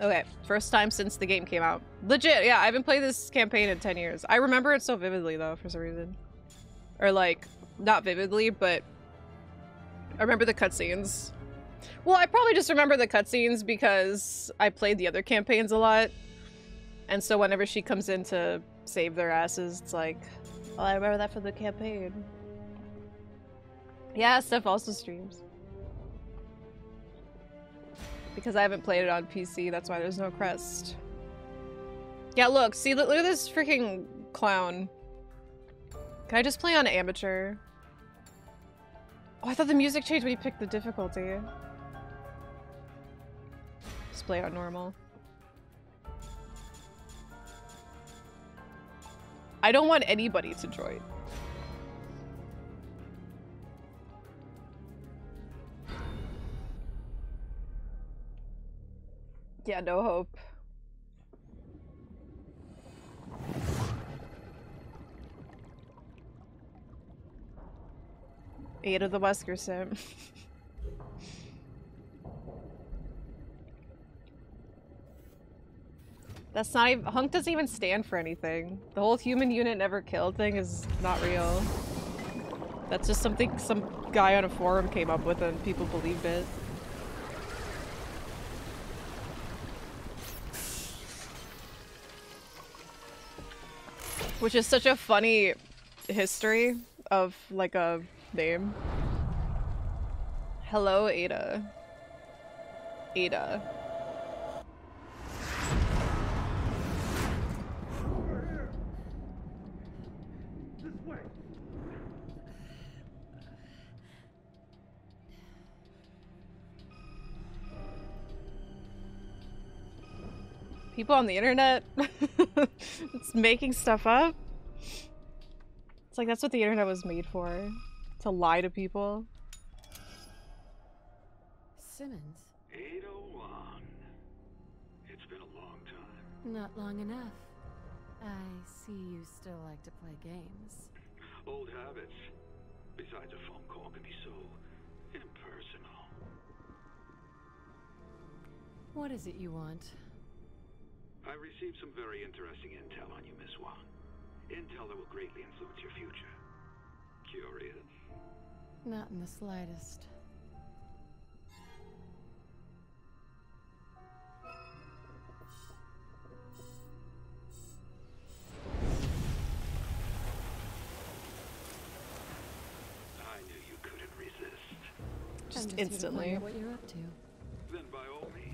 Okay, first time since the game came out. Legit, yeah, I haven't played this campaign in 10 years. I remember it so vividly, though, for some reason. Or, like, not vividly, but I remember the cutscenes. Well, I probably just remember the cutscenes because I played the other campaigns a lot. And so whenever she comes in to save their asses, it's like, oh, I remember that from the campaign. Yeah, Steph also streams. Because I haven't played it on PC, that's why there's no crest. Yeah, look, see, look at this freaking clown. Can I just play on amateur? Oh, I thought the music changed when you picked the difficulty. Just play on normal. I don't want anybody to join. Yeah, no hope. Eight of the Wesker sim. That's not even— Hunk doesn't even stand for anything. The whole human unit never killed thing is not real. That's just something some guy on a forum came up with and people believed it. Which is such a funny history of, like, a name. Hello, Ada. Ada. This way. People on the internet, it's making stuff up. It's like, that's what the internet was made for. To lie to people. Simmons. Ada Wong. It's been a long time. Not long enough. I see you still like to play games. Old habits. Besides, a phone call can be so impersonal. What is it you want? I received some very interesting intel on you, Miss Wong. Intel that will greatly influence your future. Curious? Not in the slightest. I knew you couldn't resist. Just instantly. What you're up to. Then by all means.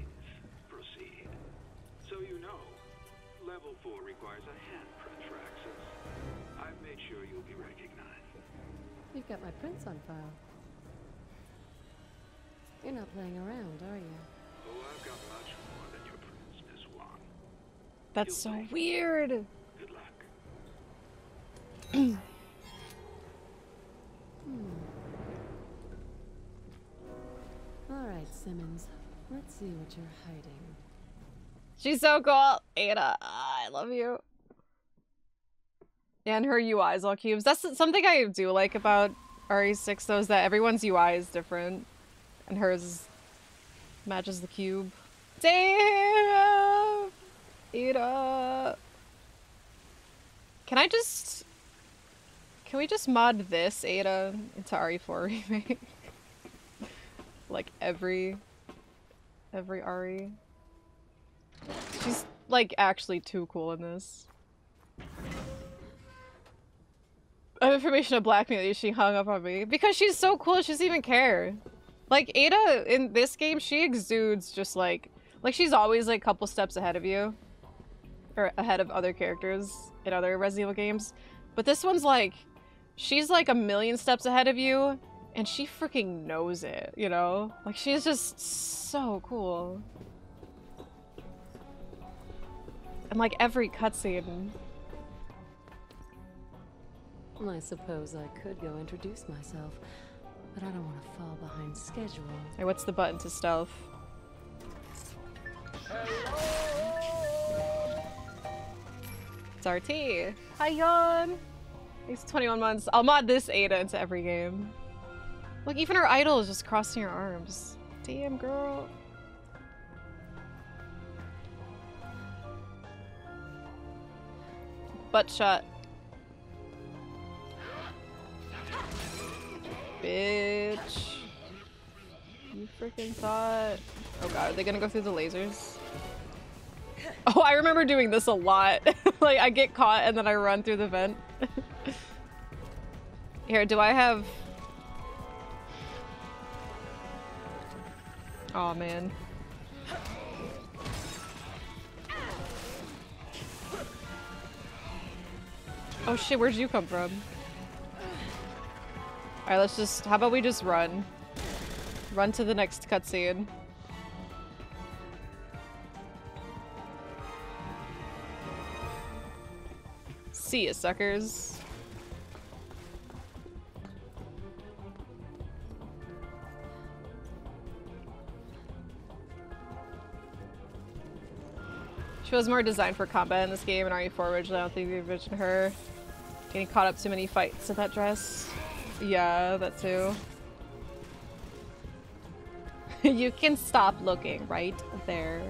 So you know, level 4 requires a handprint for access. I've made sure you'll be recognized. You've got my prints on file. You're not playing around, are you? Oh, I've got much more than your prints, Miss Wong. That's so weird! Good luck. Alright, Simmons. Let's see what you're hiding. She's so cool. Ada, I love you. And her UI is all cubes. That's something I do like about RE6 though, is that everyone's UI is different. And hers matches the cube. Damn! Ada! Can we just mod this Ada into RE4 remake? Like every RE. She's, like, actually too cool in this. I have information of blackmail that she hung up on me. Because she's so cool, she doesn't even care. Like, Ada, in this game, she exudes just, like, she's always, like, a couple steps ahead of you. Or ahead of other characters in other Resident Evil games. But this one's, like, she's, like, a million steps ahead of you. And she freaking knows it, you know? Like, she's just so cool. And like every cutscene. I suppose I could go introduce myself, but I don't want to fall behind schedule. Hey, what's the button to stealth? Hello! It's RT. Hi, Yon. It's 21 months. I'll mod this Ada into every game. Look, even her idol is just crossing her arms. Damn, girl. butt shot. Bitch. You freaking thought. Oh god, are they gonna go through the lasers? Oh, I remember doing this a lot. Like, I get caught and then I run through the vent. Here, do I have... Aw, man. Oh shit, where'd you come from? Alright, let's just... How about we just run? Run to the next cutscene. See ya, suckers. She was more designed for combat in this game in RE4 originally. I don't think they envisioned her getting caught up too many fights in that dress. Yeah, that too. You can stop looking right there.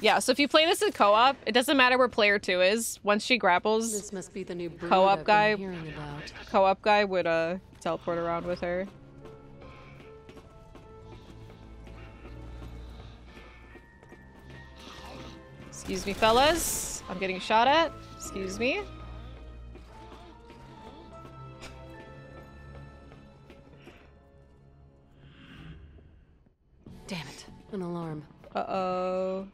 Yeah, so if you play this in co-op, it doesn't matter where player 2 is. Once she grapples, this must be the new co-op guy would teleport around with her. Excuse me, fellas. I'm getting shot at. Excuse me. Damn it. An alarm. Uh-oh.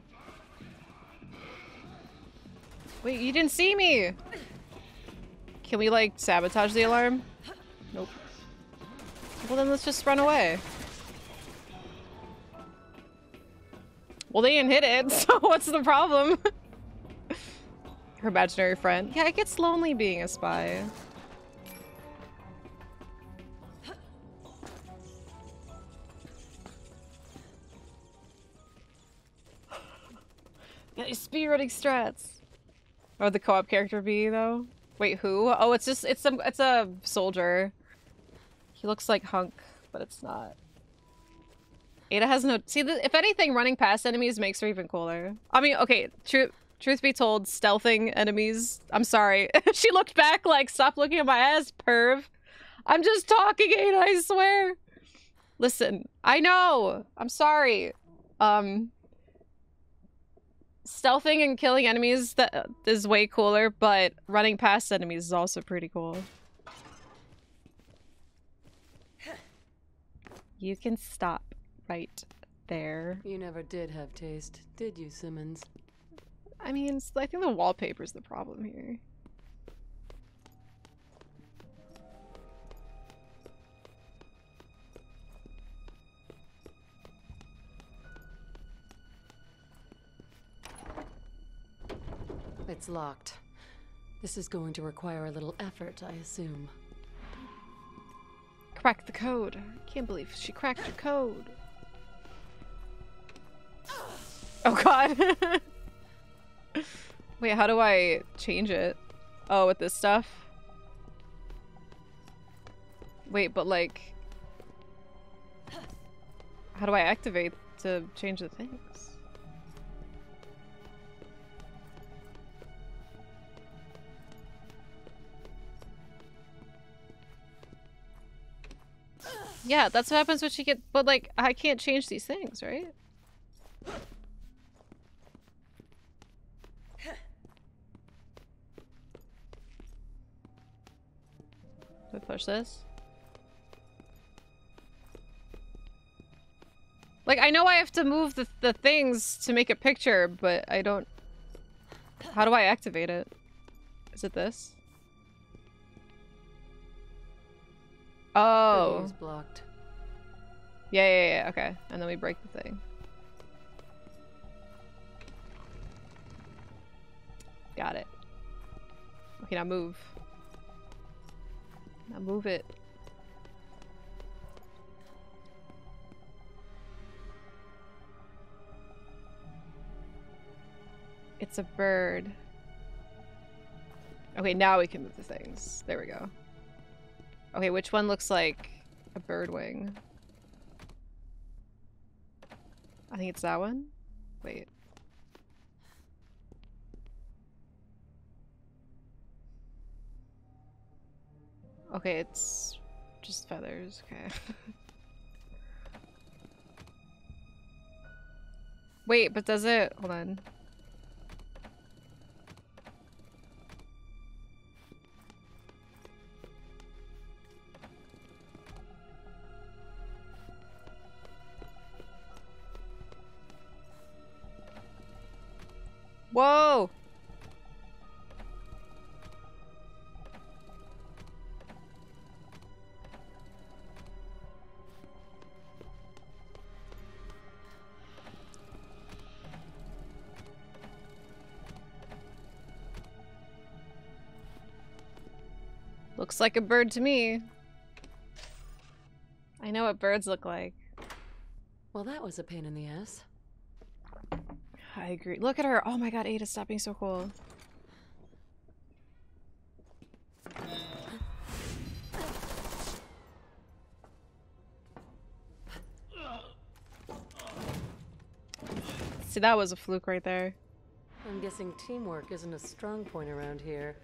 Wait, you didn't see me! Can we, like, sabotage the alarm? Nope. Well, then let's just run away. Well, they didn't hit it, so what's the problem? Her imaginary friend. Yeah, it gets lonely being a spy. Got your speedrunning strats. Or the co-op character be though? Wait, who? Oh, it's just it's a soldier. He looks like Hunk, but it's not. Ada has no. See, if anything, running past enemies makes her even cooler. I mean, okay, truth be told, stealthing enemies. I'm sorry. She looked back like, stop looking at my ass, perv. I'm just talking, Ada. I swear. Listen, I know. I'm sorry. Stealthing and killing enemies that is way cooler, but running past enemies is also pretty cool. You can stop right there. You never did have taste, did you, Simmons? I mean, I think the wallpaper's the problem here. It's locked. This is going to require a little effort, I assume. Crack the code. Can't believe she cracked your code. Oh god. Wait, how do I change it? Oh, with this stuff? Wait, but like... How do I activate to change the things? Yeah, that's what happens when she gets- but like, I can't change these things, right? Can I push this? Like, I know I have to move the things to make a picture, but I don't- How do I activate it? Is it this? Oh. The door's blocked. Yeah, okay. And then we break the thing. Got it. Okay, now move. Now move it. It's a bird. Okay, now we can move the things. There we go. Okay, which one looks like a bird wing? I think it's that one. Wait. Okay, it's just feathers. Okay. Wait, but does it? Hold on. Whoa! Looks like a bird to me. I know what birds look like. Well, that was a pain in the ass. I agree. Look at her. Oh my god, Ada, stop being so cool. See, that was a fluke right there. I'm guessing teamwork isn't a strong point around here.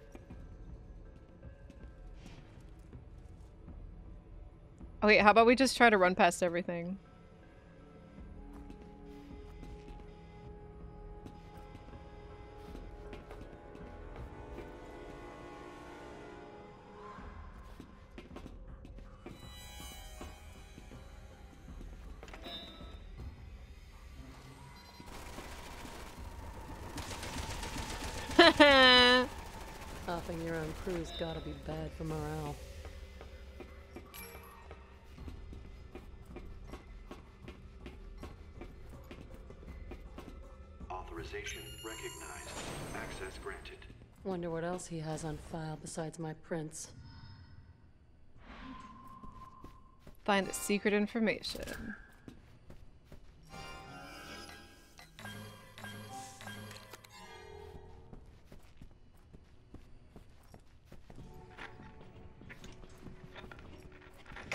Okay, how about we just try to run past everything? Offing your own crew's gotta be bad for morale. Authorization recognized. Access granted. Wonder what else he has on file besides my prints. Find secret information.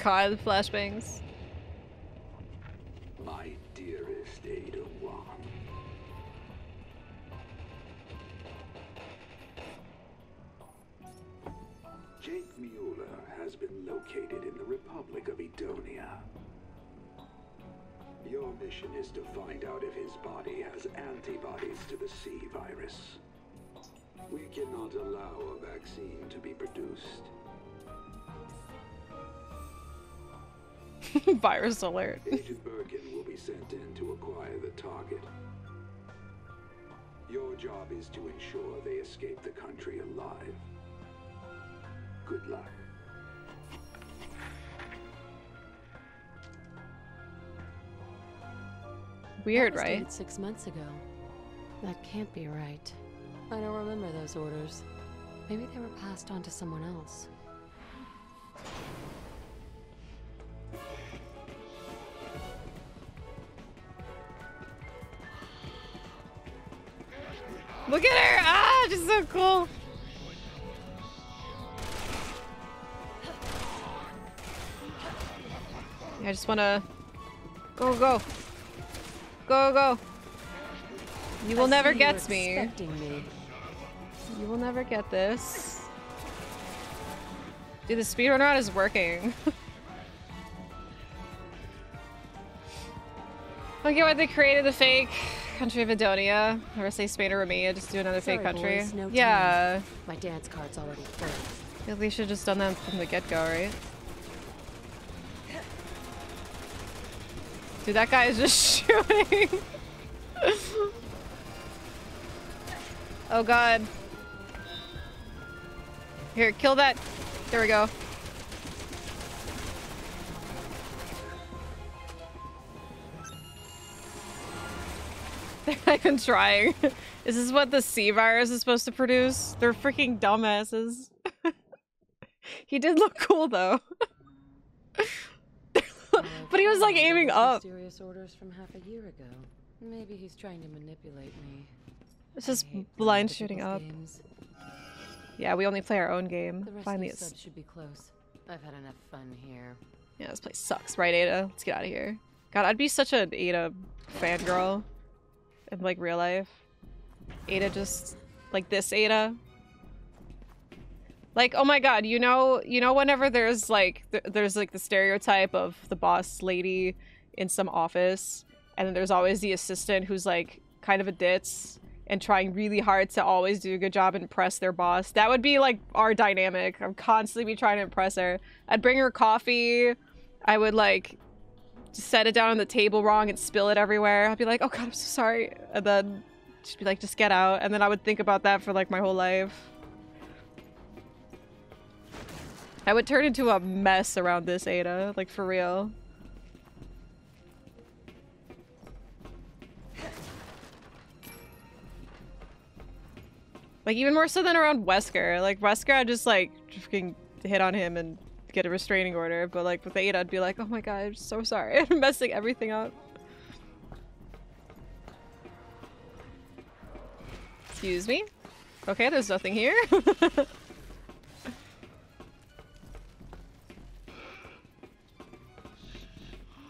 God, the flashbangs. My dearest Ada Wong. Jake Muller has been located in the Republic of Edonia. Your mission is to find out if his body has antibodies to the C-virus. We cannot allow a vaccine to be produced. Virus alert. Agent Birkin will be sent in to acquire the target. Your job is to ensure they escape the country alive. Good luck. Weird, right? That was 6 months ago. That can't be right. I don't remember those orders. Maybe they were passed on to someone else. Look at her! Ah, she's so cool! Yeah, I just wanna... Go, go! Go, go! You will never get me. You will never get this. Dude, the speedrun route is working. I don't get why they created the fake country of Edonia, or say Spain or Romania, just do another fake country. Boys, no yeah. Time. My dance card's already full. At least you just done that from the get-go, right? Dude, that guy is just shooting. Oh god. Here, kill that. There we go. They're not even trying. Is this what the C-virus is supposed to produce? They're freaking dumbasses. He did look cool though. But he was like aiming up. Mysterious orders from half a year ago. Maybe he's trying to manipulate me. It's just blind shooting up. Games. Yeah, we only play our own game. The rest Find of these subs should be close. I've had enough fun here. Yeah, this place sucks, right, Ada? Let's get out of here. God, I'd be such an Ada fangirl in, like, real life. Ada just... like, this Ada. Like, oh my god, you know whenever there's, like, the stereotype of the boss lady in some office, and then there's always the assistant who's, like, kind of a ditz, and trying really hard to always do a good job and impress their boss. That would be, like, our dynamic. I'd constantly be trying to impress her. I'd bring her coffee. I would, like, set it down on the table wrong and spill it everywhere. I'd be like, oh god, I'm so sorry. And then she'd be like, just get out. And then I would think about that for, like, my whole life. I would turn into a mess around this Ada, like, for real. Like, even more so than around Wesker. Like, Wesker, I'd just, like, fucking hit on him and get a restraining order. But, like, with Ada, I'd be like, oh my god, I'm so sorry. I'm messing everything up. Excuse me? Okay, there's nothing here.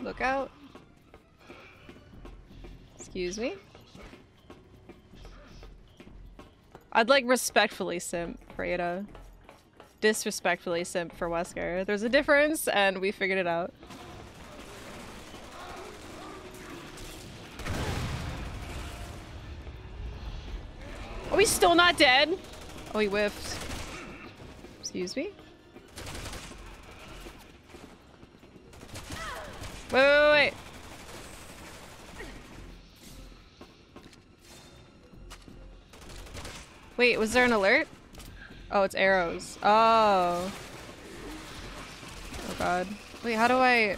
Look out. Excuse me? I'd, like, respectfully simp for Ada. Disrespectfully simp for Wesker. There's a difference, and we figured it out. Oh, he's still not dead! Oh, he whiffed. Excuse me? Wait, wait, wait. Wait, was there an alert? Oh, it's arrows. Oh. Oh god. Wait, how do I...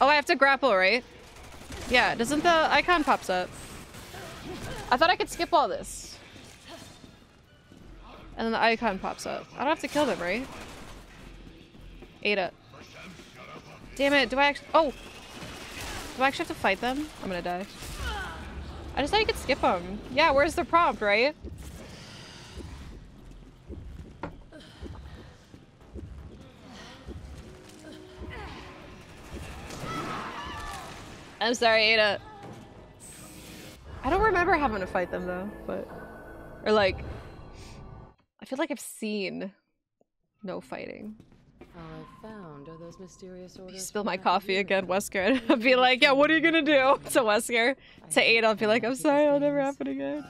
Oh, I have to grapple, right? Yeah, doesn't the icon pops up? I thought I could skip all this. And then the icon pops up. I don't have to kill them, right? Ada. Damn it, do I actually... Oh! Do I actually have to fight them? I'm gonna die. I just thought you could skip them. Yeah, where's the prompt, right? I'm sorry, Ada. I don't remember having to fight them, though, but... Or, like... I feel like I've seen no fighting. All I found are those mysterious orders. You spill my coffee again, Wesker. I'll be like, yeah, what are you gonna do? To Wesker. To Ada, I'll be like, I'm sorry, I'll never happen again.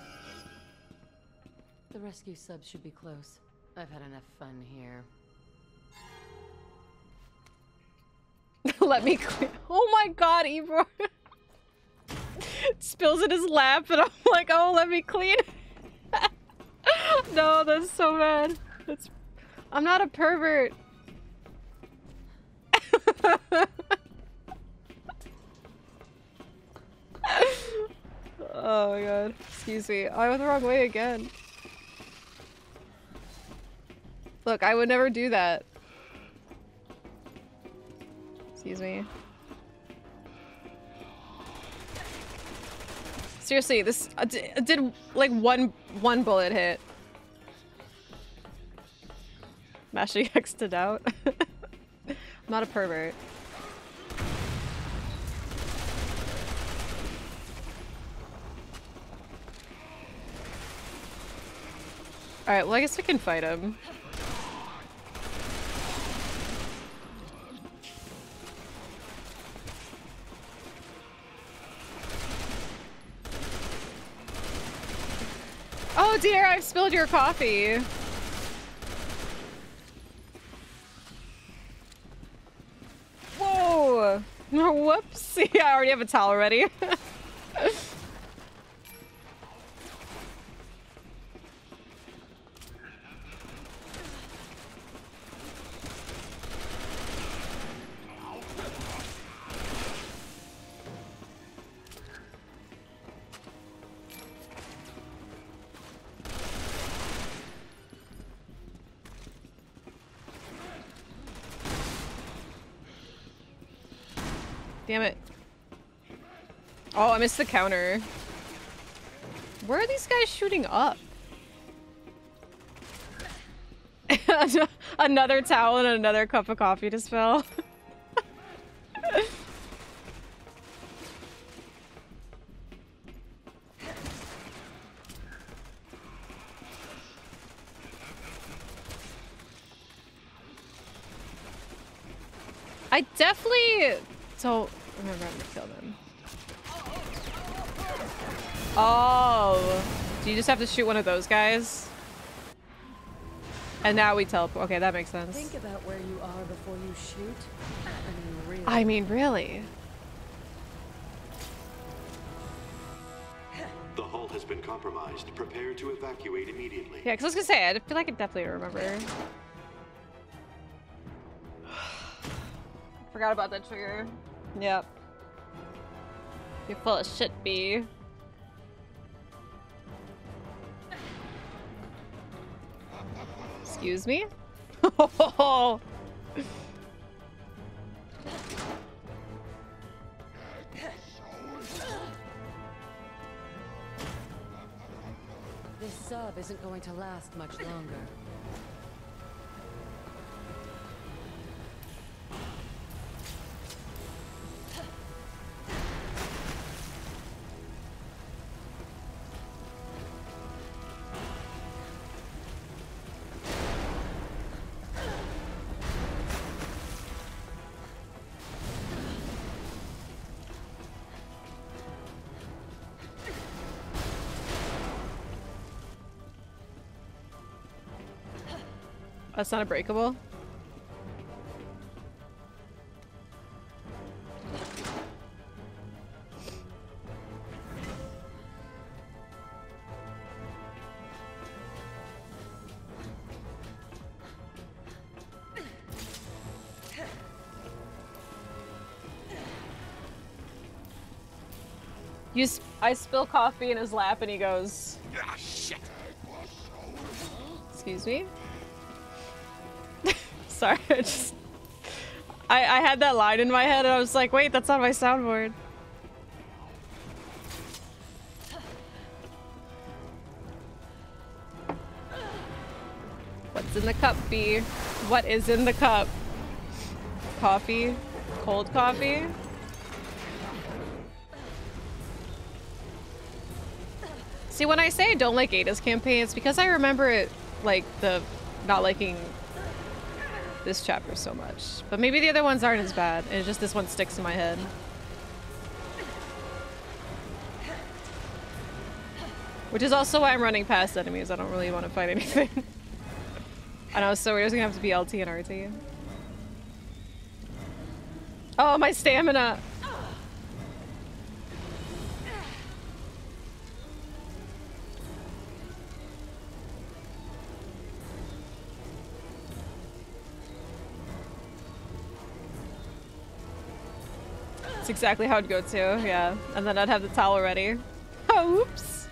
The rescue subs should be close. I've had enough fun here. Let me clear. Oh my god, Ebro. Spills in his lap, and I'm like, oh, let me clean. No, that's so bad. That's... I'm not a pervert. Oh my god. Excuse me. I went the wrong way again. Look, I would never do that. Excuse me. Seriously, this did like one bullet hit. Mashing X to doubt. I'm not a pervert. Alright, well I guess we can fight him. Oh dear, I've spilled your coffee! Whoa! Whoops! Yeah, I already have a towel ready. Damn it. Oh, I missed the counter. Where are these guys shooting up? I another towel and another cup of coffee to spill. I definitely don't remember how to kill them. Oh, do you just have to shoot one of those guys? And now we teleport. Okay, that makes sense. Think about where you are before you shoot. I mean, really. The hull has been compromised. Prepare to evacuate immediately. Yeah, because I was gonna say, I feel like I definitely remember. Forgot about that trigger. Yep. You're full of shit, B. Excuse me? Oh! This sub isn't going to last much longer. That's not a breakable. I spill coffee in his lap and he goes, ah, shit. Excuse me? Sorry, I had that line in my head and I was like, wait, that's on my soundboard. What's in the cup, B? What is in the cup? Coffee? Cold coffee? See, when I say I don't like Ada's campaign, it's because I remember it, like, the not liking this chapter so much, but maybe the other ones aren't as bad. It's just this one sticks in my head. Which is also why I'm running past enemies. I don't really want to fight anything. I know, so we're just gonna have to be LT and RT. Oh, my stamina! Exactly how I'd go to, yeah. And then I'd have the towel ready. Oh, oops.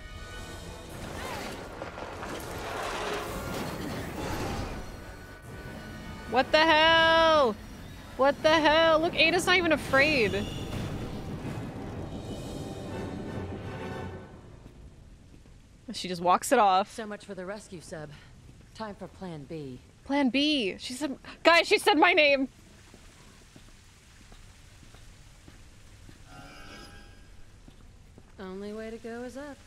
What the hell? What the hell? Look, Ada's not even afraid. She just walks it off. So much for the rescue sub. Time for plan B. Plan B. She said, guys, she said my name. Only way to go is up.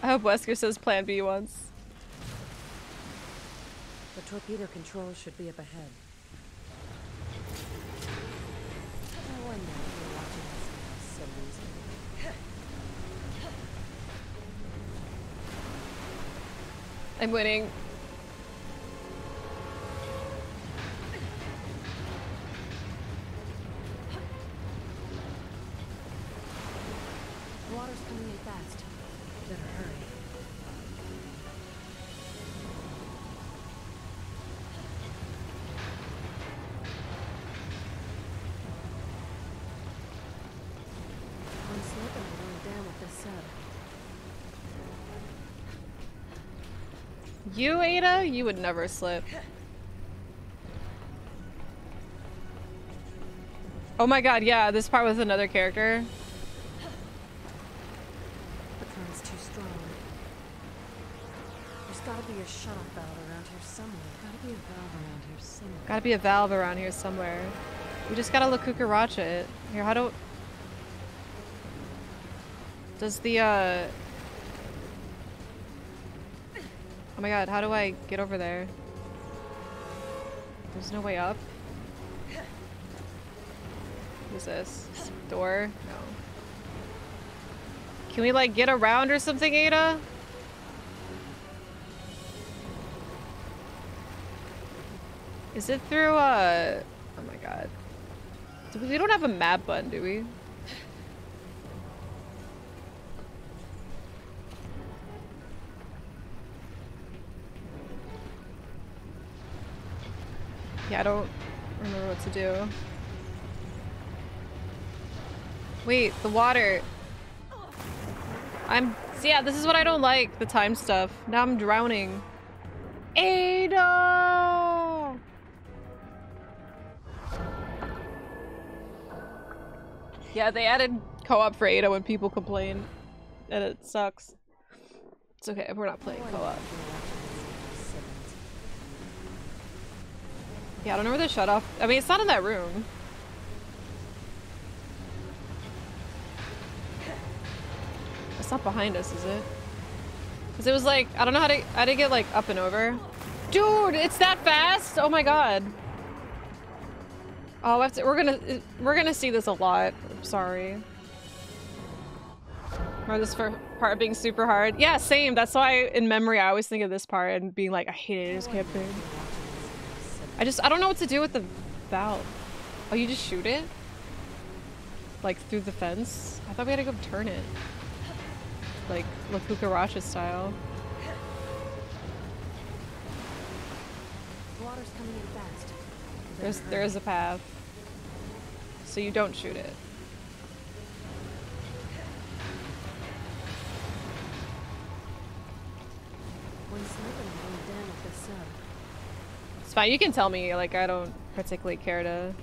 I hope Wesker says plan B once. The torpedo control should be up ahead. I wonder if you're watching us so easily. I'm winning. You, Ada, you would never slip. Oh my god, yeah, this part was another character. The current's too strong. There's gotta be a shut-off valve around here somewhere. Gotta be a valve around here somewhere. We just gotta look Cucaracha it. Here, how do... Does the, Oh my god, how do I get over there? There's no way up. What is this? Is this a door? No. Can we, like, get around or something, Ada? Is it through, Oh my god. We don't have a map button, do we? Yeah, I don't remember what to do. Wait, the water. Yeah, this is what I don't like, the time stuff. Now I'm drowning. Ada! Yeah, they added co-op for Ada when people complain. And it sucks. It's okay, we're not playing co-op. Yeah, I don't know where the shutoff. I mean, it's not in that room. It's not behind us, is it? Because it was like, I don't know how to get like up and over. Dude, it's that fast? Oh my god. Oh, I have to, we're gonna see this a lot. I'm sorry. Or this part being super hard. Yeah, same. That's why in memory I always think of this part and being like, I hate it. I just can't think. I don't know what to do with the valve. Oh, you just shoot it? Like through the fence? I thought we had to go turn it. Like La Cucaracha style. Water's coming in fast. There is a path. So you don't shoot it. It's fine, you can tell me, like, I don't particularly care to...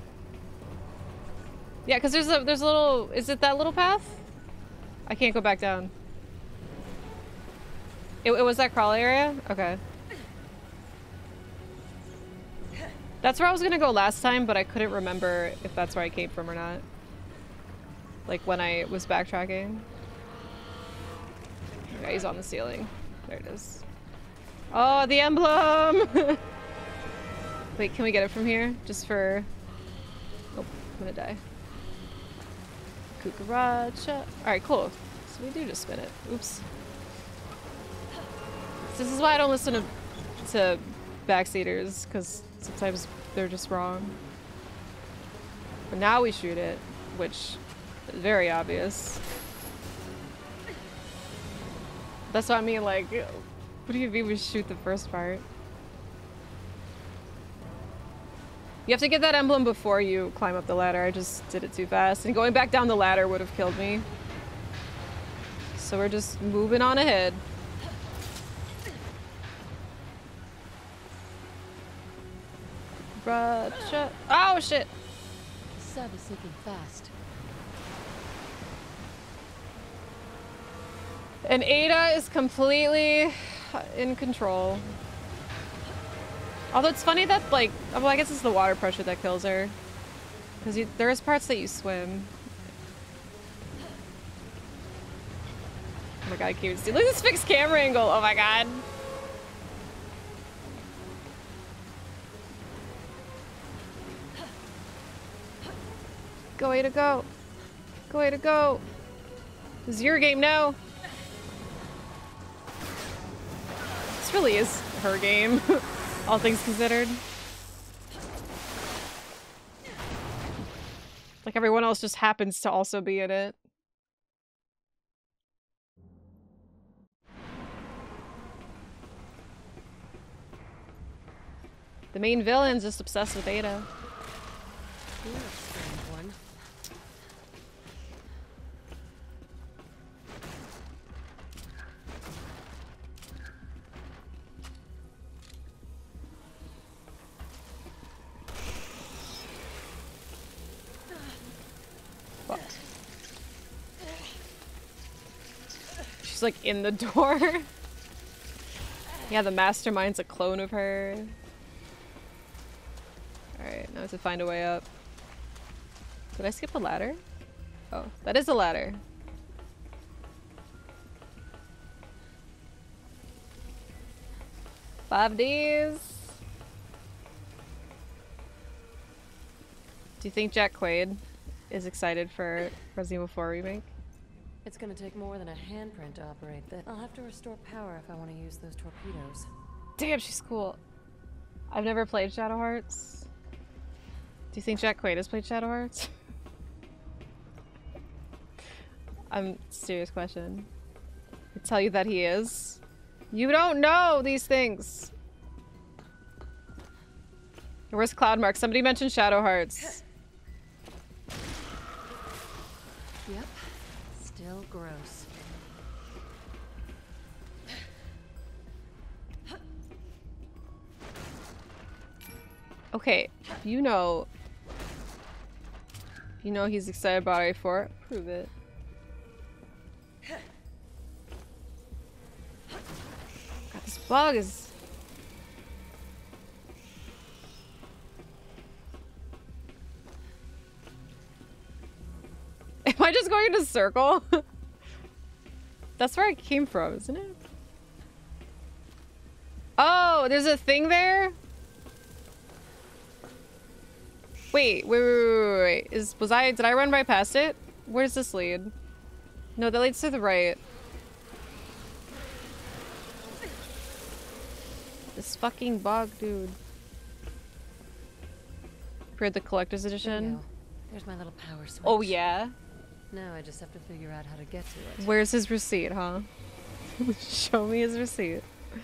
Yeah, because there's a little... Is it that little path? I can't go back down. It was that crawl area? Okay. That's where I was gonna go last time, but I couldn't remember if that's where I came from or not. Like, when I was backtracking. Yeah, he's on the ceiling. There it is. Oh, the emblem! Wait, can we get it from here? Just for... Oh, I'm gonna die. Cucaracha. Alright, cool. So we do just spin it. Oops. This is why I don't listen to backseaters, because sometimes they're just wrong. But now we shoot it, which is very obvious. That's what I mean, like, what do you mean we shoot the first part? You have to get that emblem before you climb up the ladder. I just did it too fast. And going back down the ladder would have killed me. So we're just moving on ahead. Russia. Oh, shit! The sub is sinking fast. And Ada is completely in control. Although it's funny that, like, well, I guess it's the water pressure that kills her. Because there is parts that you swim. Oh my god, I can't see. Look at this fixed camera angle! Oh my god! Go, Ada, go! Go, Ada, go! This is your game now! This really is her game. All things considered. Like everyone else just happens to also be in it. The main villain's just obsessed with Ada. Like in the door. Yeah, the mastermind's a clone of her. Alright, now I have to find a way up. Did I skip a ladder? Oh, that is a ladder. $5. Do you think Jack Quaid is excited for Resident Evil 4 remake? It's gonna take more than a handprint to operate that. I'll have to restore power if I want to use those torpedoes. Damn, she's cool. I've never played Shadow Hearts. Do you think Jack Quaid has played Shadow Hearts? I'm serious question. I tell you that he is. You don't know these things. Where's Cloudmark? Somebody mentioned Shadow Hearts. Yep. Still gross. Okay, you know he's excited about RE4. Prove it. God, this bug is... Am I just going in a circle? That's where I came from, isn't it? Oh, there's a thing there? Wait. Did I run right past it? Where does this lead? No, that leads to the right. This fucking bug, dude. For the collector's edition. There you go. There's my little power switch. Oh yeah? Now I just have to figure out how to get to it. Where's his receipt, huh? Show me his receipt. Oh,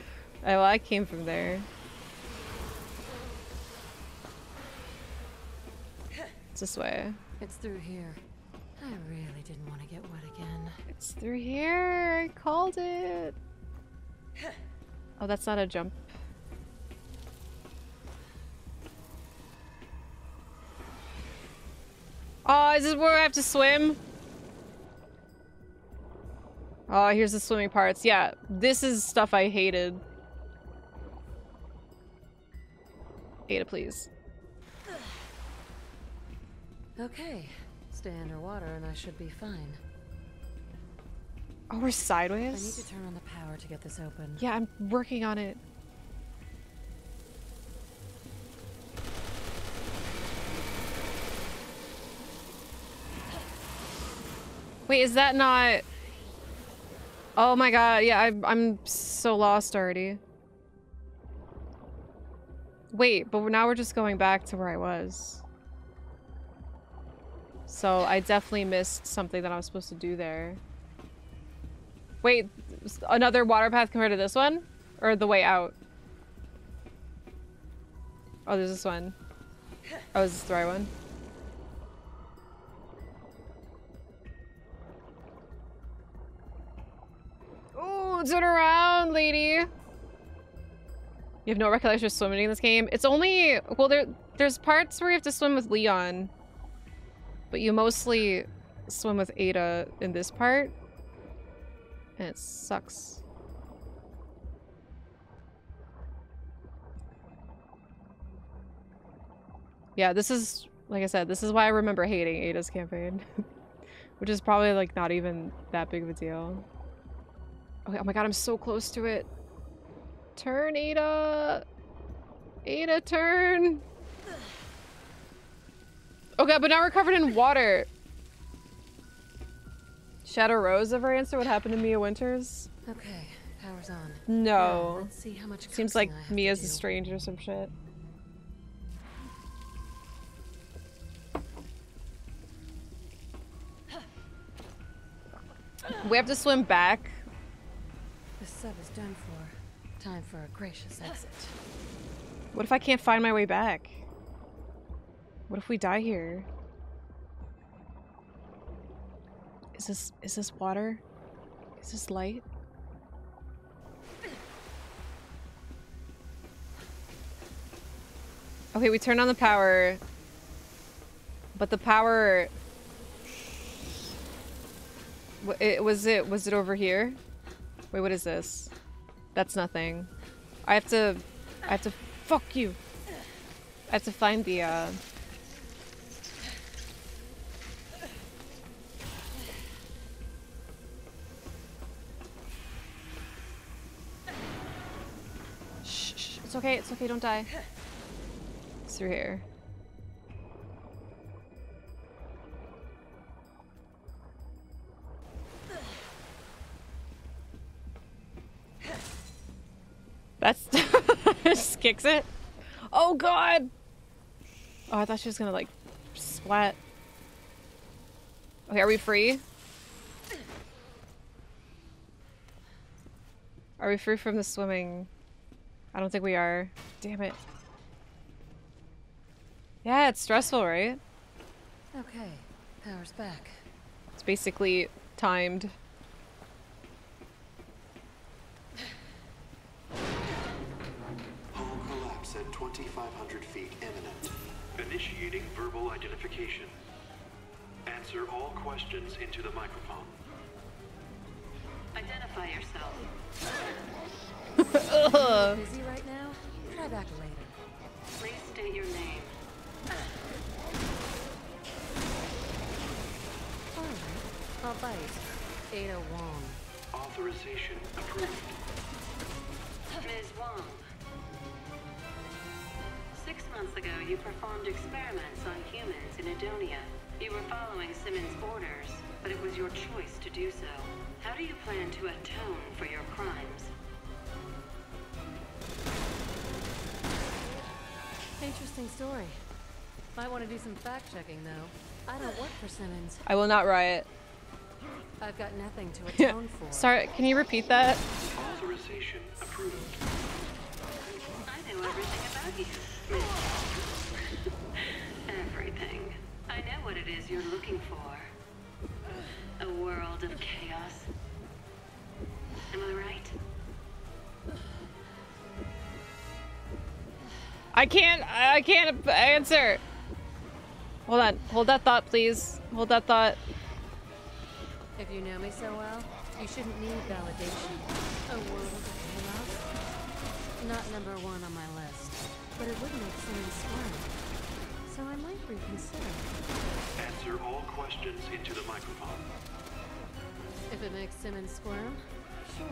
well, I came from there. It's this way. It's through here. I really didn't want to get wet again. It's through here. I called it. Oh, that's not a jump. Oh, is this where I have to swim? Oh, here's the swimming parts. Yeah, this is stuff I hated. Ada, please. Okay. Stay underwater and I should be fine. Oh, we're sideways? I need to turn on the power to get this open. Yeah, I'm working on it. Wait, is that not... Oh my god, yeah, I'm so lost already. Wait, but now we're just going back to where I was. So I definitely missed something that I was supposed to do there. Wait, another water path compared to this one? Or the way out? Oh, there's this one. Oh, is this the right one? Ooh, turn around, lady! You have no recollection of swimming in this game? It's only... Well, there's parts where you have to swim with Leon. But you mostly swim with Ada in this part. And it sucks. Yeah, this is, like I said, this is why I remember hating Ada's campaign. Which is probably, like, not even that big of a deal. Okay, oh my god, I'm so close to it. Turn, Ada! Ada, turn! Okay, but now we're covered in water. Shadow Rose ever answer what happened to Mia Winters? Okay, power's on. No. Yeah, let's see how much. Seems like Mia's a stranger or some shit. We have to swim back. The sub is done for. Time for a gracious exit. What if I can't find my way back? What if we die here? Is this water? Is this light? Okay, we turn on the power. But the power... Was it over here? Wait, what is this? That's nothing. I have to fuck you. I have to find the Shh, it's okay, don't die. It's through here. That's just kicks it. Oh god! Oh, I thought she was gonna like splat. Okay, are we free? Are we free from the swimming? I don't think we are. Damn it. Yeah, it's stressful, right? Okay, power's back. It's basically timed. Hull collapse at 2,500 feet imminent. Initiating verbal identification. Answer all questions into the microphone. Identify yourself. Are you busy right now? Try back later. Please state your name. Alright, I'll bite. Ada Wong. Authorization approved. Ms. Wong. 6 months ago, you performed experiments on humans in Edonia. You were following Simmons' orders, but it was your choice to do so. How do you plan to atone for your crimes? Interesting story. Might want to do some fact-checking, though. I don't work for Simmons. I will not riot. I've got nothing to atone for. Sorry, can you repeat that? Authorization approved. I know everything about you. Everything. I know what it is you're looking for. A world of chaos. Am I right? I can't answer. Hold on. Hold that thought, please. Hold that thought. If you know me so well, you shouldn't need validation. A world of chaos? Not number one on my list, but it would make Simmons smile. So I might reconsider. Answer all questions into the microphone. If it makes Simmons squirm, sure.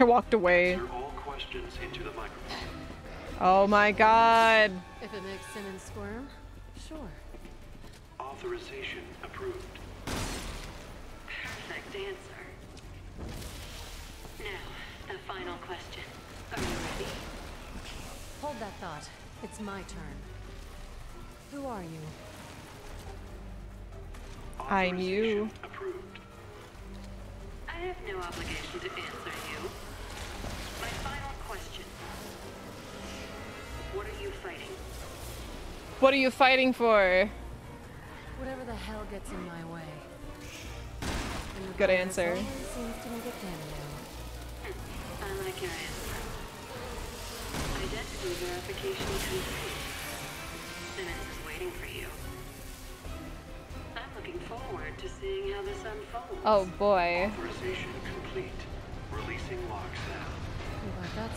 I walked away. Answer all questions into the microphone. Oh my god. If it makes Simmons squirm, sure. Authorization approved. Perfect answer. Now, the final question. Are you ready? Hold that thought. It's my turn. Who are you? I'm you. Approved. I have no obligation to answer you. My final question. What are you fighting? What are you fighting for? Whatever the hell gets in my way. Good answer. Seems to make a cameo. I like your answer. Identity verification complete. Simmons is waiting for you. I'm looking forward to seeing how this unfolds. Oh boy. Authorization complete. Releasing locks now. Oh, well,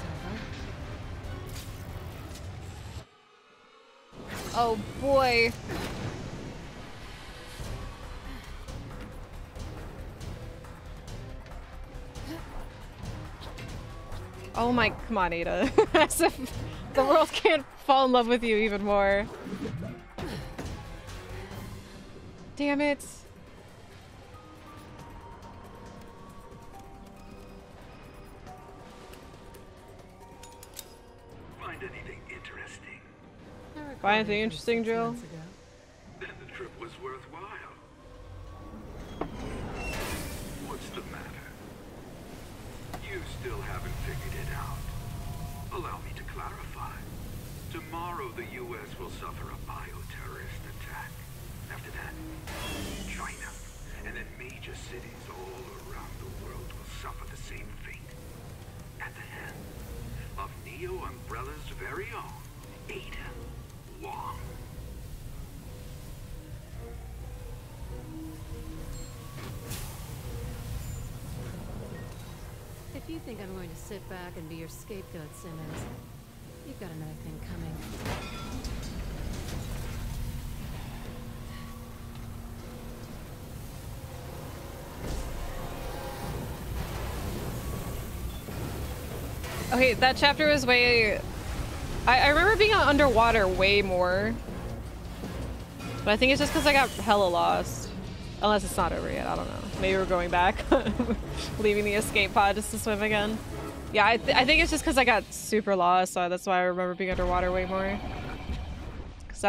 that's over. Oh boy. Oh my, come on, Ada. As if the world can't fall in love with you even more. Damn it. Find anything interesting. Find anything interesting, Jill? Then the trip was worthwhile. What's the matter? You still haven't figured it out. Allow me to clarify. Tomorrow the U.S. will suffer a bioterrorist attack. After that, China. And then major cities all around the world will suffer the same fate. At the head of Neo Umbrella's very own, Ada. Wong. If If you think I'm going to sit back and be your scapegoat, Simmons, you've got another thing coming. Okay, that chapter was way... I remember being underwater way more. But I think it's just because I got hella lost. Unless it's not over yet, I don't know. Maybe we're going back. Leaving the escape pod just to swim again. Yeah, I think it's just because I got super lost, so that's why I remember being underwater way more. Because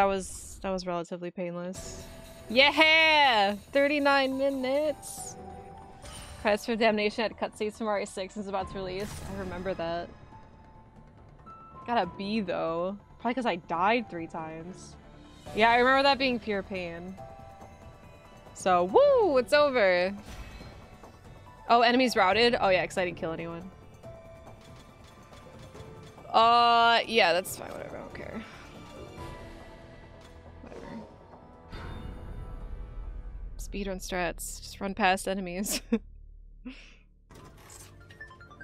that was relatively painless. Yeah! 39 minutes! Credits for Damnation at cutscenes from RE6 is about to release. I remember that. Got a B though. Probably because I died 3 times. Yeah, I remember that being pure pain. So, woo! It's over! Oh, enemies routed? Oh yeah, because I didn't kill anyone. Yeah, that's fine, whatever, I don't care. Whatever. Speedrun strats. Just run past enemies.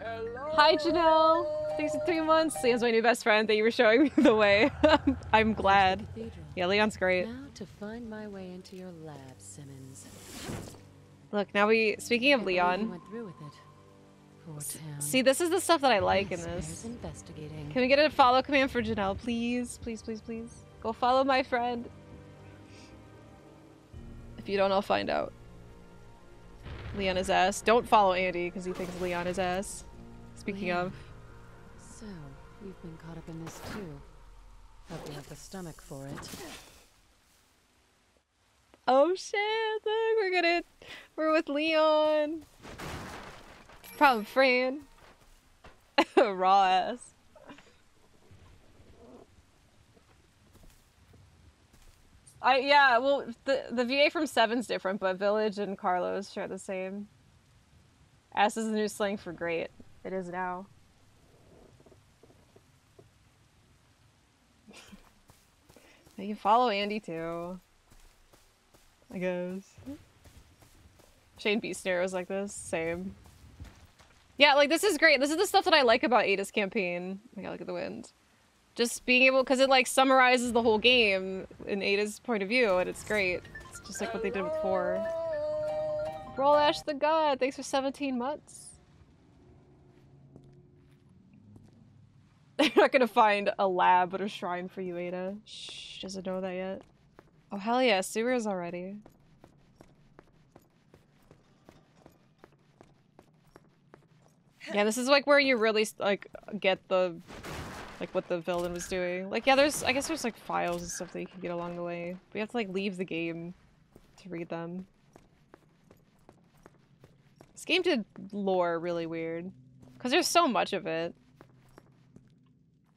Hello. Hi Janelle! Thanks for 3 months. Leon's my new best friend. Thank you for showing me the way. I'm glad. Yeah, Leon's great. Now to find my way into your lab, Simmons. Look, now we... Speaking of Leon... See, this is the stuff that I like in this. Can we get a follow command for Janelle, please? Please, please, please. Go follow my friend. If you don't, I'll find out. Leon is ass. Don't follow Andy because he thinks Leon is ass. Speaking of. So, you've been caught up in this too. Hope you have the stomach for it. Oh shit, look, we're with Leon. Problem, Fran. Raw ass. Yeah, well, the VA from 7's different, but Village and Carlos share the same. Ass is the new slang for great. It is now. You can follow Andy too, I guess. Shane Beastner was like this, same. Yeah, like this is great. This is the stuff that I like about Ada's campaign. I gotta look at the wind. Just being able, because it like summarizes the whole game in Ada's point of view, and it's great. It's just like what they did with 4. Roll Ash the God, thanks for 17 months. They're not gonna find a lab but a shrine for you, Ada. Shh, doesn't know that yet. Oh hell yeah, sewers already. Yeah, this is like where you really like get the... Like what the villain was doing. Like yeah, there's, I guess there's like files and stuff that you can get along the way. We have to like leave the game to read them. This game did lore really weird. Cause there's so much of it.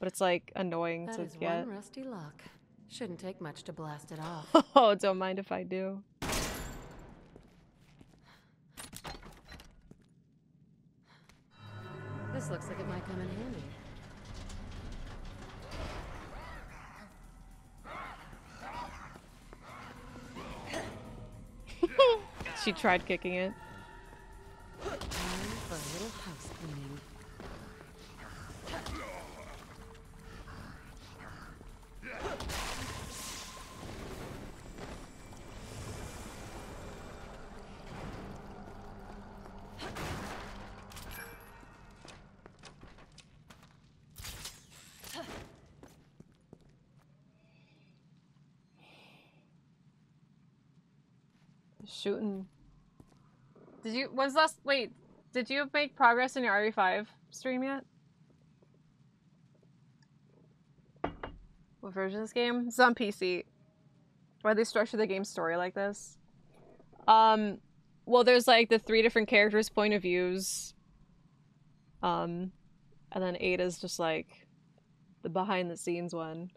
But it's like annoying to get. That is one rusty lock. Shouldn't take much to blast it off. Oh, don't mind if I do. This looks like it might come in handy. She tried kicking it. Time for a little house cleaning. Shooting. Did you? When's last? Wait, did you make progress in your RE5 stream yet? What version of this game? It's on PC. Why they structure the game's story like this? Well, there's like the 3 different characters' point of views. And then Ada's just like the behind-the-scenes one,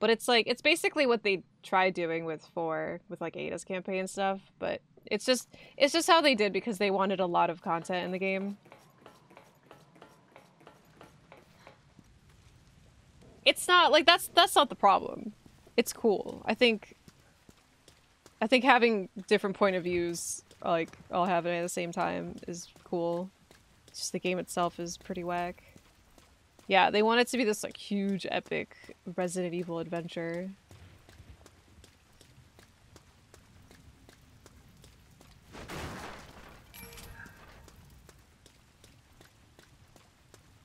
but it's like it's basically what they try doing with 4, with like Ada's campaign stuff, but. It's just how they did because they wanted a lot of content in the game. It's not like that's not the problem. It's cool. I think having different point of views like all happening at the same time is cool. Just the game itself is pretty whack. Yeah, they want it to be this like huge epic Resident Evil adventure.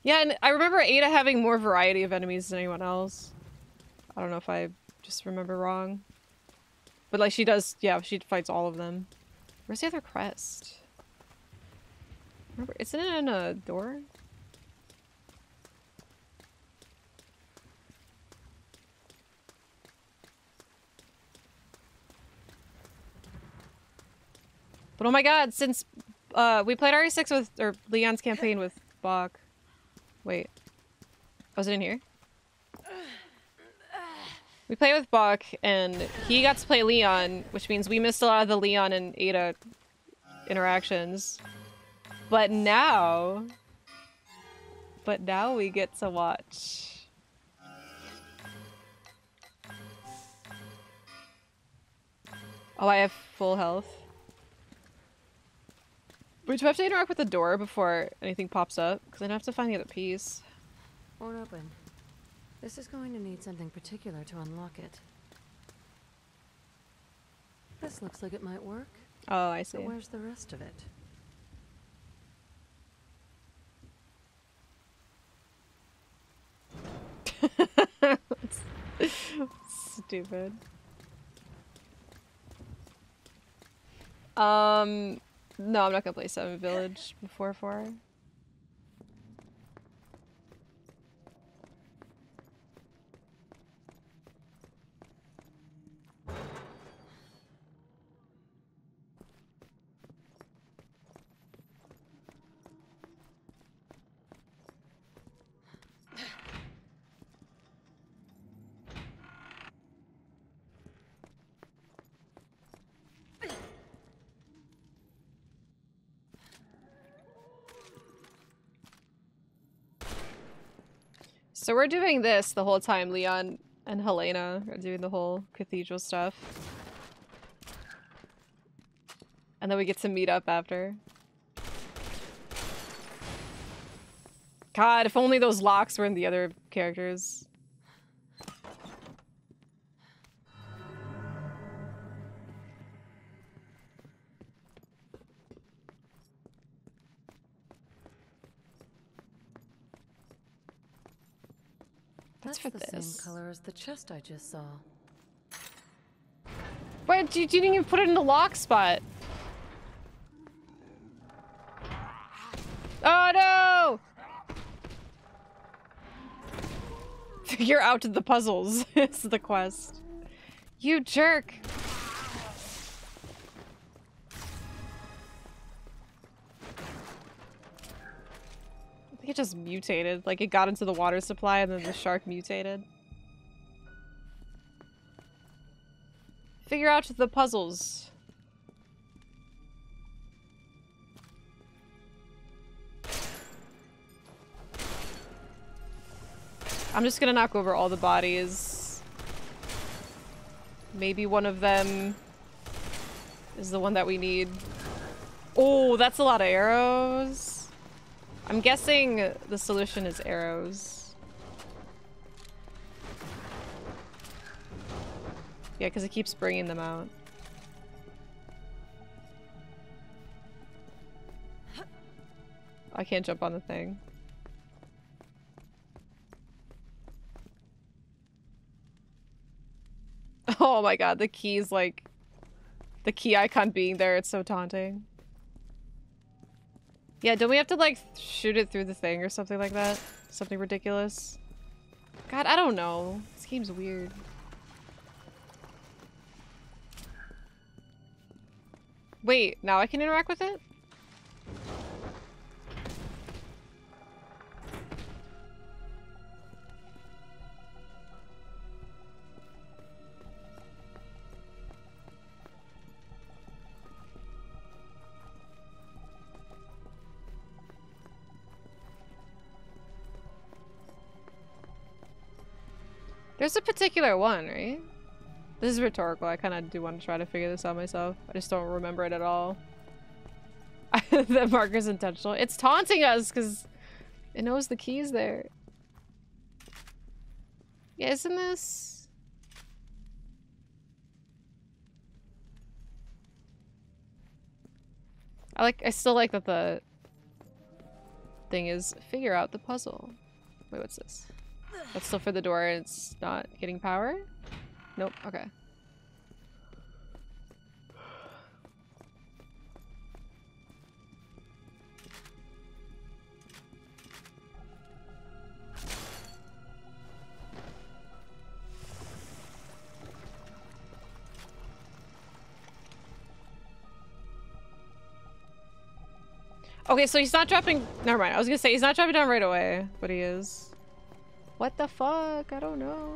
Yeah, and I remember Ada having more variety of enemies than anyone else. I don't know if I just remember wrong. But like she does, yeah, she fights all of them. Where's the other crest? Remember, isn't it in a door? But oh my god, since we played RE6 with, or Leon's campaign with Bach. Wait. Was it in here? We played with Bach, and he got to play Leon, which means we missed a lot of the Leon and Ada interactions. But now we get to watch. Oh, I have full health. We do have to interact with the door before anything pops up, because I don't have to find the other piece. Won't open. This is going to need something particular to unlock it. This looks like it might work. Oh, I see. So where's the rest of it? Stupid. No, I'm not gonna play 7 Village before 4. So we're doing this the whole time. Leon and Helena are doing the whole cathedral stuff. And then we get to meet up after. God, if only those locks were in the other characters. Same color as the chest I just saw. Wait, you didn't even put it in the lock spot. Oh no! Figure out the puzzles. It's the quest. You jerk! It just mutated, like it got into the water supply and then the shark mutated. Figure out the puzzles. I'm just gonna knock over all the bodies. Maybe one of them is the one that we need. Oh, that's a lot of arrows. I'm guessing the solution is arrows. Yeah, because it keeps bringing them out. I can't jump on the thing. Oh my god, the key's like... The key icon being there, it's so taunting. Yeah, don't we have to, like, shoot it through the thing or something like that? Something ridiculous? God, I don't know. This game's weird. Wait, now I can interact with it? There's a particular one, right? This is rhetorical. I kind of do want to try to figure this out myself. I just don't remember it at all. I The marker's intentional. It's taunting us because it knows the key's there. Yeah, isn't this? I still like that the thing is figure out the puzzle. Wait, what's this? That's still for the door and it's not getting power? Nope, okay. Okay, so he's not dropping. Never mind. I was gonna say he's not dropping down right away, but he is. What the fuck? I don't know.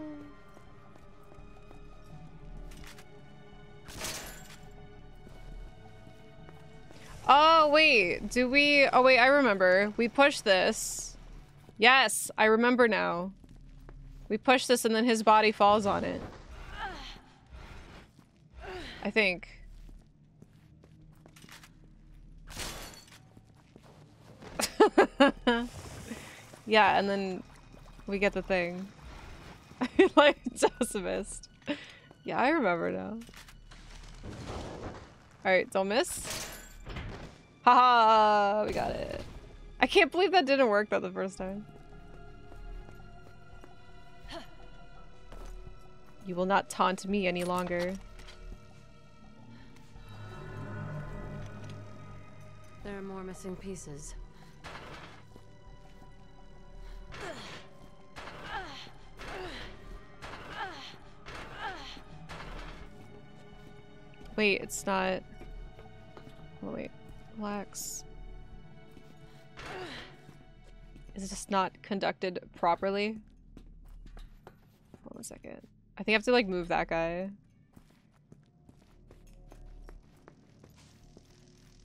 Oh wait, do we? Oh wait, I remember. We push this. Yes, I remember now. We push this, and then his body falls on it. I think. Yeah, and then we get the thing. Like pessimist. Yeah, I remember now. Alright, don't miss. Haha, we got it. I can't believe that didn't work though the first time. You will not taunt me any longer. There are more missing pieces. Wait, it's not. Oh, wait, relax. Is this not conducted properly? Hold on a second. I think I have to like move that guy.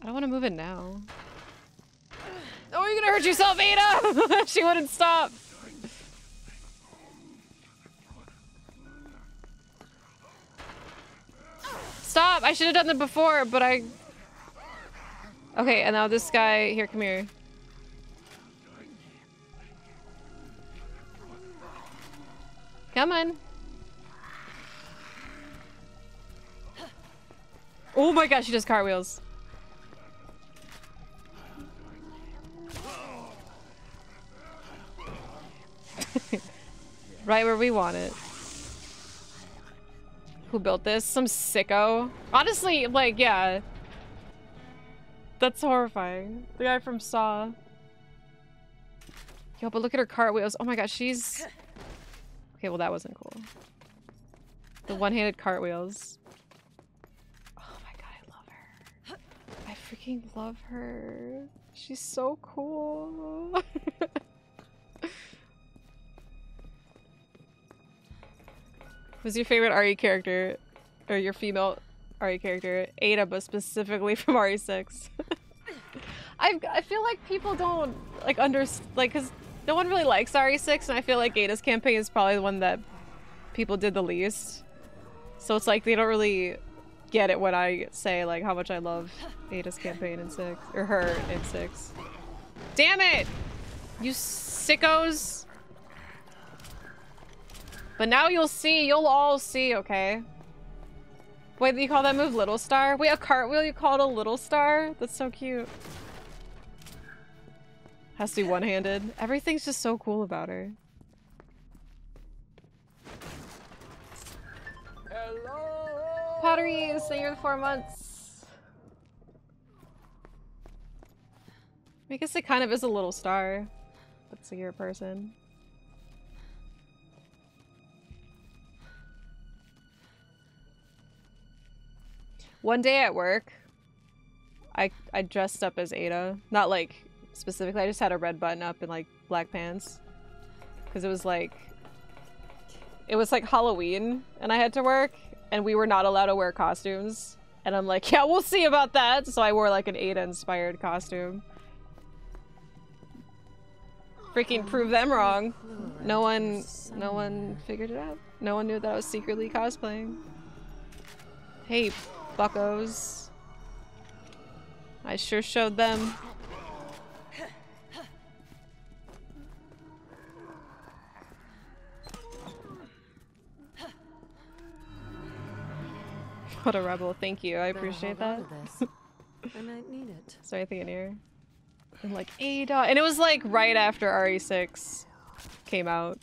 I don't want to move it now. Oh, you're gonna hurt yourself, Ada! She wouldn't stop! Stop! I should have done that before, but I... Okay, and now this guy... Here, come here. Come on. Oh my gosh, she does cartwheels. Right where we want it. Who built this? Some sicko. Honestly, like, yeah. That's horrifying. The guy from Saw. Yo, but look at her cartwheels. Oh my god, she's... Okay, well that wasn't cool. The one-handed cartwheels. Oh my god, I love her. I freaking love her. She's so cool. Who's your favorite RE character, or your female RE character? Ada, but specifically from RE6. I feel like people don't like understand, like, cause no one really likes RE6, and I feel like Ada's campaign is probably the one that people did the least. So it's like they don't really get it when I say like how much I love Ada's campaign in 6, or her in 6. Damn it, you sickos! But now you'll see, you'll all see, okay? Wait, you call that move Little Star? Wait, a cartwheel you call it a Little Star? That's so cute. Has to be one-handed. Everything's just so cool about her. Hello! Pottery, so you're in 4 months. I guess it kind of is a little star. That's a year person. One day at work, I dressed up as Ada. Not like specifically, I just had a red button up and like black pants. Cause it was like Halloween and I had to work and we were not allowed to wear costumes. And I'm like, yeah, we'll see about that. So I wore like an Ada inspired costume. Freaking prove them wrong. No one figured it out. No one knew that I was secretly cosplaying. Hey. Buckos. I sure showed them. What a rebel. Thank you. I appreciate that. I might need it. Sorry, I think I knew. I'm like, Ada. And it was like right after RE6 came out.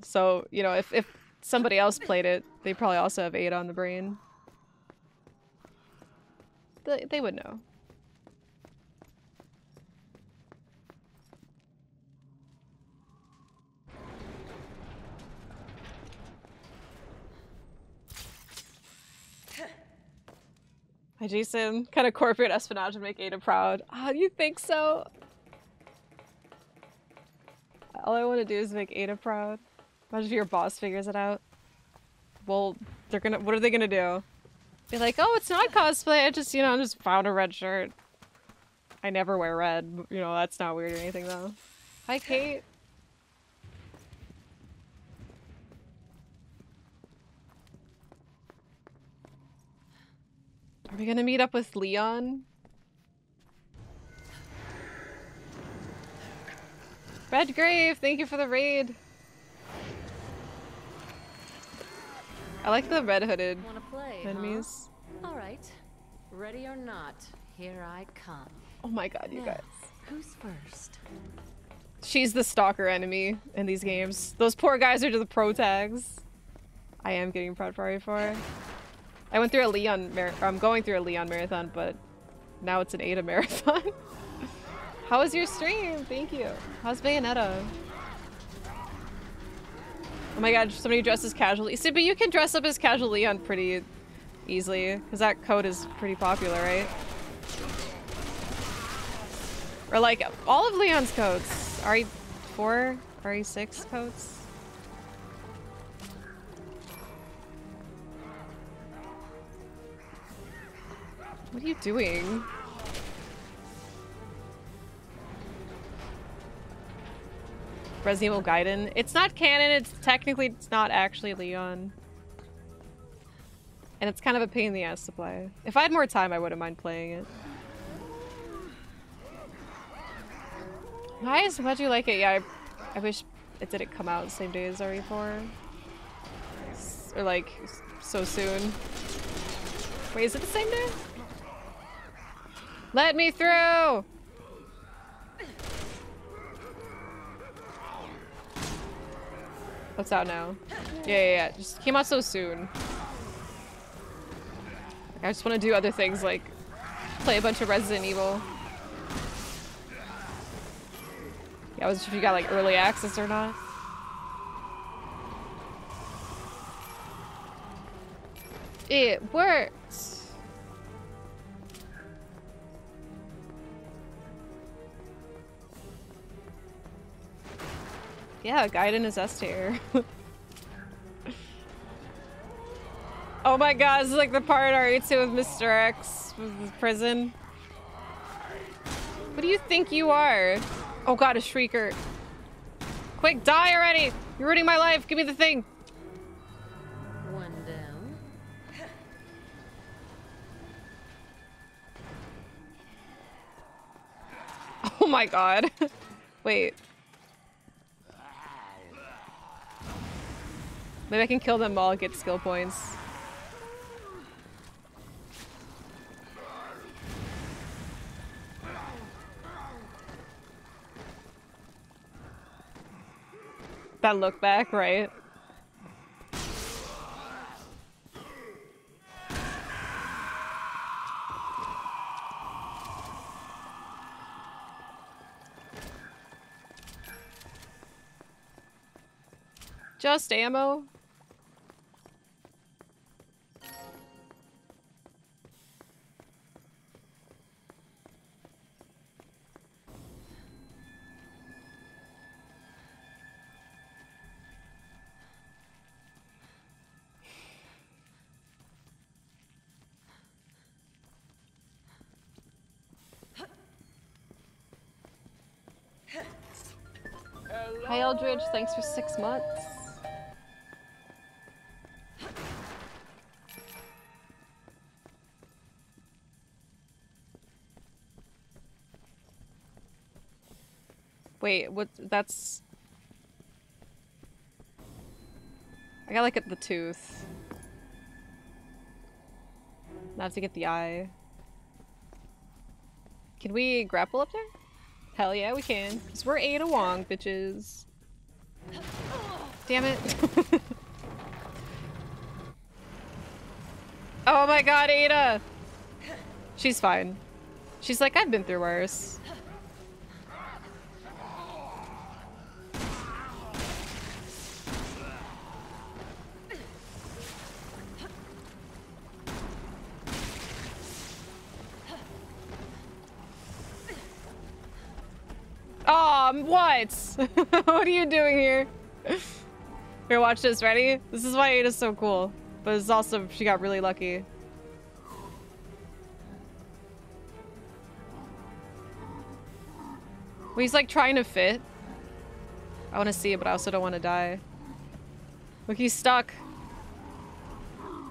So, you know, if somebody else played it, they probably also have Ada on the brain. They would know. Hi, Jason. Kind of corporate espionage would make Ada proud. Oh, you think so? All I want to do is make Ada proud. Imagine if your boss figures it out. Well, they're gonna. What are they gonna do? Be like, oh, it's not cosplay. I just, you know, I just found a red shirt. I never wear red. You know, that's not weird or anything though. Hi, Kate. Are we gonna meet up with Leon? Redgrave, thank you for the raid. I like the red-hooded enemies. Huh? All right, ready or not, here I come. Oh my God, you guys! Who's first? She's the stalker enemy in these games. Those poor guys are to the pro tags. I am getting proud for RE4. I went through a Leon marathon. I'm going through a Leon marathon, but now it's an Ada marathon. How was your stream? Thank you. How's Bayonetta? Oh my God, somebody dresses casually. See, but you can dress up as casual Leon pretty easily, because that code is pretty popular, right? Or like all of Leon's codes. RE4, RE6 codes. What are you doing? Resident Evil Gaiden. It's not canon, it's not actually Leon. And it's kind of a pain in the ass to play. If I had more time, I wouldn't mind playing it. Nice, glad you like it. Yeah, I wish it didn't come out same day as RE4. Or like, so soon. Wait, is it the same day? Let me through! What's out now? Yeah. Just came out so soon. Like, I just want to do other things, like play a bunch of Resident Evil. Yeah, I wasn't sure if you got like early access or not. It works! Yeah, Gaiden is S tier. Oh my God, this is like the part RE2 with Mr. X with the prison. What do you think you are? Oh God, a shrieker. Quick, die already! You're ruining my life, give me the thing! One down. Oh my God. Wait. Maybe I can kill them all and get skill points. That look back, right? Just ammo? Hi Eldridge, thanks for 6 months. Wait, what? That's... I gotta look at the tooth. Now I have to get the eye. Can we grapple up there? Hell yeah, we can. Because we're Ada Wong, bitches. Damn it. Oh my god, Ada! She's fine. She's like, I've been through worse. What? What are you doing here? Here, watch this. Ready? This is why Ada's so cool. But it's also, she got really lucky. Well, he's like trying to fit. I want to see it, but I also don't want to die. Look, he's stuck.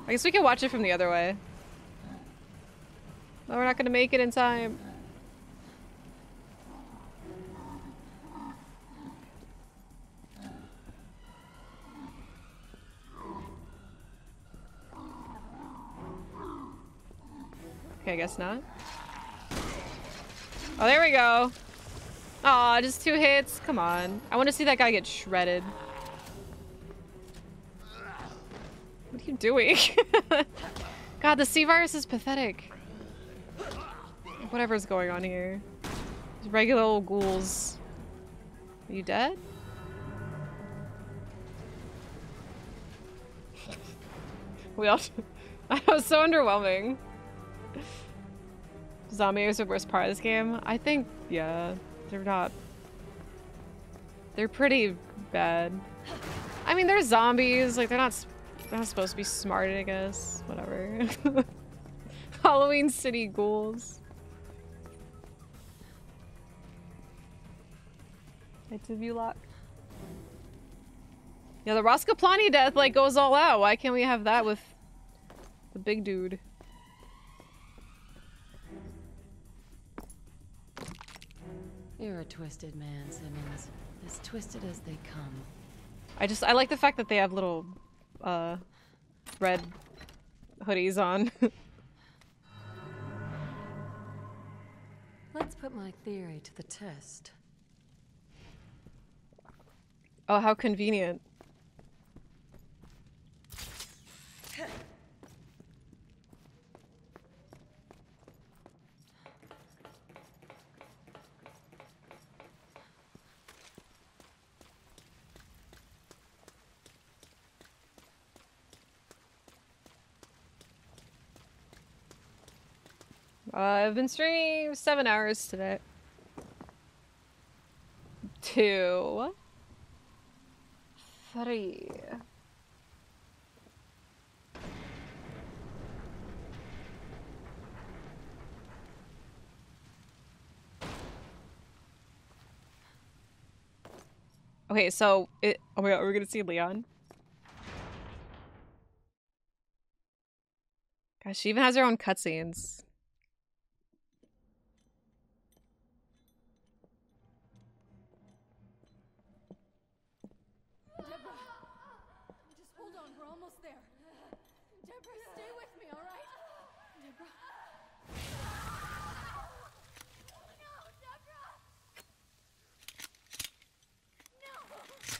I guess we can watch it from the other way. No, we're not going to make it in time. Okay, I guess not. Oh, there we go. Aw, just 2 hits. Come on. I want to see that guy get shredded. What are you doing? God, the C-virus is pathetic. Whatever's going on here. These regular old ghouls. Are you dead? We all... That was so underwhelming. Zombies are the worst part of this game. I think, yeah, they're not. They're pretty bad. I mean, they're zombies. Like, they're not supposed to be smart, I guess. Whatever. Halloween City ghouls. It's a view lock. Yeah, the Roscoplani death, like, goes all out. Why can't we have that with the big dude? You're a twisted man, Simmons. As twisted as they come. I like the fact that they have little, red hoodies on. Let's put my theory to the test. Oh, how convenient. I've been streaming 7 hours today. 2, 3. Okay, so oh my god, we're gonna see Leon. Gosh, she even has her own cutscenes.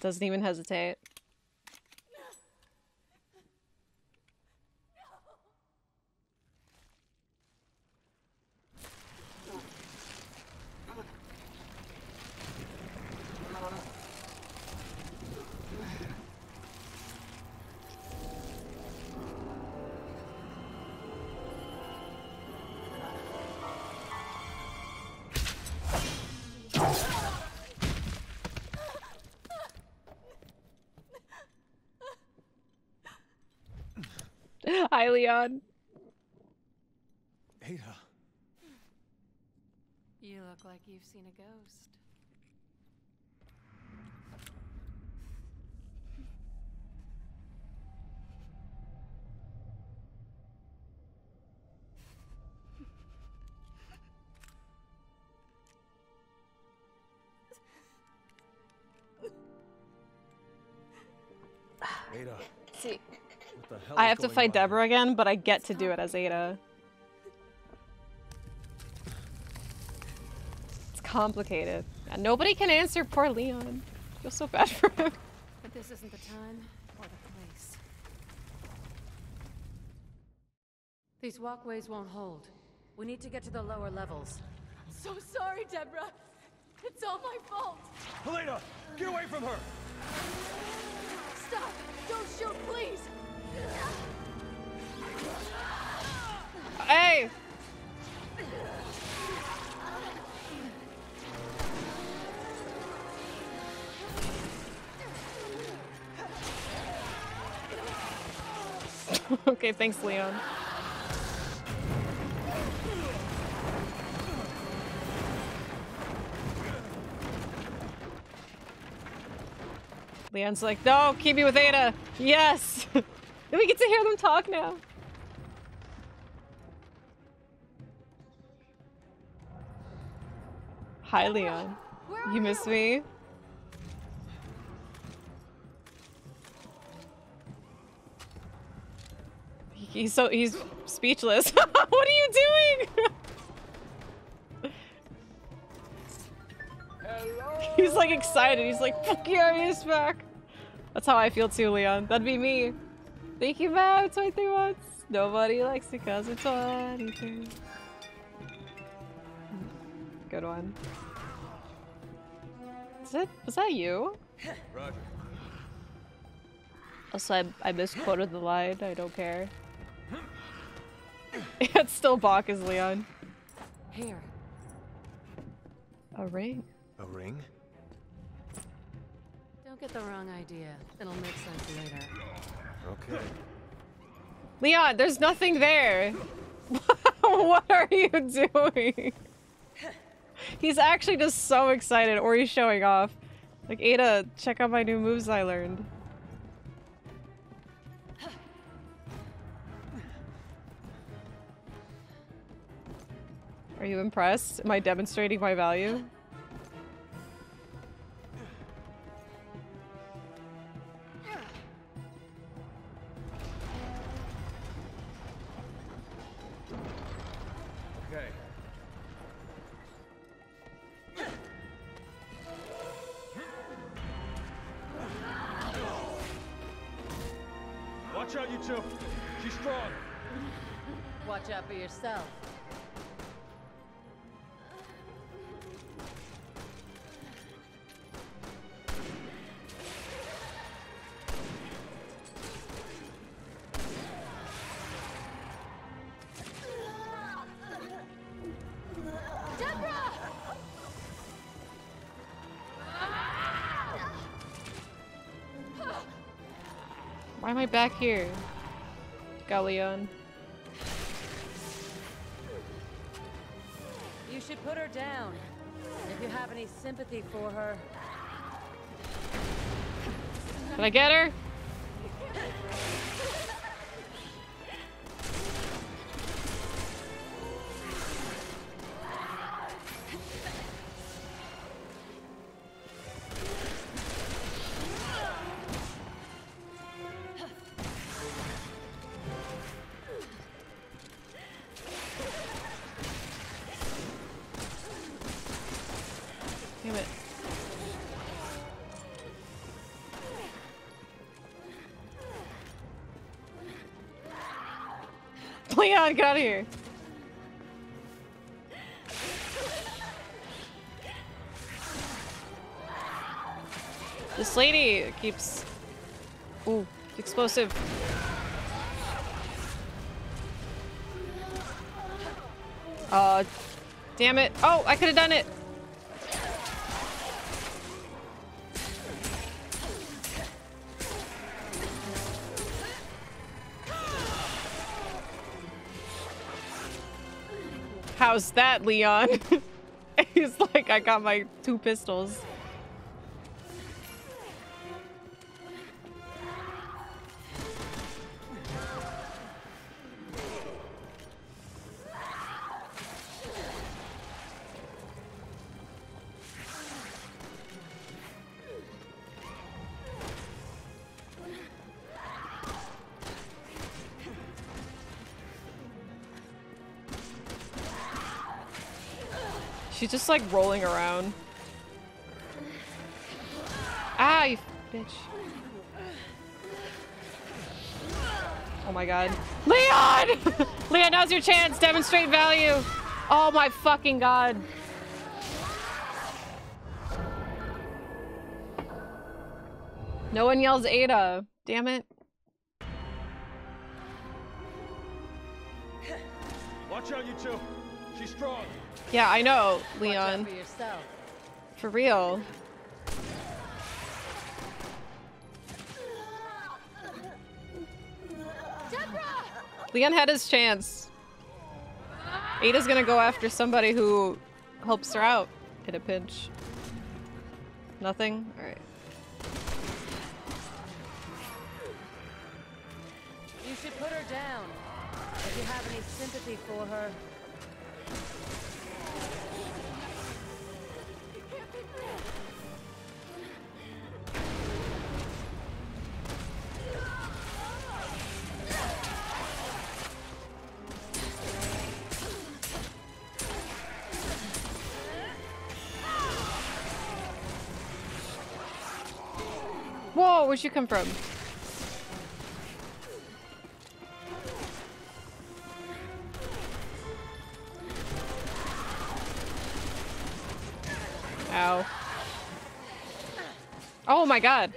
Doesn't even hesitate. Hi, Leon. Ada. You look like you've seen a ghost. Ada. See, I have to fight Deborah again, but I get to do it as Ada. It's complicated. Yeah, nobody can answer poor Leon. I feel so bad for him. But this isn't the time or the place. These walkways won't hold. We need to get to the lower levels. I'm so sorry, Deborah. It's all my fault. Helena, get away from her. Stop! Don't shoot, please. Hey. Okay, thanks, Leon. Leon's like, no, keep me with Ada. Yes. And we get to hear them talk now. Hi, Leon. You miss me? He's speechless. What are you doing? Hello? He's like excited. He's like, fuck yeah, he's back. That's how I feel too, Leon. That'd be me. Thank you, Mab. 23 months. Nobody likes it because it's 22. Good one. Was that you? Roger. Also, I misquoted the line. I don't care. It's still Bach as Leon. Here. A ring. A ring? Don't get the wrong idea. It'll make sense later. Okay. Leon, there's nothing there. What are you doing? He's actually just so excited, or he's showing off. Like, Ada, check out my new moves I learned. Are you impressed? Am I demonstrating my value? Okay. Watch out, you two. She's strong. Watch out for yourself. Why am I back here? Galleon. You should put her down. If you have any sympathy for her. Can I get her? Leon, get out of here. This lady keeps... Ooh, explosive. Damn it. Oh, I could have done it. How's that, Leon? He's like, I got my two pistols. She's just like rolling around. Ah, you bitch. Oh my god. Leon! Leon, now's your chance. Demonstrate value. Oh my fucking god. No one yells Ada. Damn it. Watch out, you two. She's strong. Yeah, I know, Leon. For real. Leon had his chance. Ada's gonna go after somebody who helps her out in a pinch. Nothing? Alright. You should put her down. If you have any sympathy for her. Whoa, where'd you come from? Ow. Oh my god.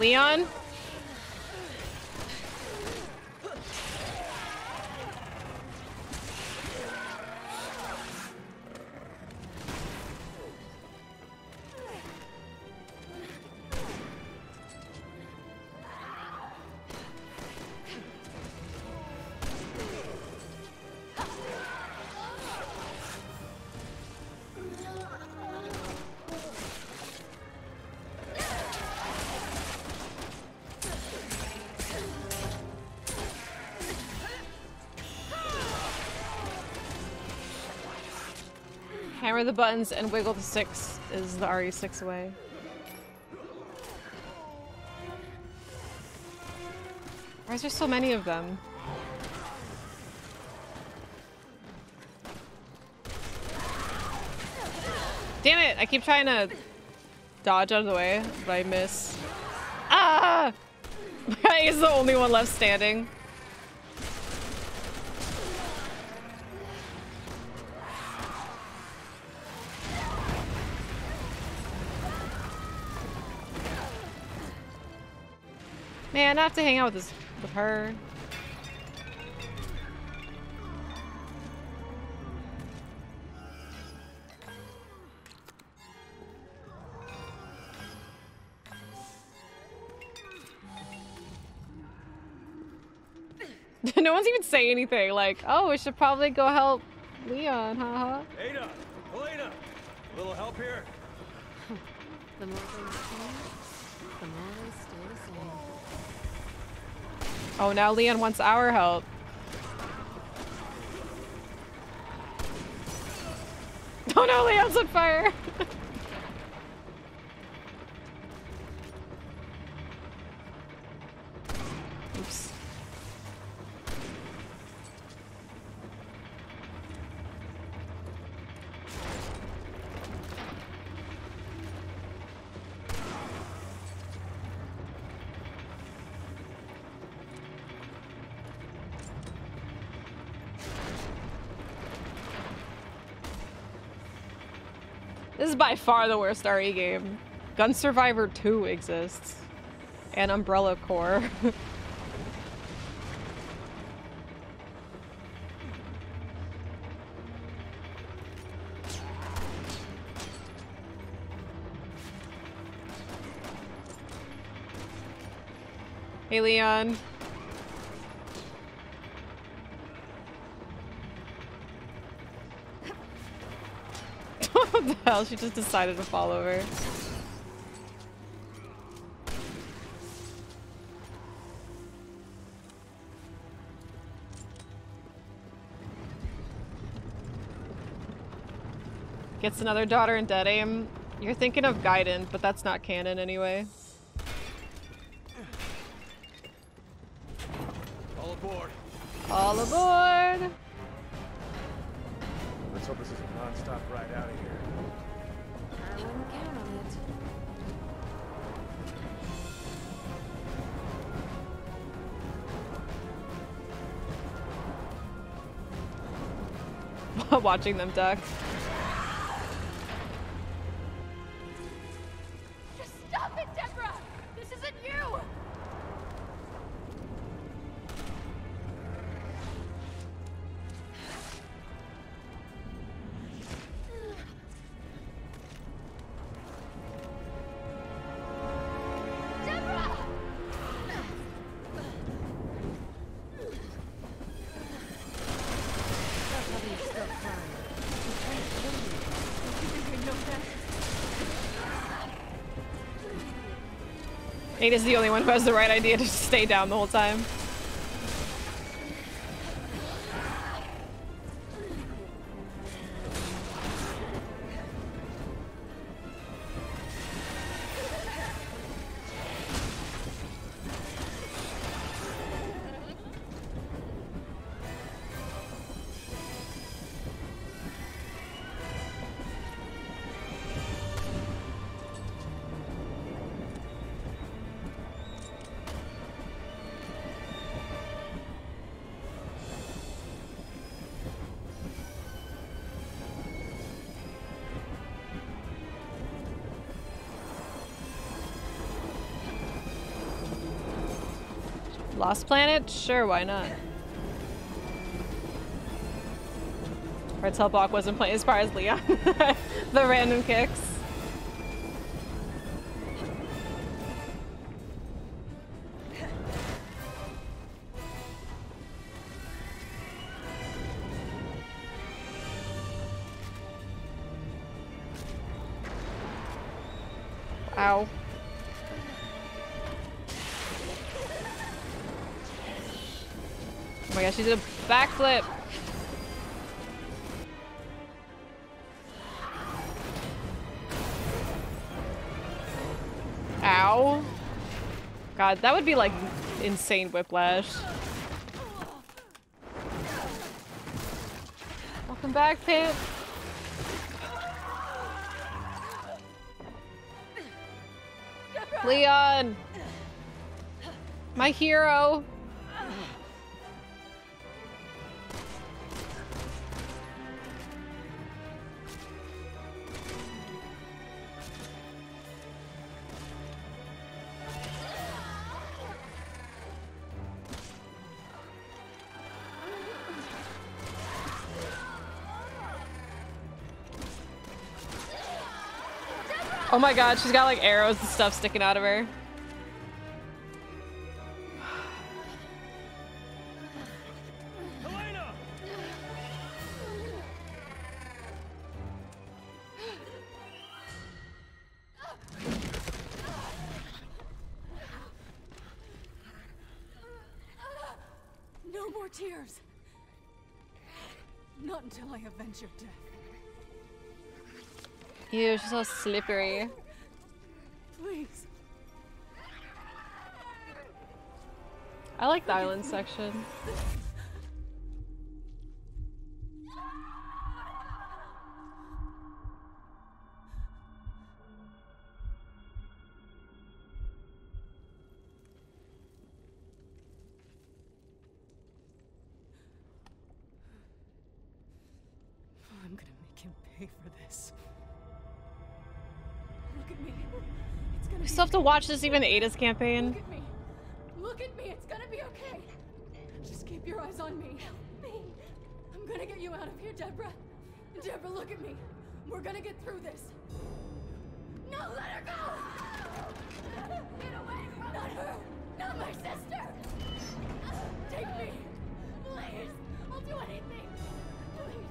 Leon? Hammer the buttons and wiggle the six is the RE6 way. Why is there so many of them? Damn it! I keep trying to dodge out of the way, but I miss. Ah! He's the only one left standing. Man, I have to hang out with her. No one's even saying anything. Like, oh, we should probably go help Leon, haha. Ada, Helena, a little help here. The more things change, the more they stay the same. Oh, now Leon wants our help. Oh no, Leon's on fire! Oops. This is by far the worst RE game. Gun Survivor 2 exists. And Umbrella Corps. Hey, Leon. Well, she just decided to fall over. Gets another daughter in dead aim. You're thinking of Gaiden, but that's not canon anyway. All aboard! All aboard! Let's hope this is a non-stop ride out of here. I wouldn't count on it. Watching them duck. Just stop it, Deborah! This isn't you! Ada's the only one who has the right idea to just stay down the whole time. Lost Planet? Sure, why not? Our Telbach wasn't playing as far as Leon. The random kicks. Ow. Oh my gosh, she did a backflip! Ow. God, that would be like insane whiplash. Welcome back, Pip! Leon! My hero! Oh my god, she's got like arrows and stuff sticking out of her. Helena! No more tears. Not until I avenge your death. Ew, she's so slippery. Please. I like the island section. I still have to watch this, even Ada's campaign. Look at me, it's gonna be okay. Just keep your eyes on me. Help me. I'm gonna get you out of here, Deborah. Deborah, look at me. We're gonna get through this. No, let her go! Get away from not her! Not my sister! Take me! Please! I'll do anything! Please!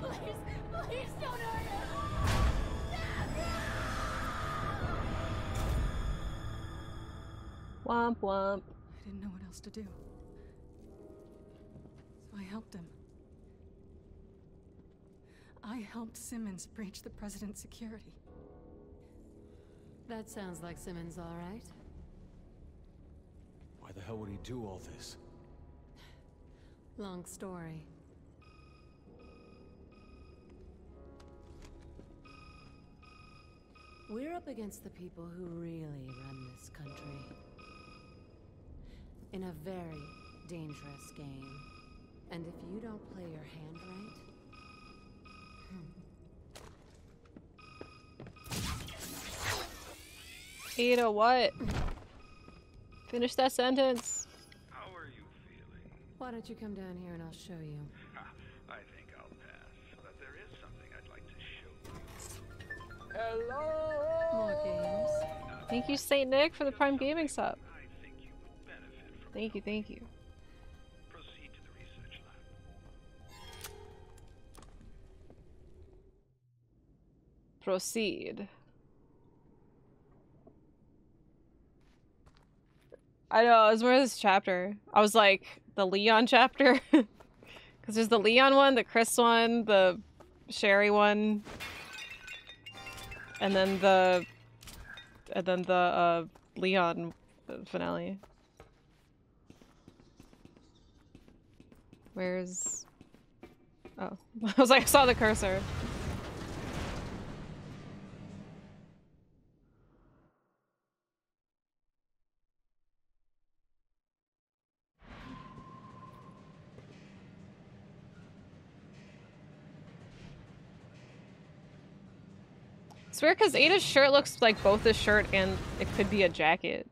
Please! Please don't hurt her! Womp womp. I didn't know what else to do. So I helped him. I helped Simmons breach the president's security. That sounds like Simmons, all right. Why the hell would he do all this? Long story. We're up against the people who really run this country. In a very dangerous game. And if you don't play your hand right... Ada, what? Finish that sentence. How are you feeling? Why don't you come down here and I'll show you. I think I'll pass, but there is something I'd like to show you. Hello! More games. Thank you, St. Nick, for the Prime Gaming sub. I think you would benefit from. Thank you, thank you. Proceed to the research lab. Proceed. I know, it was more of this chapter. I was like, the Leon chapter? Because there's the Leon one, the Chris one, the Sherry one. And then the... Leon finale. Where's... Oh. I was like, I saw the cursor. It's weird because Ada's shirt looks like both a shirt and it could be a jacket.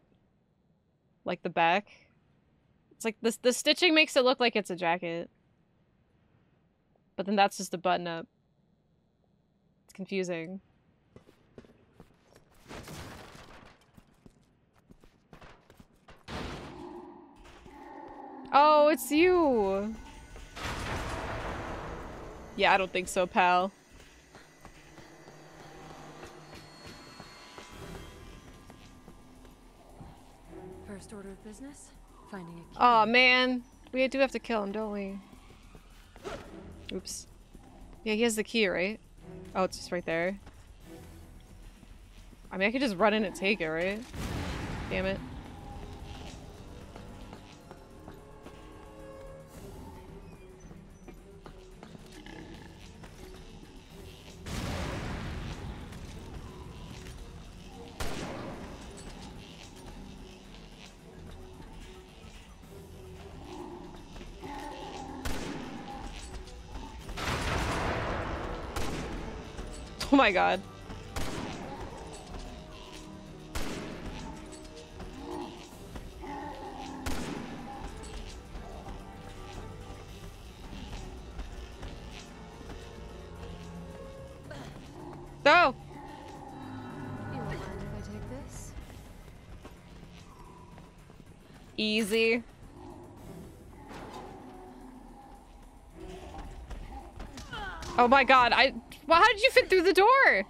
Like the back. It's like the stitching makes it look like it's a jacket. But then that's just a button up. It's confusing. Oh, it's you! Yeah, I don't think so, pal. First order of business, finding a key. Oh man, we do have to kill him, don't we? Oops. Yeah, he has the key, right? Oh, it's just right there. I mean, I could just run in and take it, right? Damn it. Oh my god. No! You won't mind if I take this? Easy. Oh my god, well, how did you fit through the door?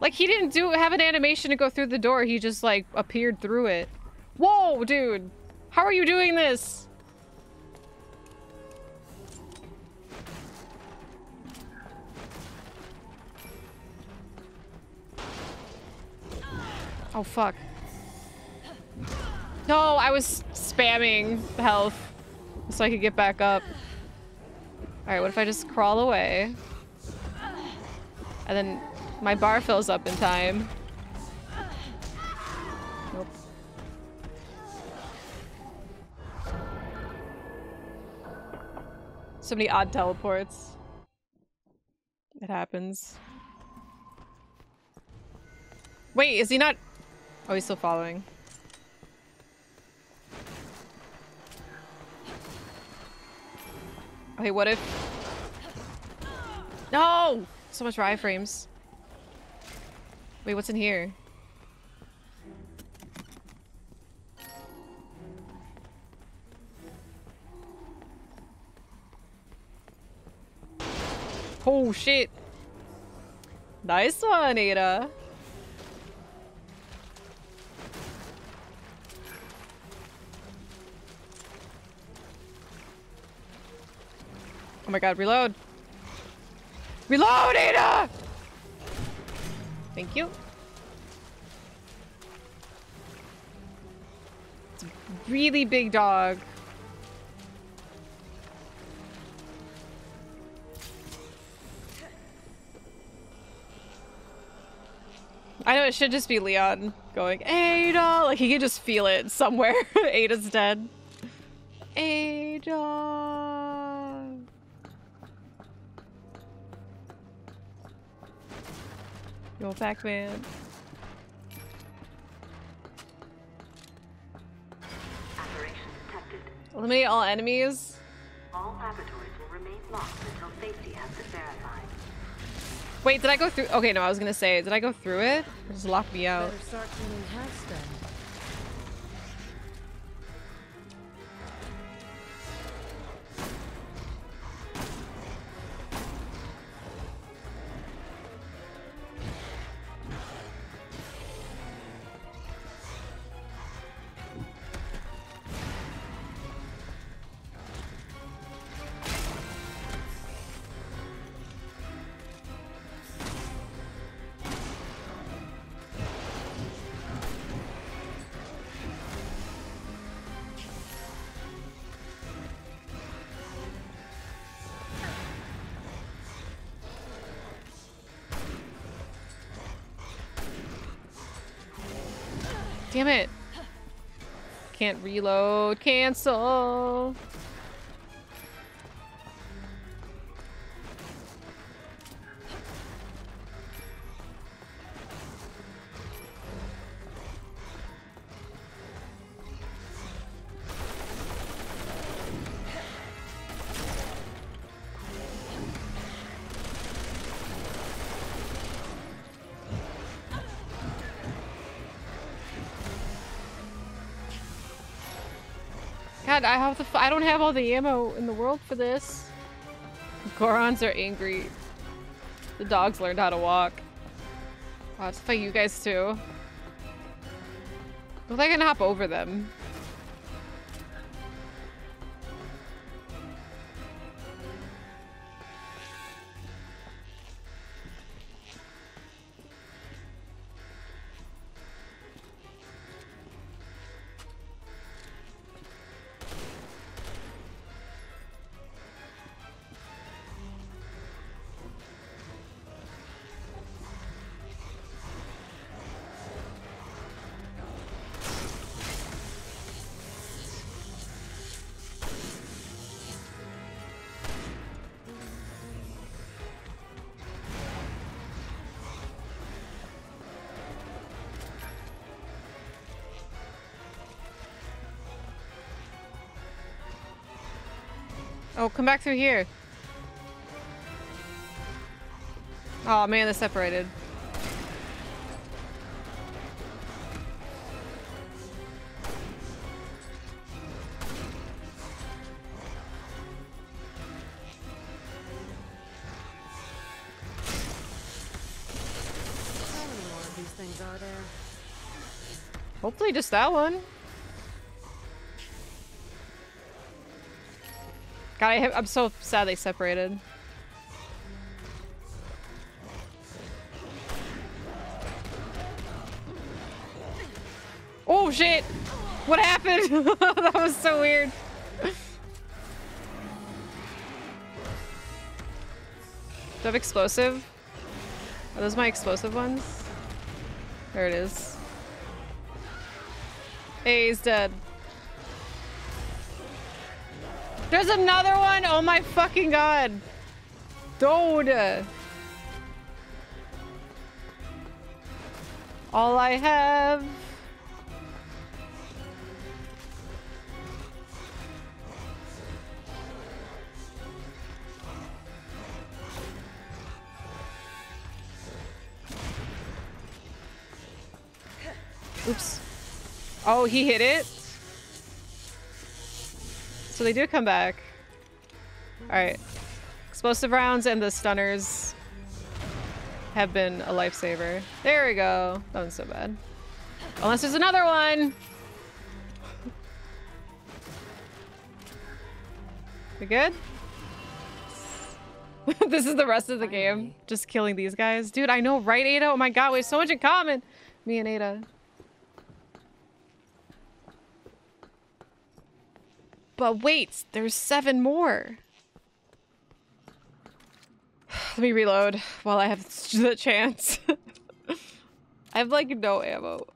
Like, he didn't have an animation to go through the door. He just, like, appeared through it. Whoa, dude. How are you doing this? Oh, fuck. No, I was spamming health. So I could get back up. Alright, what if I just crawl away? And then my bar fills up in time. Nope. So many odd teleports. It happens. Wait, is he not? Oh, he's still following. Okay, what if... No! So much for iframes. Wait, what's in here? Oh, shit! Nice one, Ada! Oh my god, reload! Reload, Ada! Thank you. It's a really big dog. I know it should just be Leon going, Ada! Like, he can just feel it somewhere. Ada's dead. Ada! Yo, Pac-Man. Eliminate all enemies. All laboratories will remain locked until safety has been verified. Wait, did I go through? Okay, no, I was gonna say, did I go through it? It just locked me out. Damn it. Can't reload. Cancel. God, I don't have all the ammo in the world for this. Gorons are angry. The dogs learned how to walk. Wow, it's like you guys too. Well, I can hop over them. Oh, come back through here. Oh man, they're separated. How many more of these things are there? Hopefully just that one. God, I'm so sad they separated. Oh shit! What happened? That was so weird. Do I have explosive? Are those my explosive ones? There it is. Hey, he's dead. There's another one! Oh my fucking god! Dude! All I have... Oops. Oh, he hit it? So they do come back. Alright. Explosive rounds and the stunners have been a lifesaver. There we go. That one's so bad. Unless there's another one! We good? This is the rest of the game. Just killing these guys. Dude, I know, right, Ada? Oh my god, we have so much in common! Me and Ada. But wait, there's 7 more. Let me reload while I have the chance. I have like no ammo.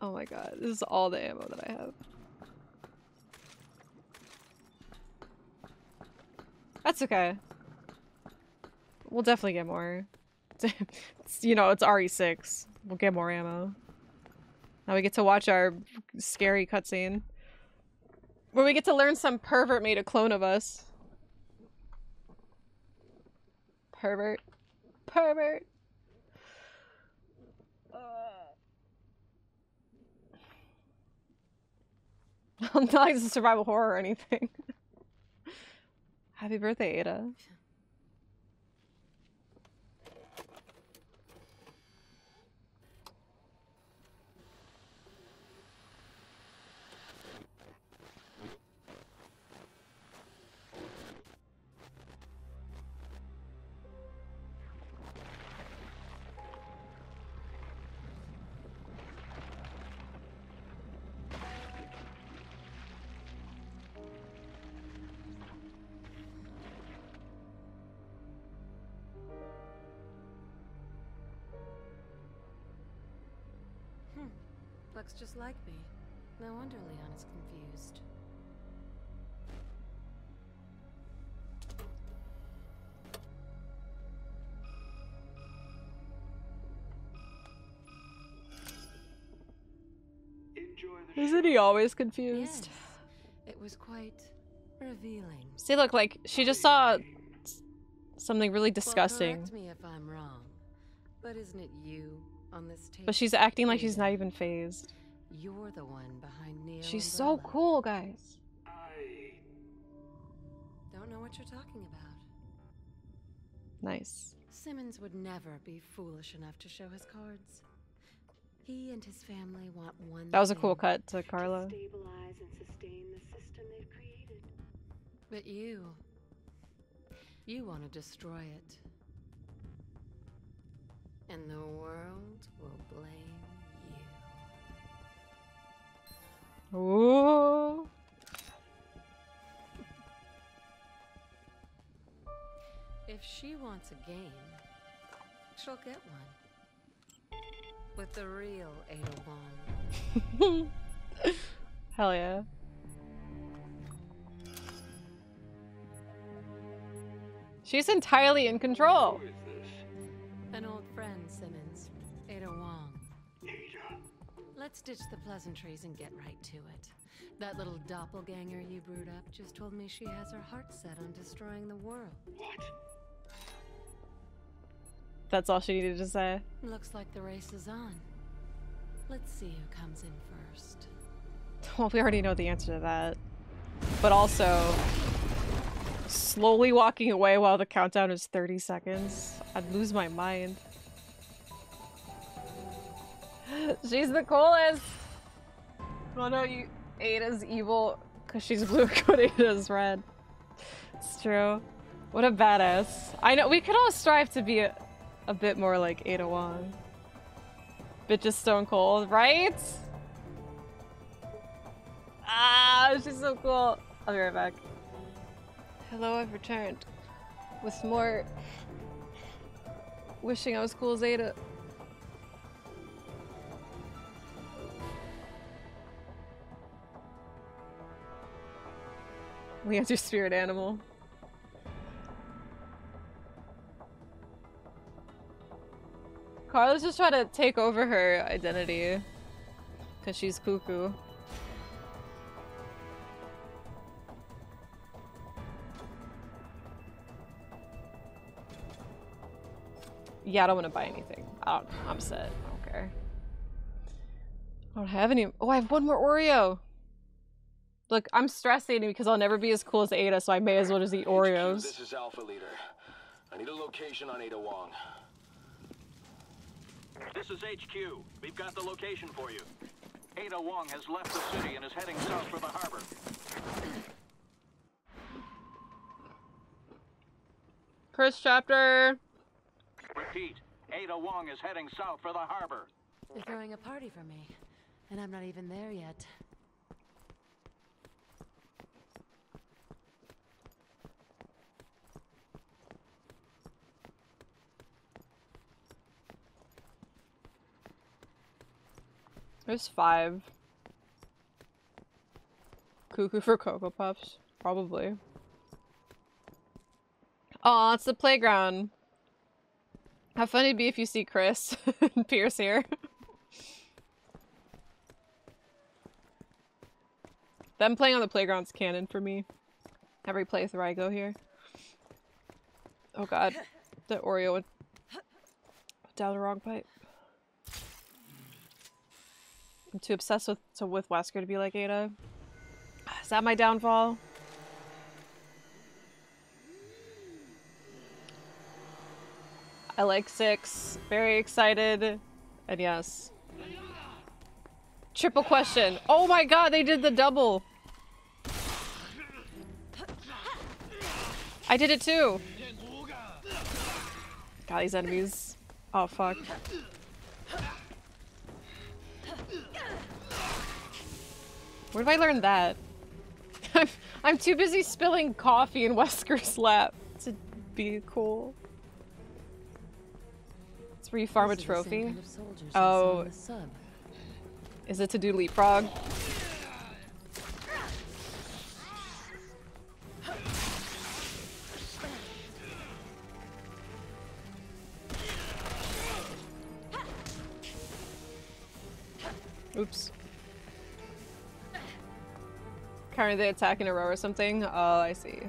Oh my god, this is all the ammo that I have. That's okay. We'll definitely get more. You know, it's RE6. We'll get more ammo. Now we get to watch our scary cutscene. Where we get to learn some pervert made a clone of us. Pervert. Pervert. I'm not like it's a survival horror or anything. Happy birthday, Ada. Looks just like me. No wonder Leon is confused. Isn't he always confused? Yes, it was quite revealing. See, look, like she just saw something really disgusting. Well, correct me if I'm wrong, but isn't it you? On this tape. But she's acting like she's not even phased. You're the one behind Neo. She's umbrella. So cool, guys. I don't know what you're talking about. Nice. Simmons would never be foolish enough to show his cards. He and his family want one. That was a cool cut to Carla. To stabilize and sustain the system they've created. But you want to destroy it. And the world will blame you. Ooh. If she wants a game, she'll get one. With the real Ada Wong. Hell yeah. She's entirely in control. An old friend, Simmons. Ada Wong. Ada. Let's ditch the pleasantries and get right to it. That little doppelganger you brewed up just told me she has her heart set on destroying the world. What? That's all she needed to say. Looks like the race is on. Let's see who comes in first. Well, we already know the answer to that. But also... slowly walking away while the countdown is 30 seconds. I'd lose my mind. She's the coolest! Oh no, you Ada's evil because she's blue and Ada's red. It's true. What a badass. I know, we could all strive to be a bit more like Ada Wong. Bitch is stone cold, right? Ah, she's so cool. I'll be right back. Hello, I've returned with more wishing I was cool as Ada. Leon's your spirit animal. Carla's just trying to take over her identity because she's cuckoo. Yeah, I don't want to buy anything. I'm set. I don't care. I don't have any. Oh, I have one more Oreo. Look, I'm stress eating because I'll never be as cool as Ada, so I may as well just eat Oreos. HQ, this is Alpha Leader. I need a location on Ada Wong. This is HQ. We've got the location for you. Ada Wong has left the city and is heading south for the harbor. First chapter. Repeat, Ada Wong is heading south for the harbor. They're throwing a party for me, and I'm not even there yet. There's 5. Cuckoo for Cocoa Puffs, probably. Aw, it's the playground. How funny it'd be if you see Chris and Pierce here. Them playing on the playground's canon for me. Every place where I go here. Oh god. The Oreo went down the wrong pipe. I'm too obsessed with Wesker to be like Ada. Is that my downfall? I like 6. Very excited. And yes. Triple question. Oh my god, they did the double! I did it too! God, these enemies. Oh fuck. Where did I learn that? I'm too busy spilling coffee in Wesker's lap to be cool. It's where you farm a trophy. Kind of oh. Is it to do leapfrog? Oops. Kind of they attack in a row or something? Oh, I see.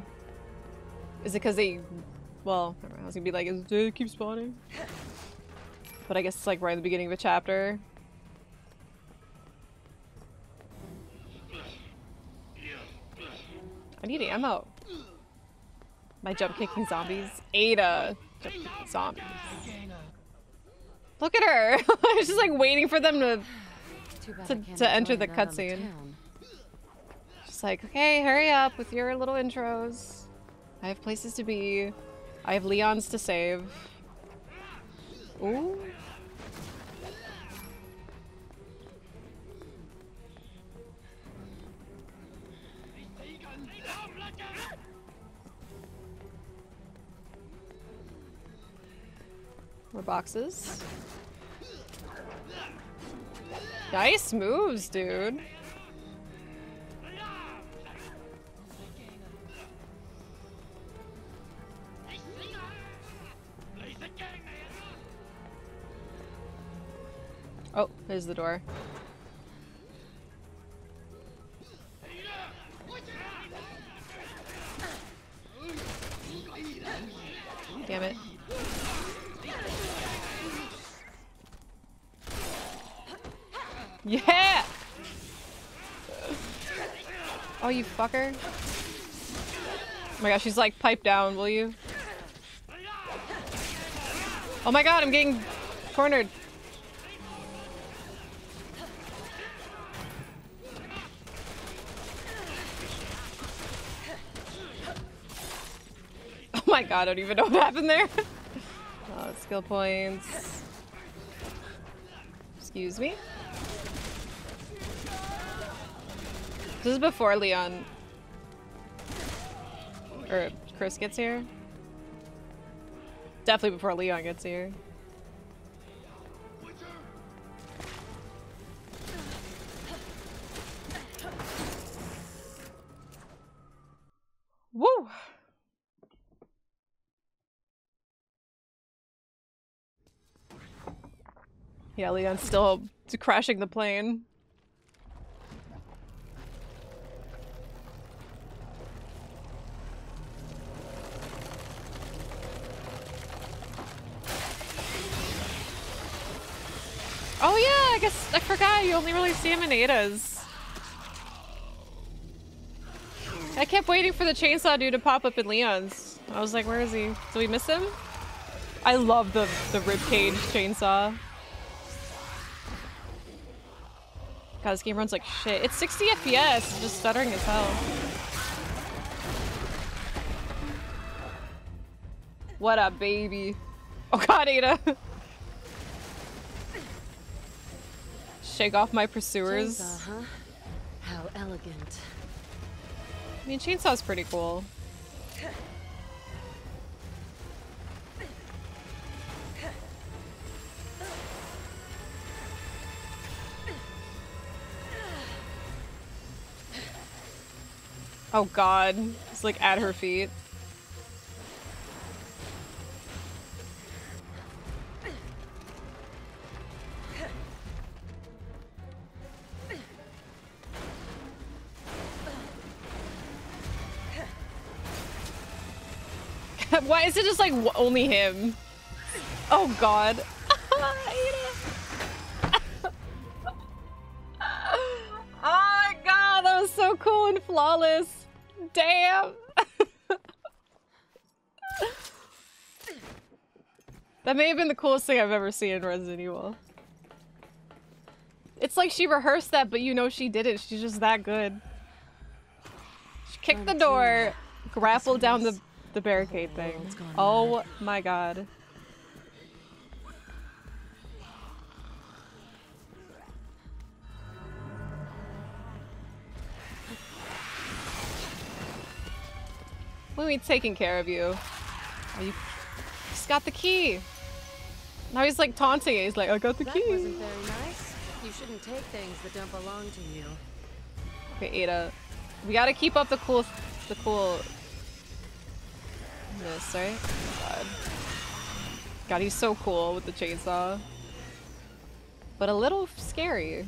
Is it because they... Well, I don't know, I was gonna be like, is it keep spawning? But I guess it's like right at the beginning of a chapter. I need ammo. My jump kicking zombies. Ada. Jump kicking zombies. Look at her! I was just like waiting for them to enter the cutscene. Just like, okay, hurry up with your little intros. I have places to be. I have Leons to save. Ooh. More boxes. Nice moves, dude. Oh, there's the door. Damn it. Yeah! Oh, you fucker. Oh my gosh, she's like, pipe down, will you? Oh my god, I'm getting cornered. Oh my god, I don't even know what happened there. Oh, skill points. Excuse me. This is before Leon or Chris gets here. Definitely before Leon gets here. Woo! Yeah, Leon's still crashing the plane. Oh yeah, I guess I forgot you only really see him in Ada's. I kept waiting for the chainsaw dude to pop up in Leon's. I was like, where is he? Did we miss him? I love the ribcage chainsaw. God, this game runs like shit. It's 60 FPS, just stuttering as hell. What a baby. Oh god, Ada! Shake off my pursuers. Chainsaw, huh? How elegant. I mean, chainsaw's pretty cool. Oh god, it's like at her feet. Why is it just like only him? Oh god. Oh god, that was so cool and flawless. Damn. That may have been the coolest thing I've ever seen in Resident Evil. It's like she rehearsed that, but you know she didn't. She's just that good. She kicked the door, grappled down the barricade thing. Oh my god. We're taking care of you. Are you. He's got the key. Now he's like taunting it. He's like, I got the key. That wasn't very nice. You shouldn't take things that don't belong to you. Okay, Ada. We gotta keep up the coolness, right? Oh, god. God, he's so cool with the chainsaw. But a little scary.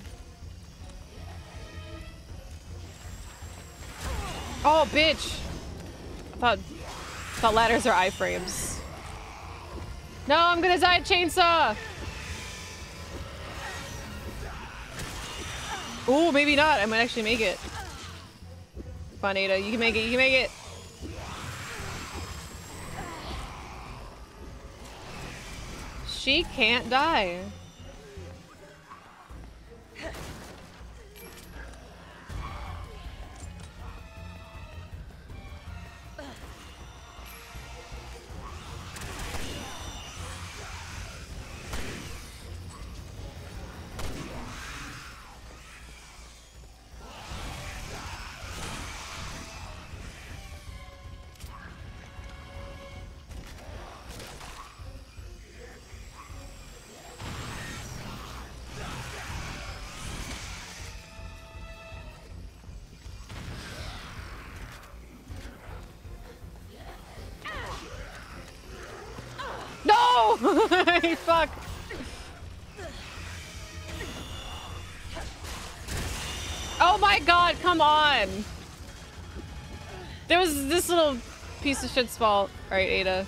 Oh, bitch! Thought ladders are iframes. No, I'm gonna die at chainsaw! Ooh, maybe not. I might actually make it. Come on, Ada. You can make it. You can make it. She can't die. Hey, fuck! Oh my god, come on! There was this little piece of shit's fault. Alright, Ada.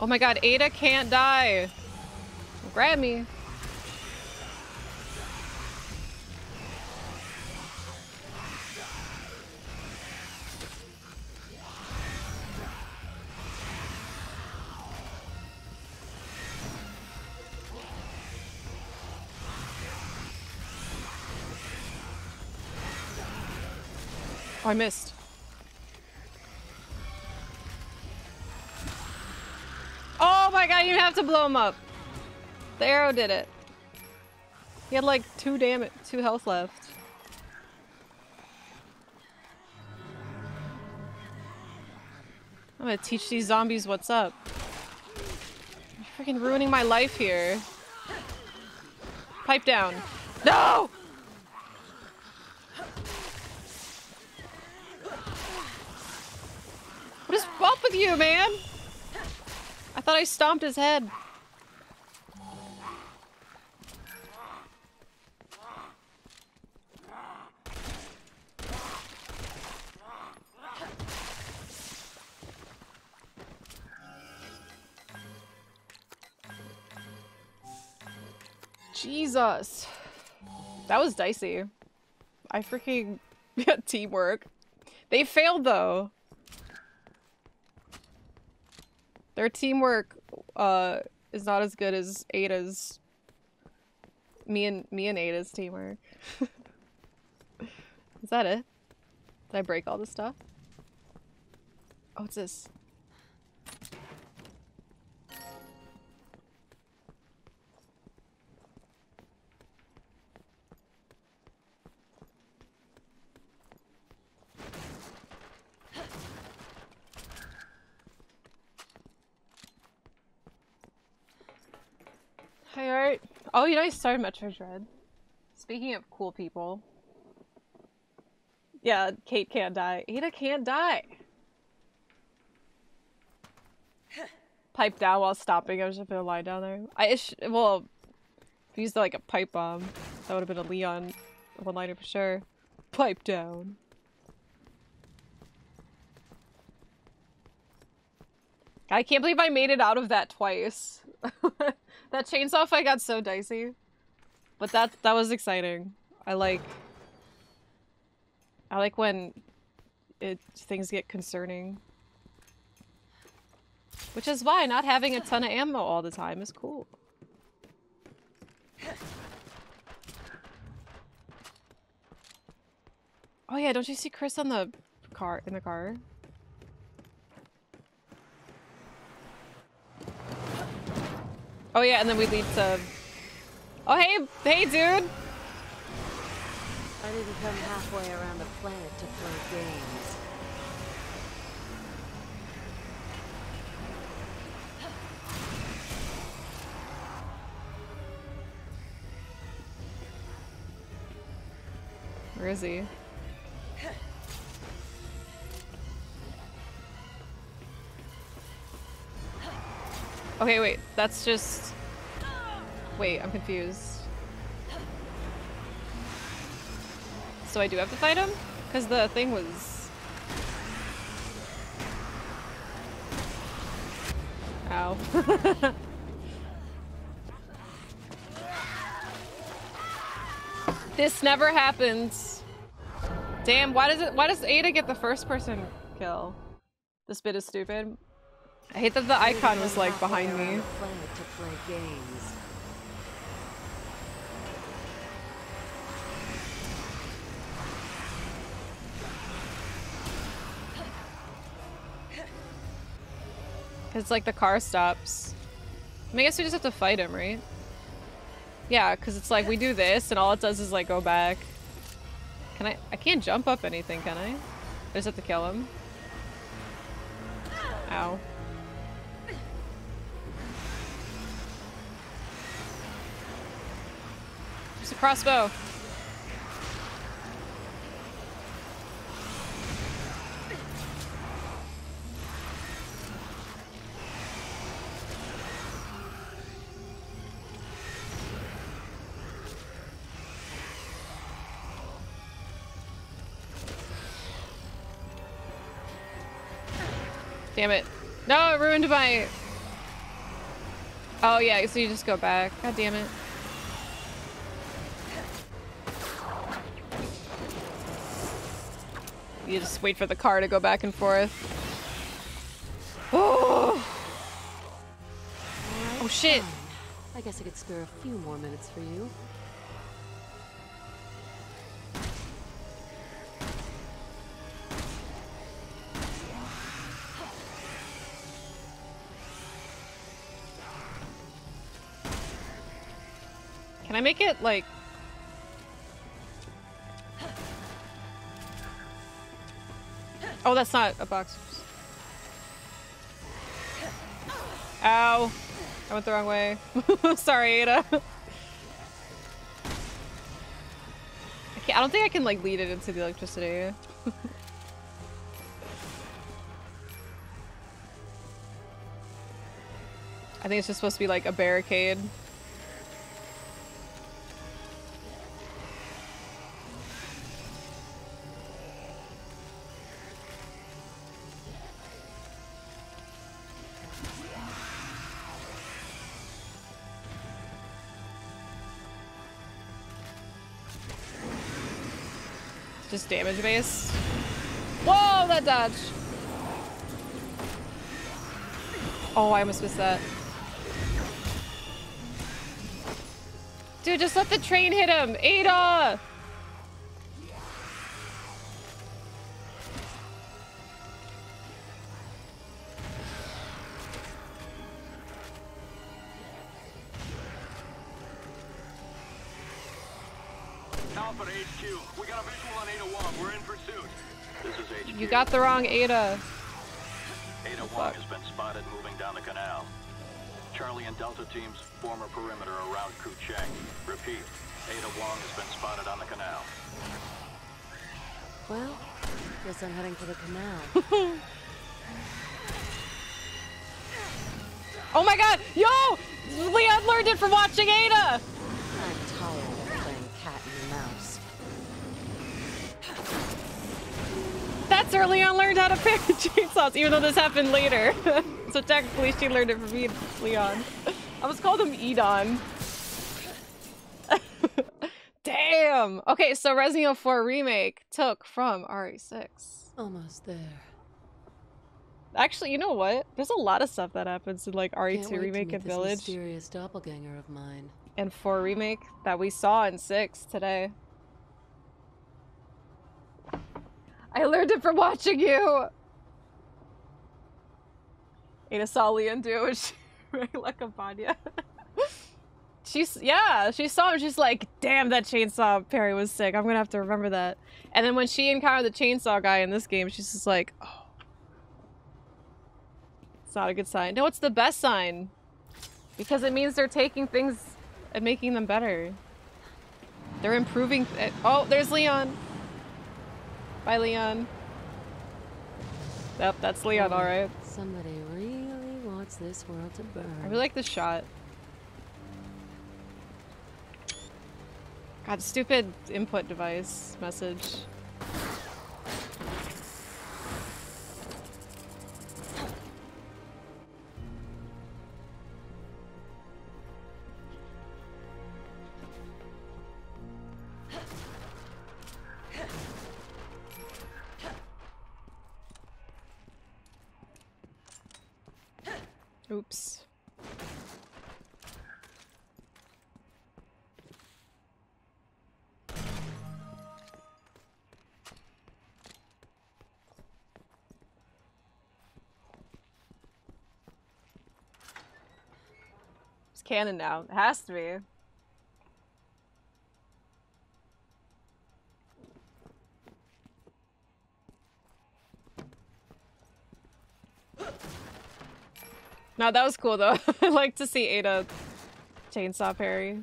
Oh my god, Ada can't die! Grab me! Oh, I missed. Oh my god, you didn't have to blow him up. The arrow did it. He had like two health left. I'm gonna teach these zombies what's up. You're freaking ruining my life here. Pipe down. No! What's up with you, man? I thought I stomped his head. Jesus. That was dicey. I freaking got teamwork. They failed though. Their teamwork is not as good as Ada's. Me and Ada's teamwork. Is that it? Did I break all this stuff? Oh, what's this? Hey, Art. Oh, you know, I started Metro Dread. Speaking of cool people. Yeah, Kate can't die. Ada can't die. Pipe down while stopping. I was just gonna lie down there. Well, if you used like a pipe bomb, that would have been a Leon one-liner for sure. Pipe down. I can't believe I made it out of that twice. That chainsaw fight got so dicey. But that was exciting. I like when things get concerning. Which is why not having a ton of ammo all the time is cool. Oh yeah, don't you see Chris on the car Oh yeah, and then we lead to... Oh hey dude! I didn't come halfway around the planet to play games. Where is he? Okay, wait, that's just... Wait, I'm confused. So I do have to fight him? Because the thing was... Ow. This never happens. Damn, why does Ada get the first person kill? This bit is stupid. I hate that the icon was like behind me. It's like the car stops. I mean, I guess we just have to fight him, right? Yeah, because it's like we do this and all it does is like go back. Can I can't jump up anything, can I? I just have to kill him. Ow. There's a crossbow. Damn it. No, it ruined my... Oh yeah, so you just go back. God damn it. You just wait for the car to go back and forth. Oh! Oh shit! I guess I could spare a few more minutes for you. Can I make it, like... Oh, that's not a box. Ow. I went the wrong way. Sorry, Ada. I don't think I can, like, lead it into the electricity. I think it's just supposed to be, like, a barricade. Just damage base. Whoa, that dodge! Oh, I almost missed that. Dude, just let the train hit him! Ada! Got the wrong Ada. Ada Wong has been spotted moving down the canal. Charlie and Delta teams form a perimeter around Kucheng. Repeat, Ada Wong has been spotted on the canal. Well, guess I'm heading for the canal. Oh my god! Yo! Leon learned it from watching Ada! I'm tired of playing cat and mouse. That's where Leon learned how to pick chainsaws, even though this happened later. So technically she learned it from me and Leon. I almost called him Edon. Damn! Okay, so Resident Evil 4 Remake took from RE6. Almost there. Actually, you know what? There's a lot of stuff that happens in like RE2 Remake and Village. Mysterious doppelganger of mine. And 4 Remake that we saw in 6 today. I learned it from watching you. Ada saw Leon do it. She like a Banya. She saw him. She's like, damn, that chainsaw Perry was sick. I'm gonna have to remember that. And then when she encountered the chainsaw guy in this game, she's just like, oh. Not a good sign. No, it's the best sign because it means they're taking things and making them better. They're improving. Oh, there's Leon. Bye, Leon. Yep, that's Leon, all right. Somebody really wants this world to burn. I really like this shot. God, stupid input device message. Oops. It's canon now. It has to be. No, that was cool though. I like to see Ada chainsaw Perry.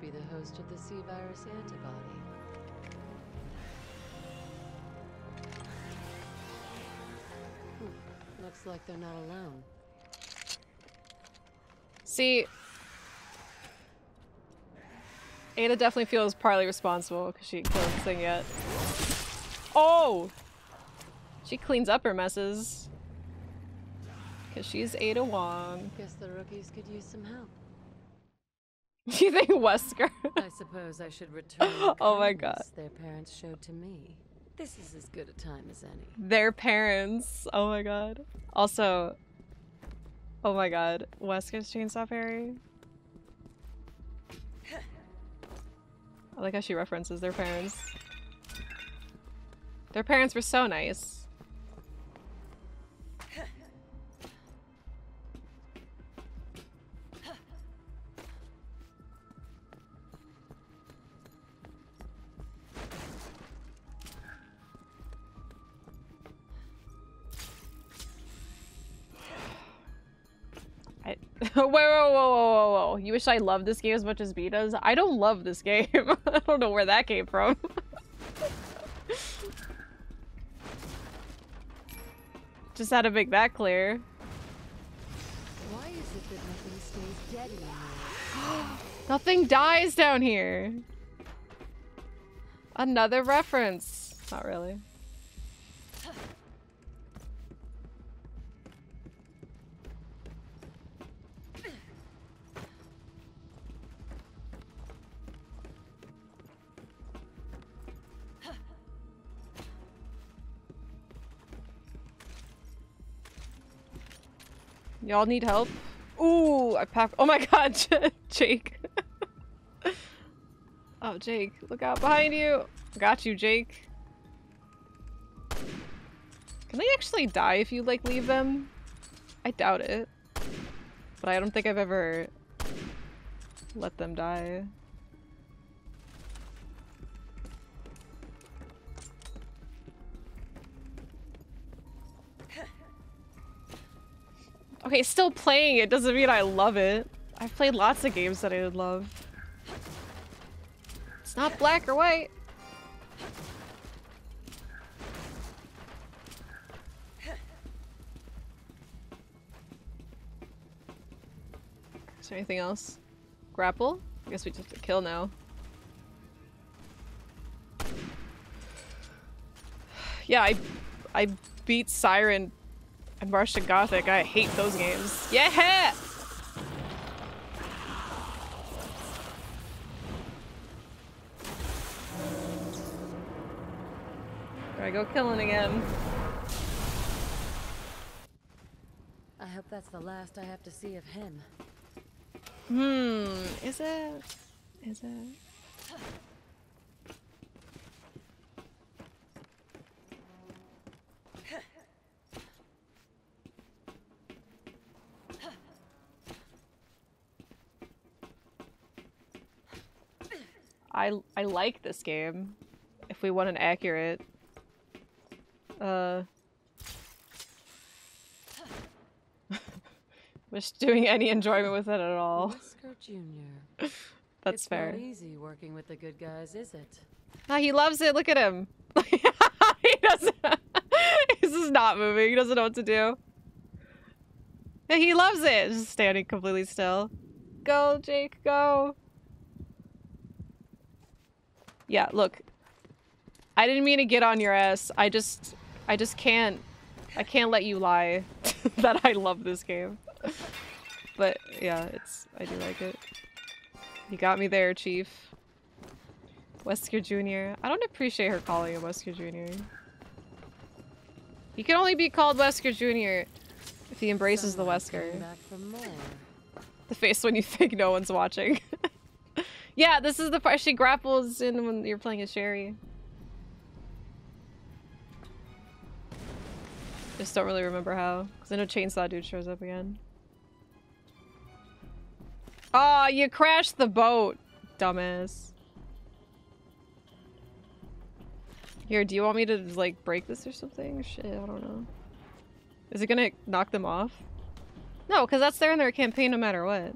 Be the host of the C-virus antibody. Looks like they're not alone. See, Ada definitely feels partly responsible because she killed this thing yet. Oh! She cleans up her messes. Because she's Ada Wong. Guess the rookies could use some help. Do you think Wesker? I suppose I should return. Oh my god. Their parents showed to me. This is as good a time as any. Their parents. Oh my god. Also, oh my god. Wesker's chainsaw Perry. I like how she references their parents. Their parents were so nice. Whoa, whoa, whoa, whoa, whoa, whoa. You wish I loved this game as much as B does? I don't love this game. I don't know where that came from. Just had to make that clear. Why is it that nothing stays dead anymore? Nothing dies down here. Another reference. Not really. Y'all need help? Ooh, I pack. Oh my god, Jake. Oh, Jake, look out behind you. Got you, Jake. Can they actually die if you, like, leave them? I doubt it. But I don't think I've ever let them die. Okay, still playing it doesn't mean I love it. I've played lots of games that I would love. It's not black or white. Is there anything else? Grapple? I guess we just have to kill now. Yeah, I beat Siren and Martian Gothic. I hate those games. Yeah! There I go, killing again. I hope that's the last I have to see of him. Is it? Is it? I like this game, if we want an accurate. Wish doing any enjoyment with it at all. Wesker Jr. That's fair. It's not easy working with the good guys, is it? Ah, he loves it, look at him. He doesn't... He's just not moving, he doesn't know what to do. He loves it! Just standing completely still. Go, Jake, go! Yeah, look. I didn't mean to get on your ass. I just can't. I can't let you lie that I love this game. But yeah, I do like it. You got me there, Chief. Wesker Jr. I don't appreciate her calling him Wesker Jr. He can only be called Wesker Jr. if he embraces the Wesker. The face when you think no one's watching. Yeah, this is the part she grapples in when you're playing as Sherry. Just don't really remember how. Because I know Chainsaw Dude shows up again. Aw, you crashed the boat, dumbass. Here, do you want me to, like, break this or something? Shit, I don't know. Is it gonna knock them off? No, because that's their in their campaign no matter what.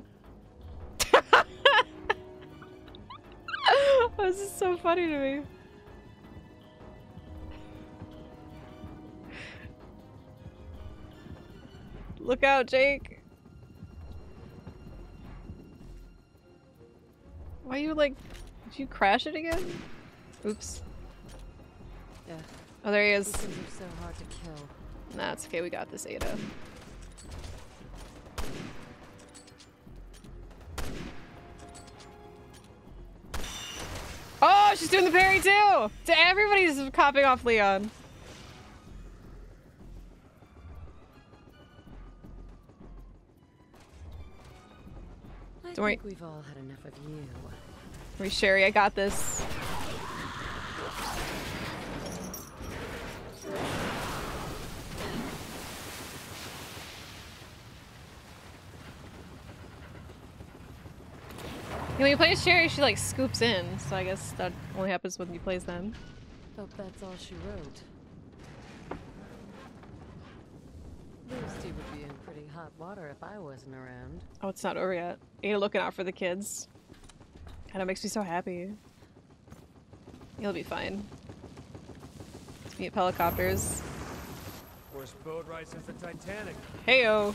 This is so funny to me. Look out, Jake. Why you like... Did you crash it again? Oops. Yeah. Oh, there he is. These things are so hard to kill. Nah, it's okay. We got this, Ada. Oh, she's doing the parry too! Everybody's copying off Leon. Don't worry. We've all had enough of you. Don't worry, Sherry, I got this. When you play as Sherry, she like scoops in, so I guess that only happens when you play as them. Hope that's all she wrote. Those two would be in pretty hot water if I wasn't around. Oh, it's not over yet. Ada looking out for the kids. And it makes me so happy. You'll be fine. Let's meet helicopters. Worst boat ride since the Titanic. Heyo.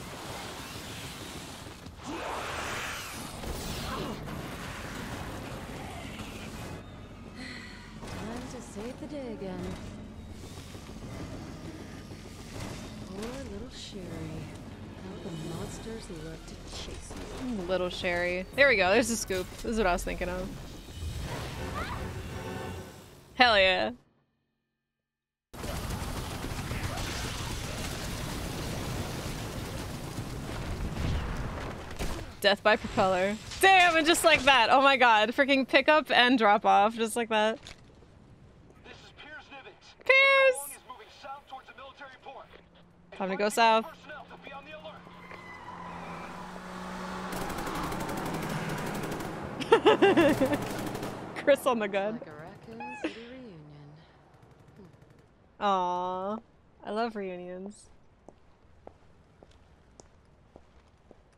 Save the day again. Poor little Sherry. How the monsters love to chase me. Little Sherry. There we go. There's the scoop. This is what I was thinking of. Hell yeah. Death by propeller. Damn, and just like that. Oh my god. Freaking pick up and drop off. Just like that. This is Piers Nivens. Piers! Is moving south towards the military port. Time to go south. Chris on the gun. Like aww. I love reunions.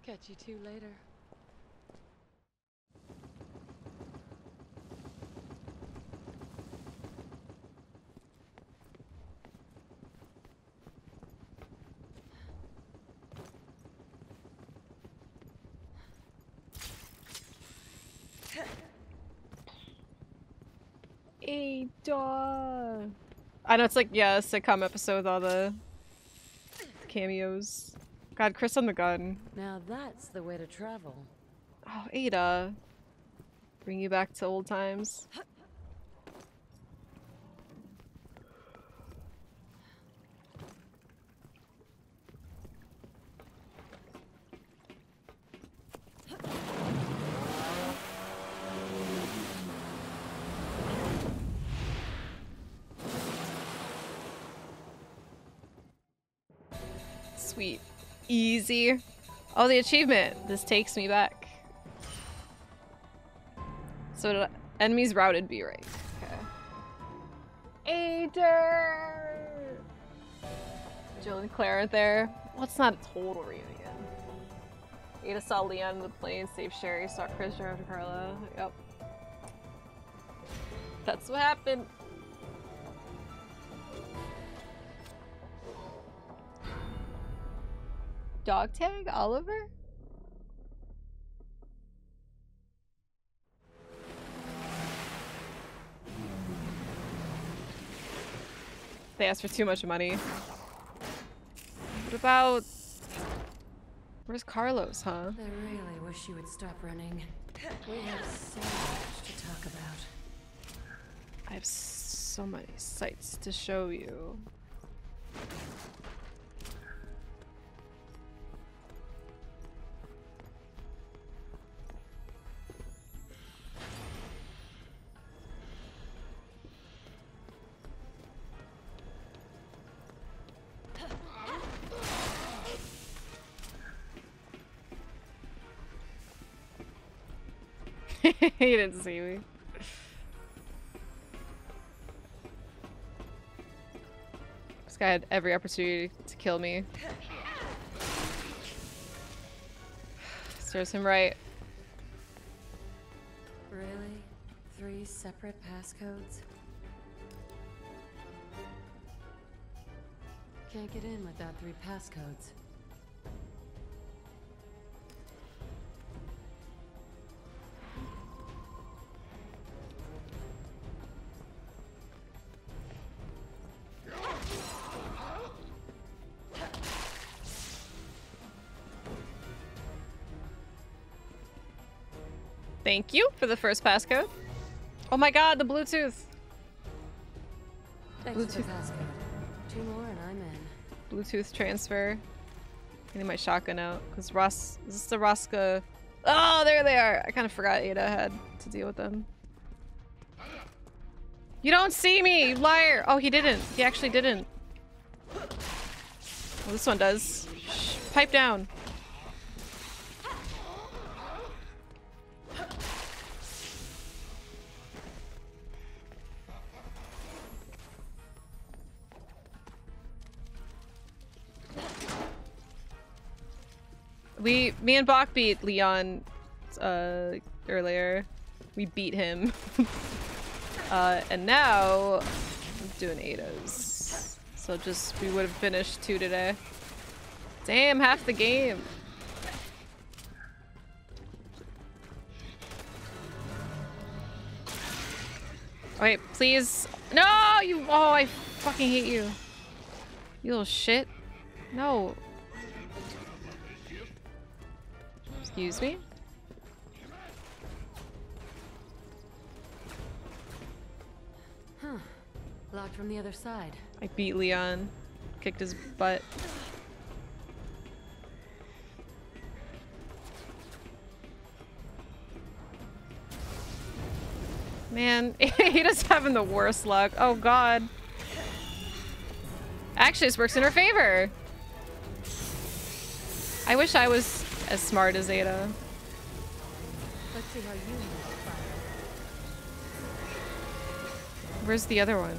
Catch you two later. Ada. I know it's like, yeah, a sitcom episode with all the cameos. God, Chris on the gun. Now that's the way to travel. Oh, Ada. Bring you back to old times. Sweet. Easy. Oh, the achievement. This takes me back. So, enemies routed B rank. Okay. Ada! Jill and Claire are there. What's not a total reunion? Ada saw Leon in the plane, saved Sherry, saw Chris, and Carla. Yep. That's what happened. Dog tag? Oliver? They asked for too much money. What about... Where's Carlos, huh? I really wish you would stop running. We have so much to talk about. I have so many sights to show you. He didn't see me. This guy had every opportunity to kill me. Serves him right. Really? 3 separate passcodes? Can't get in without 3 passcodes. Thank you for the first passcode. Oh my god, the Bluetooth! Thanks Bluetooth. For the passcode. 2 more and I'm in. Bluetooth transfer. Getting my shotgun out. Because Ross. Is this the Rosca? Oh, there they are! I kind of forgot Ada had to deal with them. You don't see me, you liar! Oh, he didn't. He actually didn't. Well, this one does. Shh, pipe down. Me and Bach beat Leon earlier. We beat him. And now I'm doing Ada's. So just we would have finished 2 today. Damn, half the game. Wait, please. No, you. Oh, I fucking hate you. You little shit. No. Excuse me? Huh. Locked from the other side. I beat Leon. Kicked his butt. Man, Ada's having the worst luck. Oh god. Actually, this works in her favor. I wish I was as smart as Ada. Let's see how you move. Where's the other one?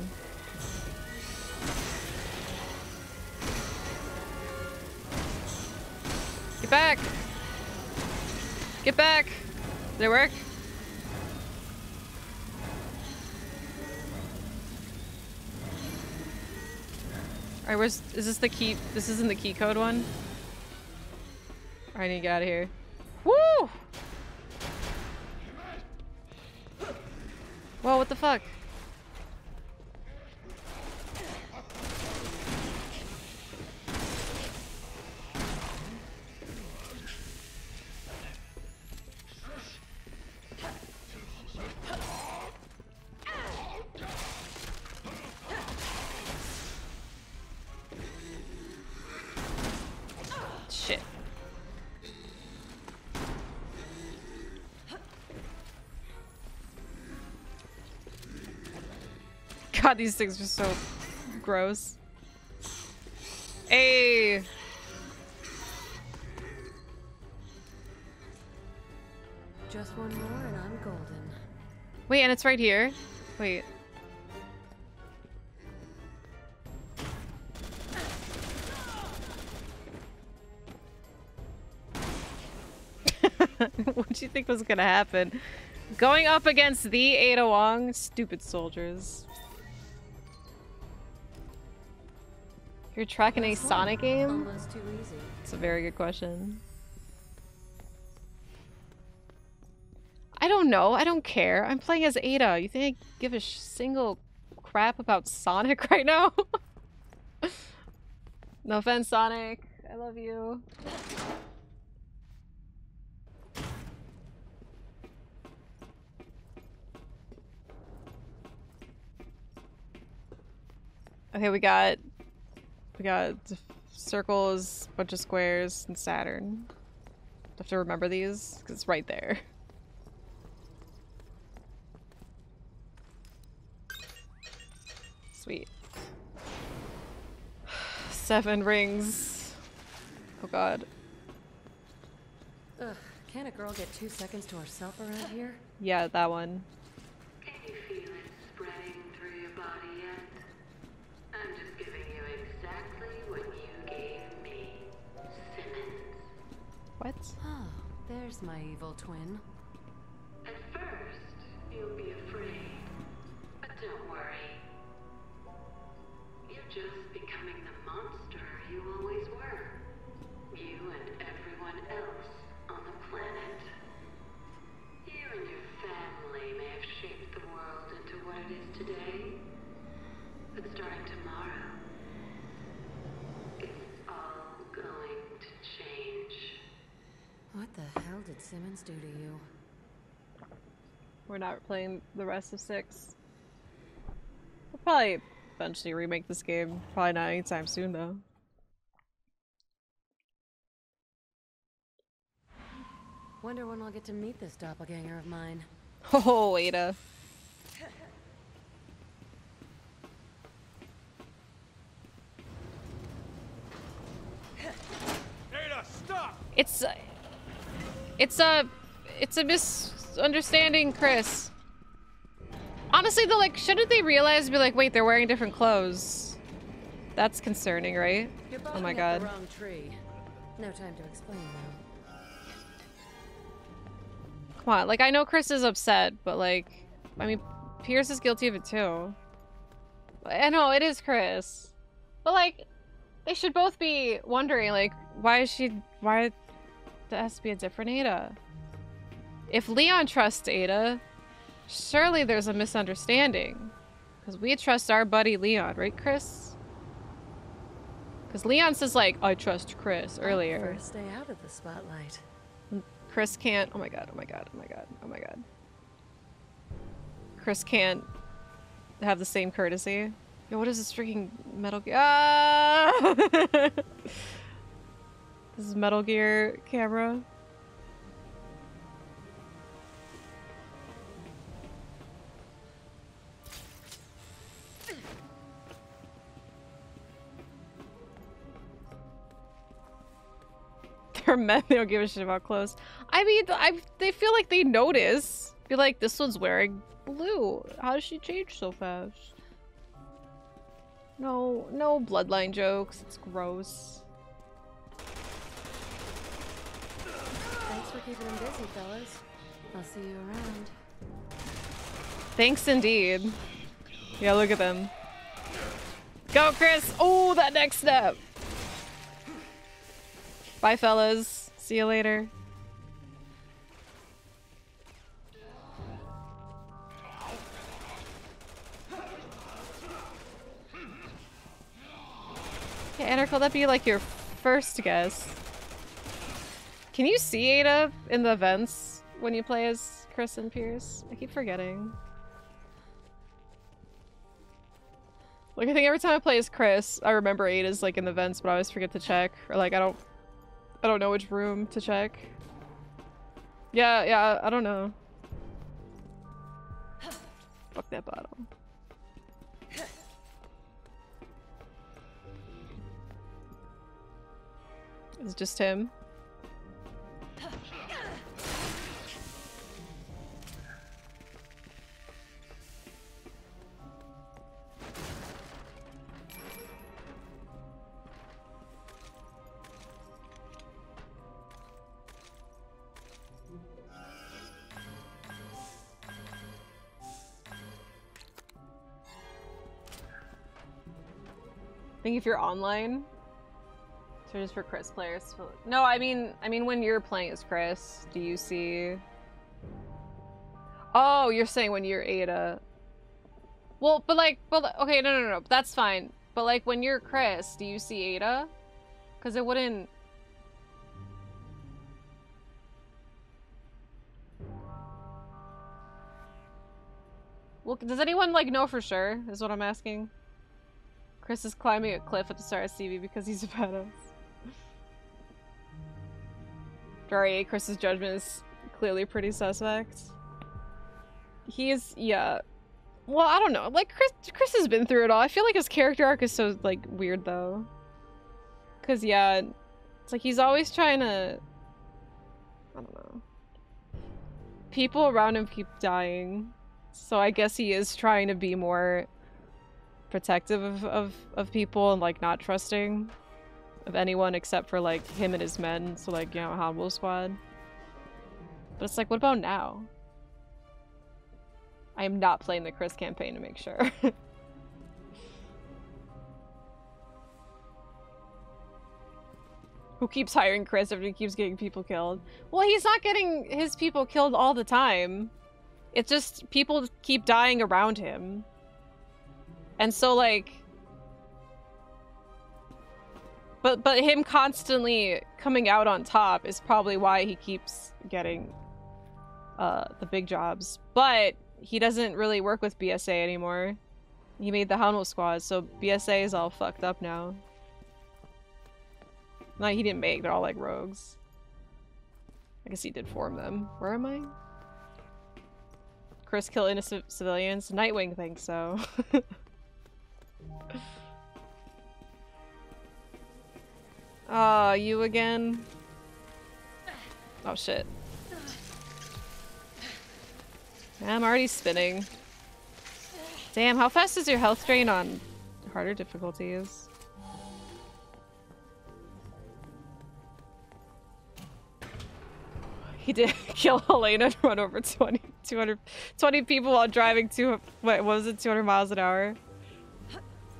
Get back! Get back! Did it work? Alright, where's... Is this the key... This isn't the key code one? Alright, I need to get out of here. Woo! Whoa, what the fuck? God, these things are so gross. Hey. Just one more and I'm golden. Wait, and it's right here. Wait. What did you think was gonna happen? Going up against the Ada Wong, stupid soldiers. You're tracking a Sonic game? Too easy. It's a very good question. I don't know. I don't care. I'm playing as Ada. You think I give a single crap about Sonic right now? No offense, Sonic. I love you. Okay, we got circles, bunch of squares, and Saturn. I have to remember these because it's right there. Sweet. 7 rings. Oh god. Ugh, can a girl get 2 seconds to herself around here? Yeah, that one. Can you feel it spreading through your body yet? I'm just giving you exactly what you gave me, Simmons. What? Oh, there's my evil twin. At first, you'll be afraid, but don't worry. You're just becoming the monster you always were. You and everyone else on the planet. You and your family may have shaped the world into what it is today. But starting tomorrow, it's all going to change. What the hell did Simmons do to you? We're not playing the rest of 6. We'll probably eventually remake this game. Probably not anytime soon, though. Wonder when I'll get to meet this doppelganger of mine. Oh, Ada. It's a misunderstanding, Chris. Honestly, though, like, shouldn't they realize and be like, wait, they're wearing different clothes? That's concerning, right? Oh my god. No time to explain now. Come on, like, I know Chris is upset, but like, I mean, Pierce is guilty of it too. I know it is Chris, but like, they should both be wondering, like, why? It has to be a different Ada. If Leon trusts Ada, surely there's a misunderstanding. Because we trust our buddy Leon, right, Chris? Because Leon says, like, I trust Chris earlier. I prefer to stay out of the spotlight. Chris can't. Oh my god, oh my god, oh my god, oh my god. Chris can't have the same courtesy. Yo, what is this freaking Metal Gear? Ah! This is Metal Gear camera. are men, they don't give a shit about clothes. I mean, they feel like they notice. Be like, this one's wearing blue. How does she change so fast? No, no bloodline jokes. It's gross. Thanks for keeping them busy, fellas. I'll see you around. Thanks indeed. Yeah, look at them. Go, Chris! Oh, that next step! Bye, fellas. See you later. Yeah, Anarchal, that'd be like your first guess. Can you see Ada in the events when you play as Chris and Pierce? I keep forgetting. Like, I think every time I play as Chris, I remember Ada's like in the vents, but I always forget to check. Or like, I don't know which room to check. Yeah, I don't know. Fuck that bottom. It's just him. I think if you're online, so just for Chris players. No, I mean when you're playing as Chris, do you see? Oh, you're saying when you're Ada. Well, but like, okay, no, that's fine. But like when you're Chris, do you see Ada? Because it wouldn't. Well, does anyone like know for sure? Is what I'm asking. Chris is climbing a cliff at the start of CV because he's a badass. Sorry, Chris's judgment is clearly pretty suspect. He's, yeah. Well, I don't know. Like, Chris has been through it all. I feel like his character arc is so, like, weird, though. Because, yeah, it's like he's always trying to... I don't know. People around him keep dying. So I guess he is trying to be more... protective of people and like not trusting of anyone except for like him and his men, so like, you know, Hobo Squad. But it's like, what about now? I am not playing the Chris campaign to make sure. Who keeps hiring Chris after he keeps getting people killed? Well, he's not getting his people killed all the time. It's just people keep dying around him. And so, like, but him constantly coming out on top is probably why he keeps getting the big jobs. But he doesn't really work with BSAA anymore. He made the Houndwolf Squad, so BSAA is all fucked up now. Like, he didn't make, they're all like rogues. I guess he did form them. Where am I? Chris kill innocent civilians? Nightwing thinks so. Ah, you again? Oh shit. I'm already spinning. Damn, how fast is your health drain on harder difficulties? He did kill Helena and run over 220 people while driving 200 miles an hour.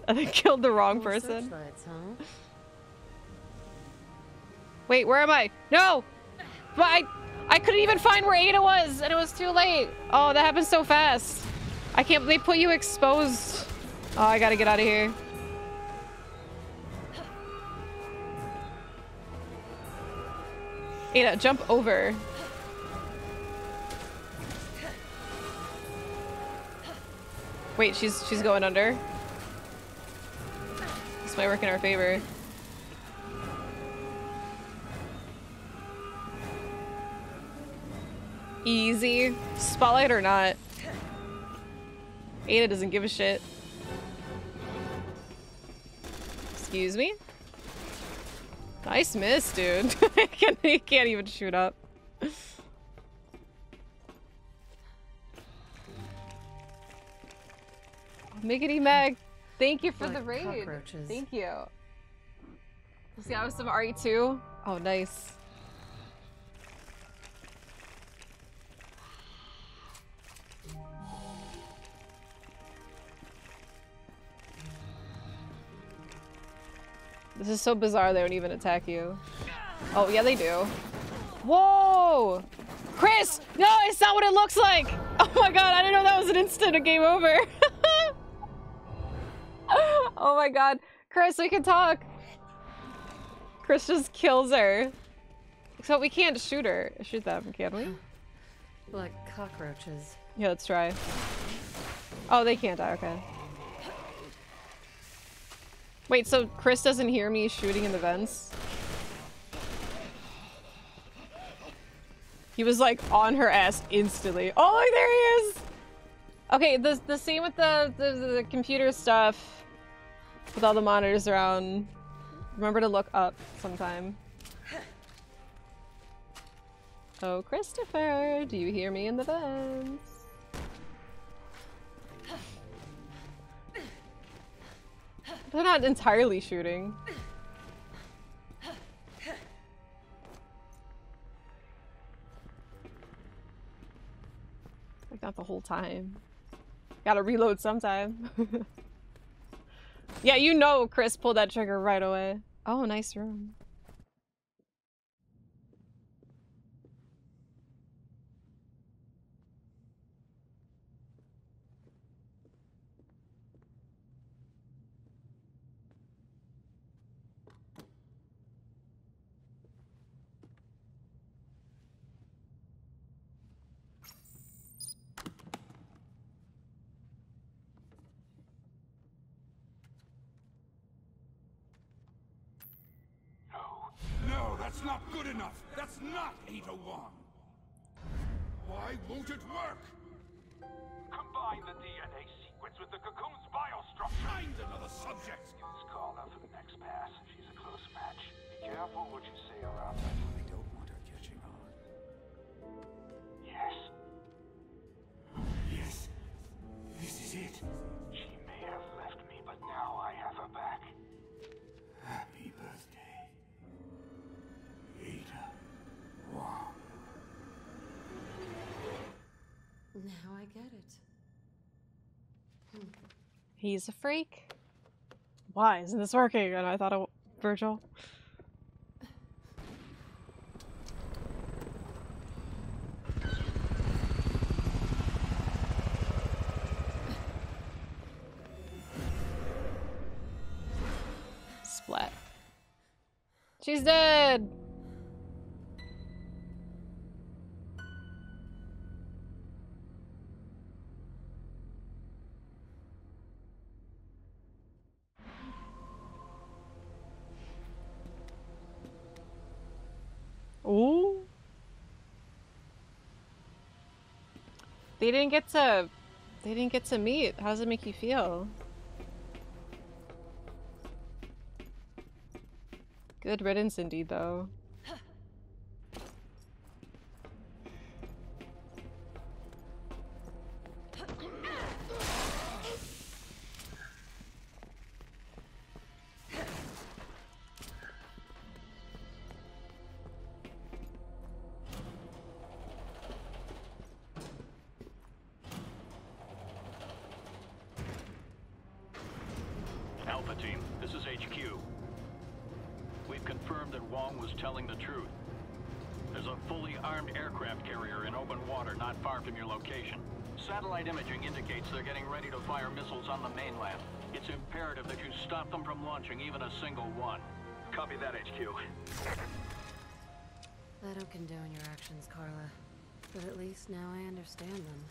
And I killed the wrong person. Lights, huh? Wait, where am I? No! But I couldn't even find where Ada was, and it was too late. Oh, that happened so fast. I can't. They put you exposed. Oh, I gotta get out of here. Ada, jump over. Wait, she's going under. This might work in our favor. Easy. Spotlight or not. Ada doesn't give a shit. Excuse me? Nice miss, dude. He can't even shoot up. Miggity Meg, thank you for the raid. Cockroaches. Thank you. See, I was some RE2. Oh, nice. This is so bizarre, they don't even attack you. Oh, yeah, they do. Whoa! Chris! No, it's not what it looks like! Oh my god, I didn't know that was an instant of game over. Oh my god. Chris, we can talk. Chris just kills her. Except we can't shoot her. Shoot them, can we? Like cockroaches. Yeah, let's try. Oh, they can't die, okay. Wait, so Chris doesn't hear me shooting in the vents? He was like on her ass instantly. Oh, look, there he is! Okay, the same with the computer stuff. With all the monitors around. Remember to look up sometime. Oh, Christopher, do you hear me in the vents? They're not entirely shooting. Like, not the whole time. Gotta reload sometime. Yeah, you know Chris pulled that trigger right away. Oh, nice room. That's not good enough! That's not Ada Wong! Why won't it work? Combine the DNA sequence with the cocoon's biostructure! Find another subject! Excuse Carla for the next pass. She's a close match. Be careful what you say around her. I don't want her catching on. Yes. Yes. This is it. She may have left me, but now I have her back. Happy birthday. Now I get it. Hmm. He's a freak. Why isn't this working? And I thought it Virgil. Splat. She's dead. Ooh. They didn't get to meet. How does it make you feel? Good riddance indeed, though. Even a single one. Copy that, HQ. I don't condone your actions, Carla. But at least now I understand them.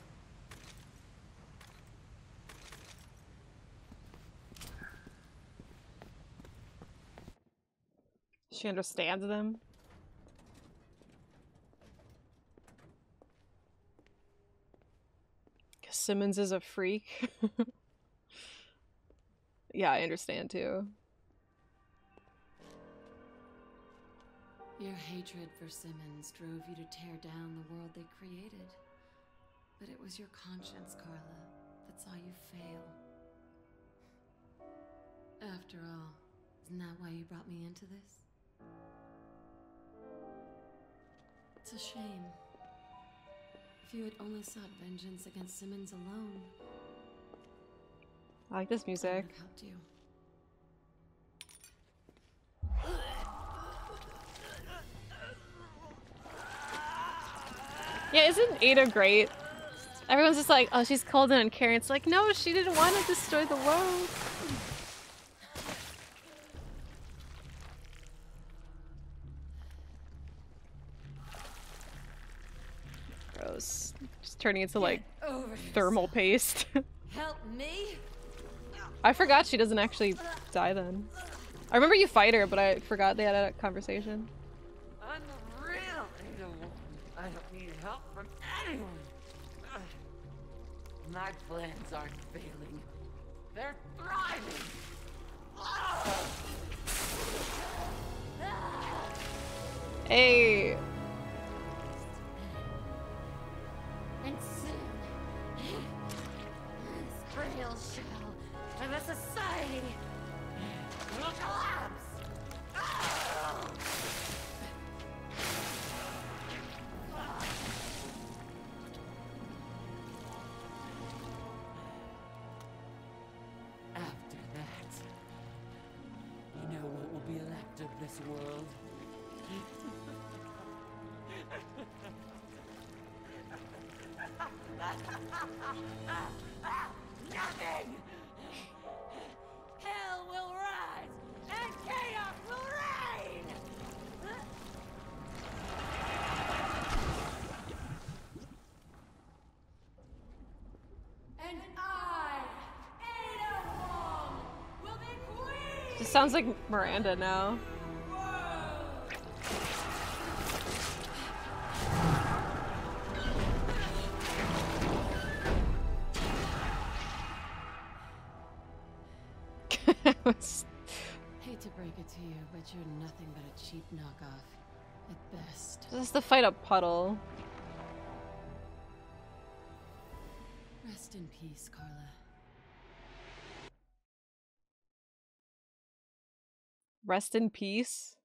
She understands them? Simmons is a freak. Yeah, I understand too. Your hatred for Simmons drove you to tear down the world they created. But it was your conscience, Carla, that saw you fail. After all, isn't that why you brought me into this? It's a shame. If you had only sought vengeance against Simmons alone... I like this music. I would have helped you. Yeah, isn't Ada great? Everyone's just like, oh, she's cold and uncaring. It's like, no, she didn't want to destroy the world. Gross. Just turning into like thermal paste. Help me. I forgot she doesn't actually die then. I remember you fight her, but I forgot they had a conversation. Unreal. I don't need help from anyone. My plans aren't failing. They're thriving. Hey. And soon, this frail shell of a society will collapse. After that, you know what will be left of this world? Nothing! Hell will rise, and chaos will reign! And I, Ada Wong, will be queen! This sounds like Miranda now. Hate to break it to you, but you're nothing but a cheap knockoff, at best. This is the fight up puddle. Rest in peace, Carla. Rest in peace?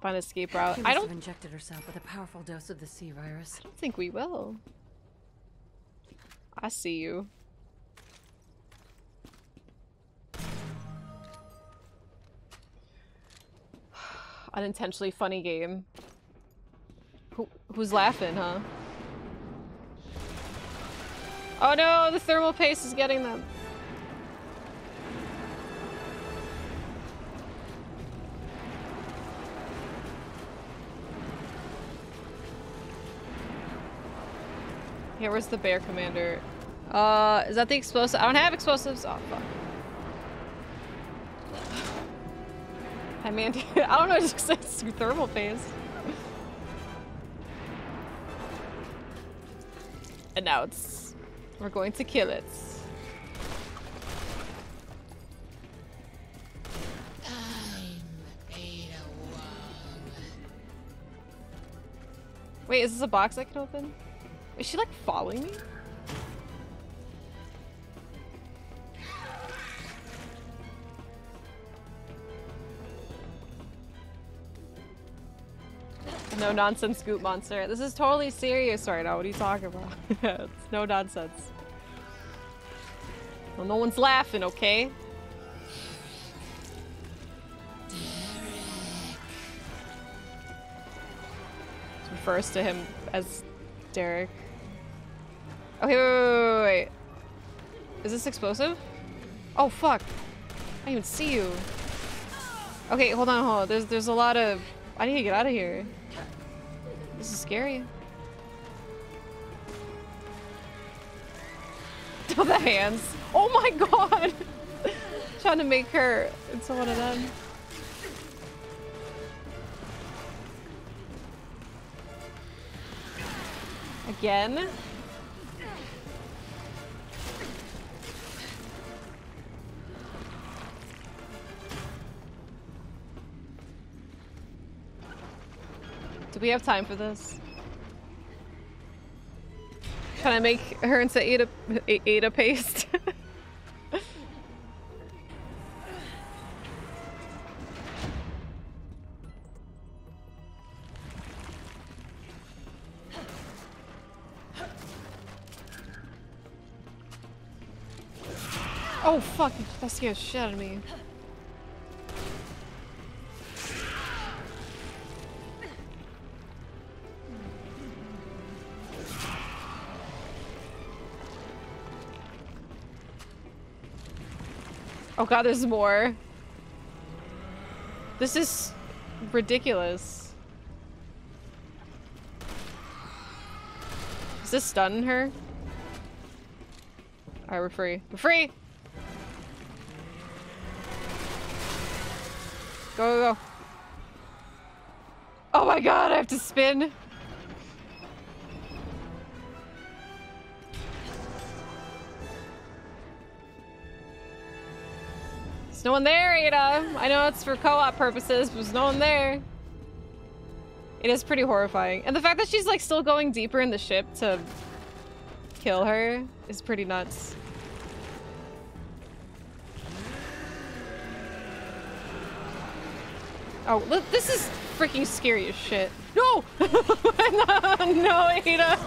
Find escape route. I don't have injected herself with a powerful dose of the C-virus. I don't think we will. I see you. Unintentionally funny game. Who's laughing, huh? Oh no, the thermal paste is getting them. Here, where's the bear commander? Is that the explosive? I don't have explosives. Oh, fuck. Hi, Mandy. I don't know, it just says thermal phase. And now it's... We're going to kill it. I'm Ada Wong. Wait, is this a box I can open? Is she like following me? No nonsense scoop monster. This is totally serious right now. What are you talking about? It's no nonsense. Well, no one's laughing, okay? It refers to him as Derek. Okay, wait. Is this explosive? Oh fuck! I didn't even see you. Okay, hold on. There's a lot of. I need to get out of here. This is scary. Oh, the hands. Oh my god! Trying to make her into one of them. Again? Do we have time for this? Can I make her into Ada paste? Oh fuck, that scared the shit out of me. Oh god, there's more. This is ridiculous. Is this stunning her? Alright, we're free. We're free! Go, go, go. Oh my god, I have to spin! There's no one there, Ada! I know it's for co-op purposes, but there's no one there. It is pretty horrifying. And the fact that she's like still going deeper in the ship to kill her is pretty nuts. Oh, look, this is freaking scary as shit. No! No, Ada!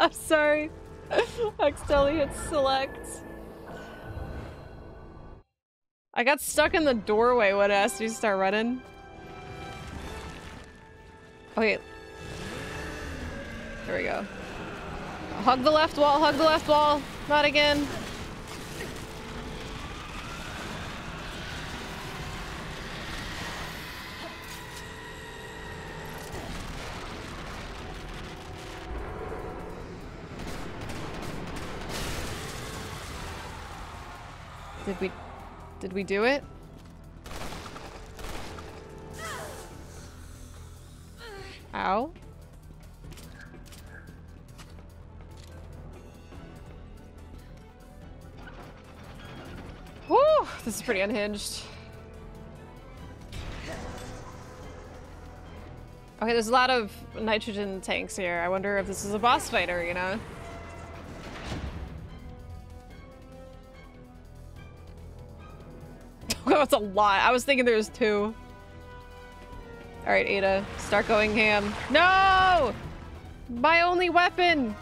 I'm sorry. I accidentally hit select. I got stuck in the doorway when I asked you to start running. Okay. There we go. Hug the left wall, hug the left wall. Not again. Did we do it? Ow. Woo! This is pretty unhinged. Okay, there's a lot of nitrogen tanks here. I wonder if this is a boss fight arena. That's a lot. I was thinking there was two. Alright, Ada. Start going ham. No! My only weapon!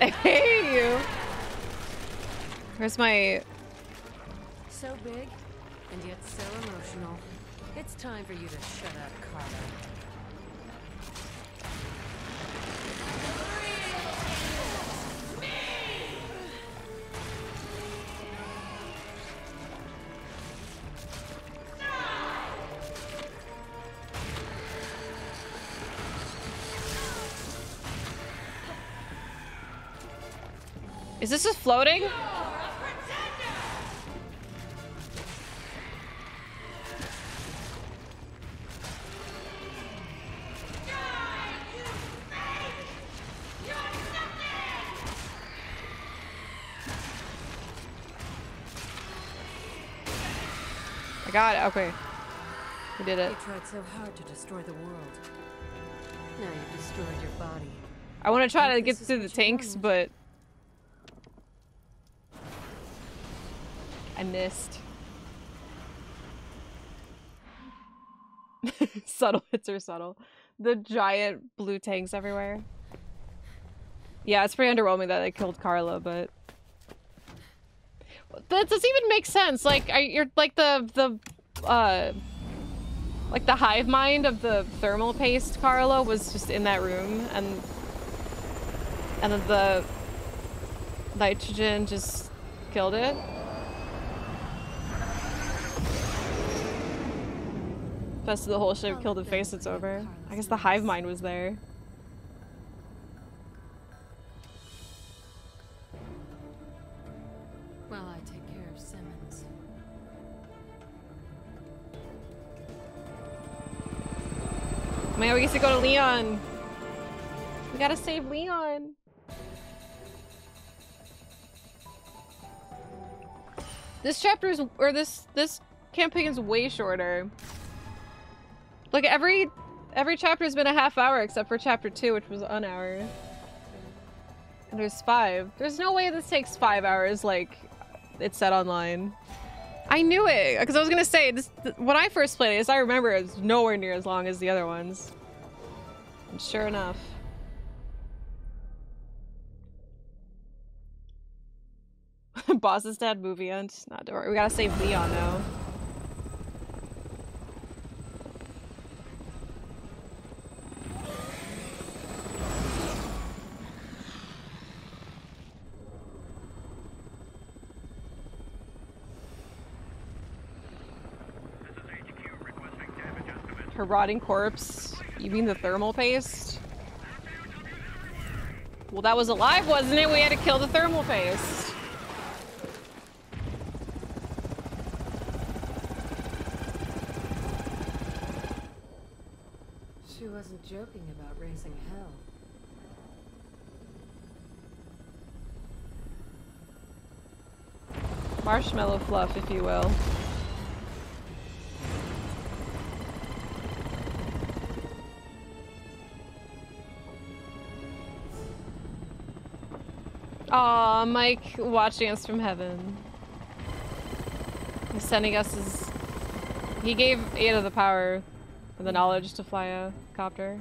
I hate you! Where's my... So big, and yet so emotional. It's time for you to shut up, Carla. Is this just floating? You're a pretender! Die, you fake! You're nothing! I got it. Okay. We did it. You tried so hard to destroy the world. Now you've destroyed your body. I want to try to get through the tanks, but... I missed. Subtle hits are subtle. The giant blue tanks everywhere. Yeah, it's pretty underwhelming that I killed Carla, but that doesn't even make sense. Like, you're like the hive mind of the thermal paste. Carla was just in that room, and then the nitrogen just killed it. Best of the whole ship killed the face, it's over. I guess the hive mind was there. Well, I take care of Simmons. Man, we get to go to Leon. We gotta save Leon. This chapter's, or this campaign's way shorter. Like every chapter's been a half hour except for chapter 2, which was an hour. And there's 5. There's no way this takes 5 hours like it's said online. I knew it! Because I was gonna say, this, when I first played it, as I remember, it was nowhere near as long as the other ones. And sure enough. Boss's dad movie hunt. Not to worry. We gotta save Leon now. Her rotting corpse. You mean the thermal paste? Well, that was alive, wasn't it? We had to kill the thermal paste. She wasn't joking about raising hell. Marshmallow fluff, if you will. Aw, Mike watching us from heaven. He's sending us his... He gave Ada the power and the knowledge to fly a copter.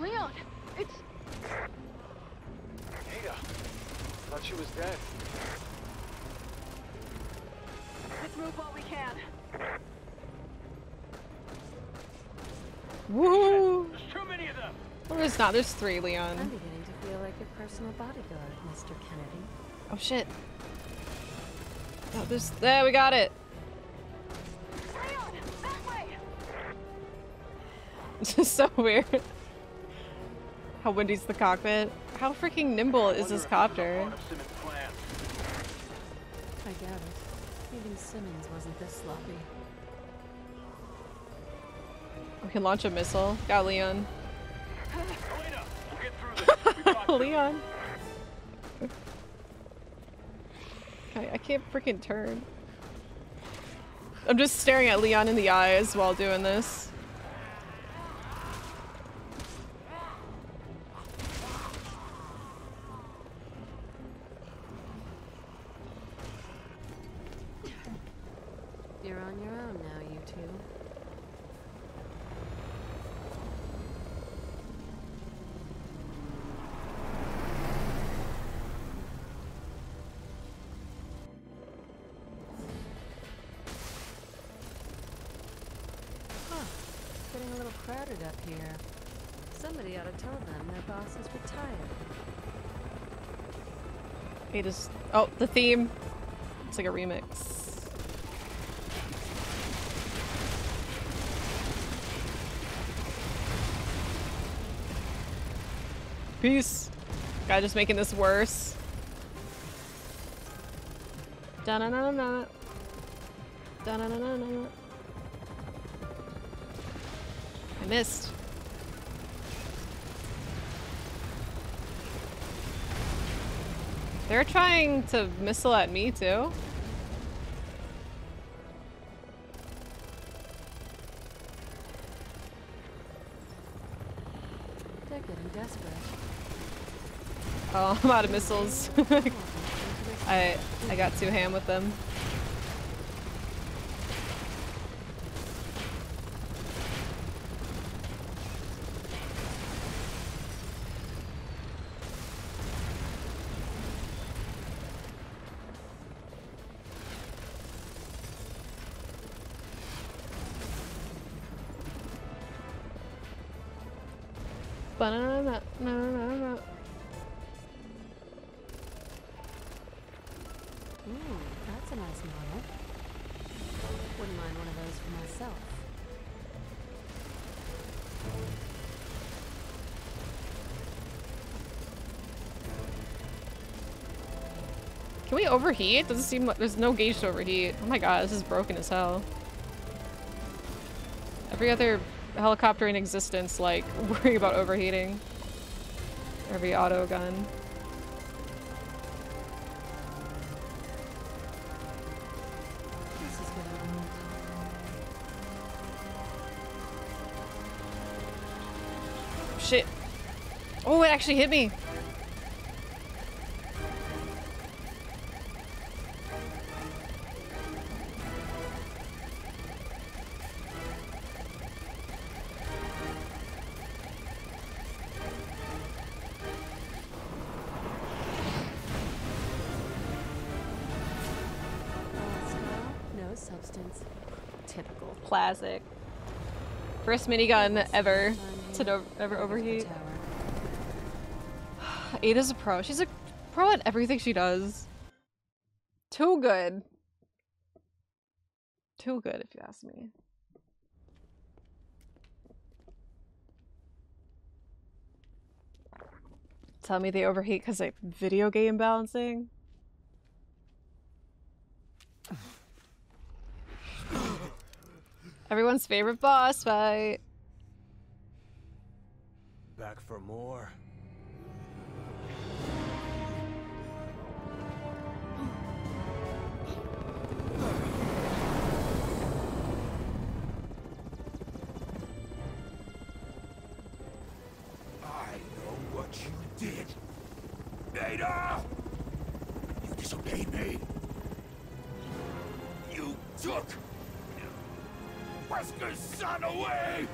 Leon, it's... Ada, thought she was dead. Let's move while we can. Woo! There's too many of them! Well, there's not. There's 3, Leon. I'm beginning to feel like a personal bodyguard, Mr. Kennedy. Oh shit. Oh, there's... There, we got it! Leon, that way! It's just so weird. How windy's the cockpit. How freaking nimble is this copter? I gather. Even Simmons wasn't this sloppy. We can launch a missile. Got Leon. Helena, we'll get through this. Leon. I can't freaking turn. I'm just staring at Leon in the eyes while doing this. You're on your own now, you two. Up here. Somebody ought to tell them their boss is retired. It is... Oh, the theme. It's like a remix. Peace. God, just making this worse. Da-na-na-na-na. Da-na-na-na-na. I missed. They're trying to missile at me too. They're getting desperate. Oh, I'm out of missiles. I got too ham with them. No. Ooh, that's a nice model. Wouldn't mind one of those for myself. Can we overheat? Doesn't seem like there's no gauge to overheat. Oh my god, this is broken as hell. Every other helicopter in existence, like, worry about overheating. Every auto gun. This is good. shit. Oh, it actually hit me. Classic. First minigun ever to never overheat. Ada's a pro. She's a pro at everything she does. Too good. Too good, if you ask me. Tell me they overheat because of video game balancing. Everyone's favorite boss fight. Back for more. I know what you did. Ada! You disobeyed me. You took Wesker's son away!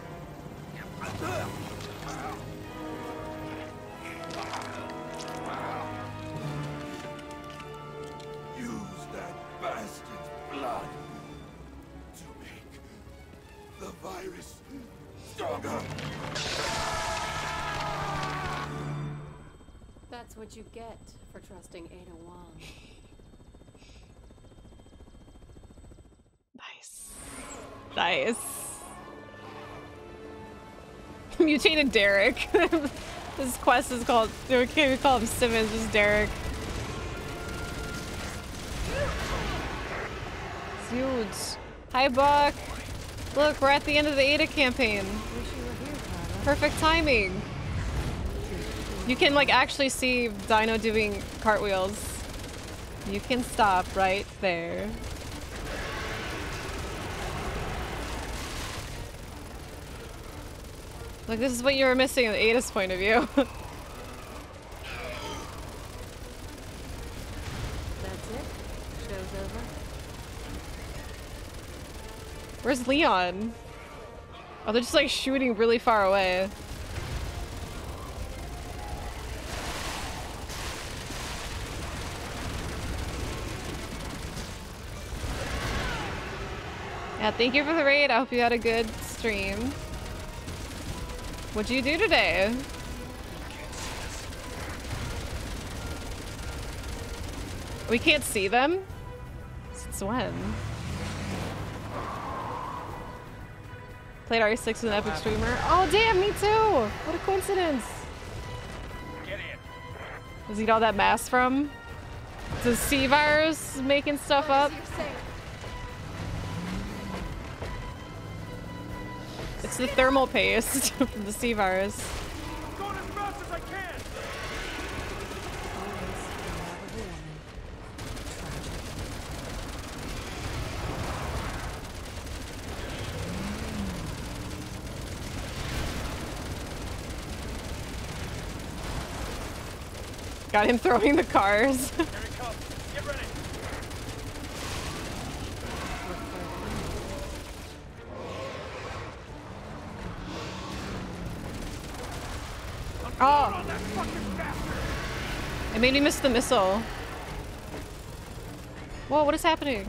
Use that bastard's blood to make the virus stronger! That's what you get for trusting Ada Wong. Nice. Mutated Derek. This quest is called, or can we call him Simmons, just Derek. It's huge. Hi, Buck. Look, we're at the end of the Ada campaign. Perfect timing. You can, like, actually see Dino doing cartwheels. You can stop right there. Like, this is what you were missing in Ada's point of view. That's it. Show's over. Where's Leon? Oh, they're just like shooting really far away. Yeah, thank you for the raid. I hope you had a good stream. What'd you do today? We can't see them? Since when? Played RE6 with an epic streamer. Oh damn, me too! What a coincidence! Get in. Does he get all that mass from? Does C-virus making stuff up? It's the thermal paste from the C-virus. Going as fast as I can. Got him throwing the cars. Here it comes. Get ready. Oh! It made me miss the missile. Whoa, what is happening?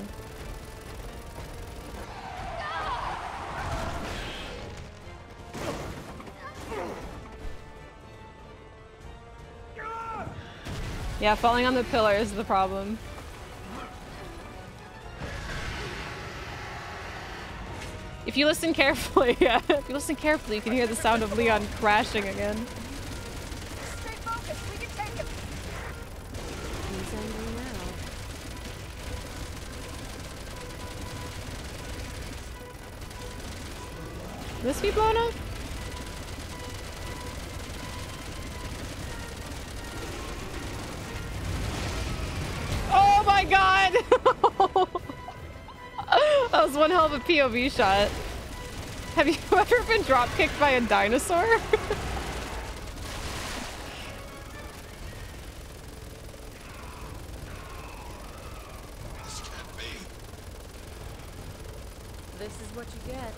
Yeah, falling on the pillar is the problem. If you listen carefully, yeah. If you listen carefully, you can hear the sound of Leon crashing again. This be blown up? Oh my god! That was one hell of a POV shot. Have you ever been dropkicked by a dinosaur? This is what you get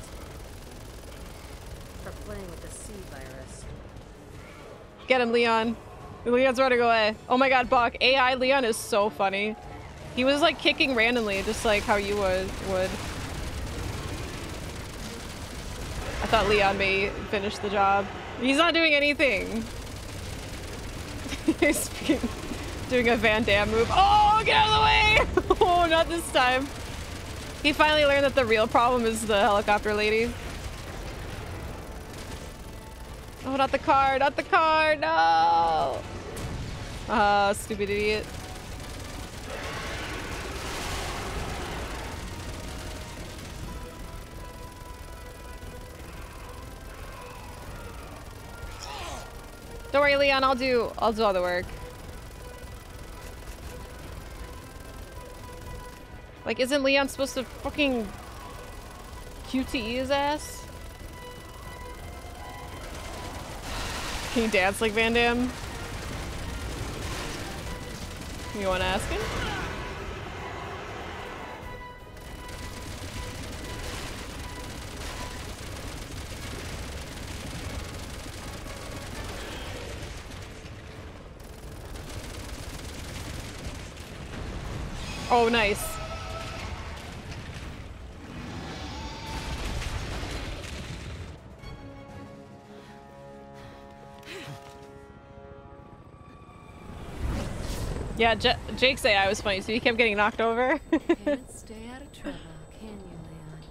for playing with the C-virus. Get him, Leon. Leon's running away. Oh my god, Bach. AI Leon is so funny. He was like kicking randomly, just like how you would. I thought Leon may finish the job. He's not doing anything. He's doing a Van Damme move. Oh, get out of the way! Oh, not this time. He finally learned that the real problem is the helicopter lady. Oh, not the car, not the car, no! Stupid idiot. Don't worry, Leon, I'll do all the work. Like, isn't Leon supposed to fucking QTE his ass? Can you dance like Van Damme? You wanna ask him? Oh, nice. Yeah, Jake's AI was funny, so he kept getting knocked over. Can't stay out of trouble, can you, Leon?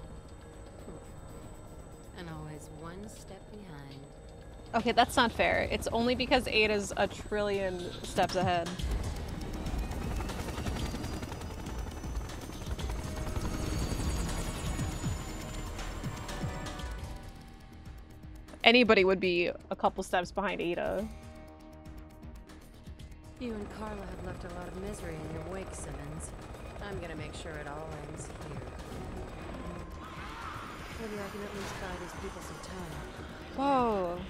And always one step behind. Okay, that's not fair. It's only because Ada's a trillion steps ahead. Anybody would be a couple steps behind Ada. You and Carla have left a lot of misery in your wake, Simmons. I'm gonna make sure it all ends here. Maybe I can at least buy these people some time. Whoa.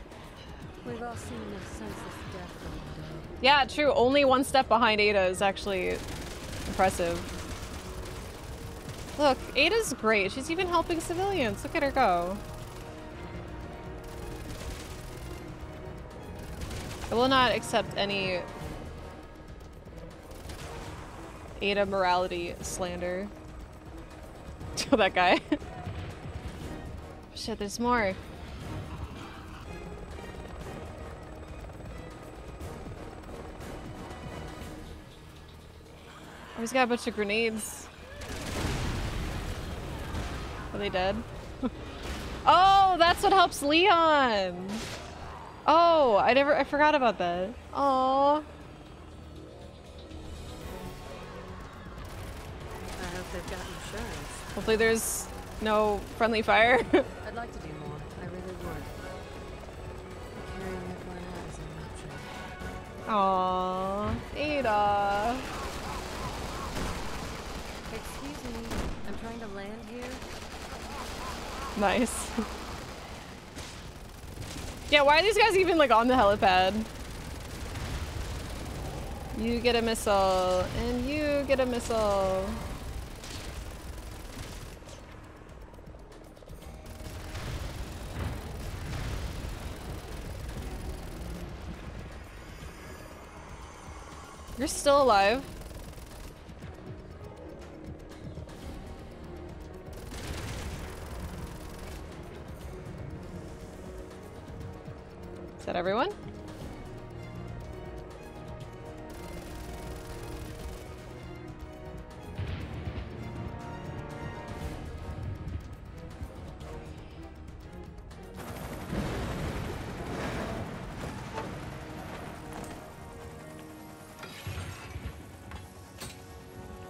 We've all seen enough senseless death from the day. Yeah, true. Only one step behind Ada is actually impressive. Look, Ada's great. She's even helping civilians. Look at her go. I will not accept any Ada morality slander. Kill that guy. Shit, there's more. Oh, he's got a bunch of grenades. Are they dead? Oh, that's what helps Leon! Oh, I forgot about that. Aww. I hope they've got insurance. Hopefully there's no friendly fire. I'd like to do more. I really would. Carrying everyone out is an option. Aww. Ada. Excuse me. I'm trying to land here. Nice. Yeah, why are these guys even like on the helipad? You get a missile, and you get a missile. You're still alive. Is that everyone?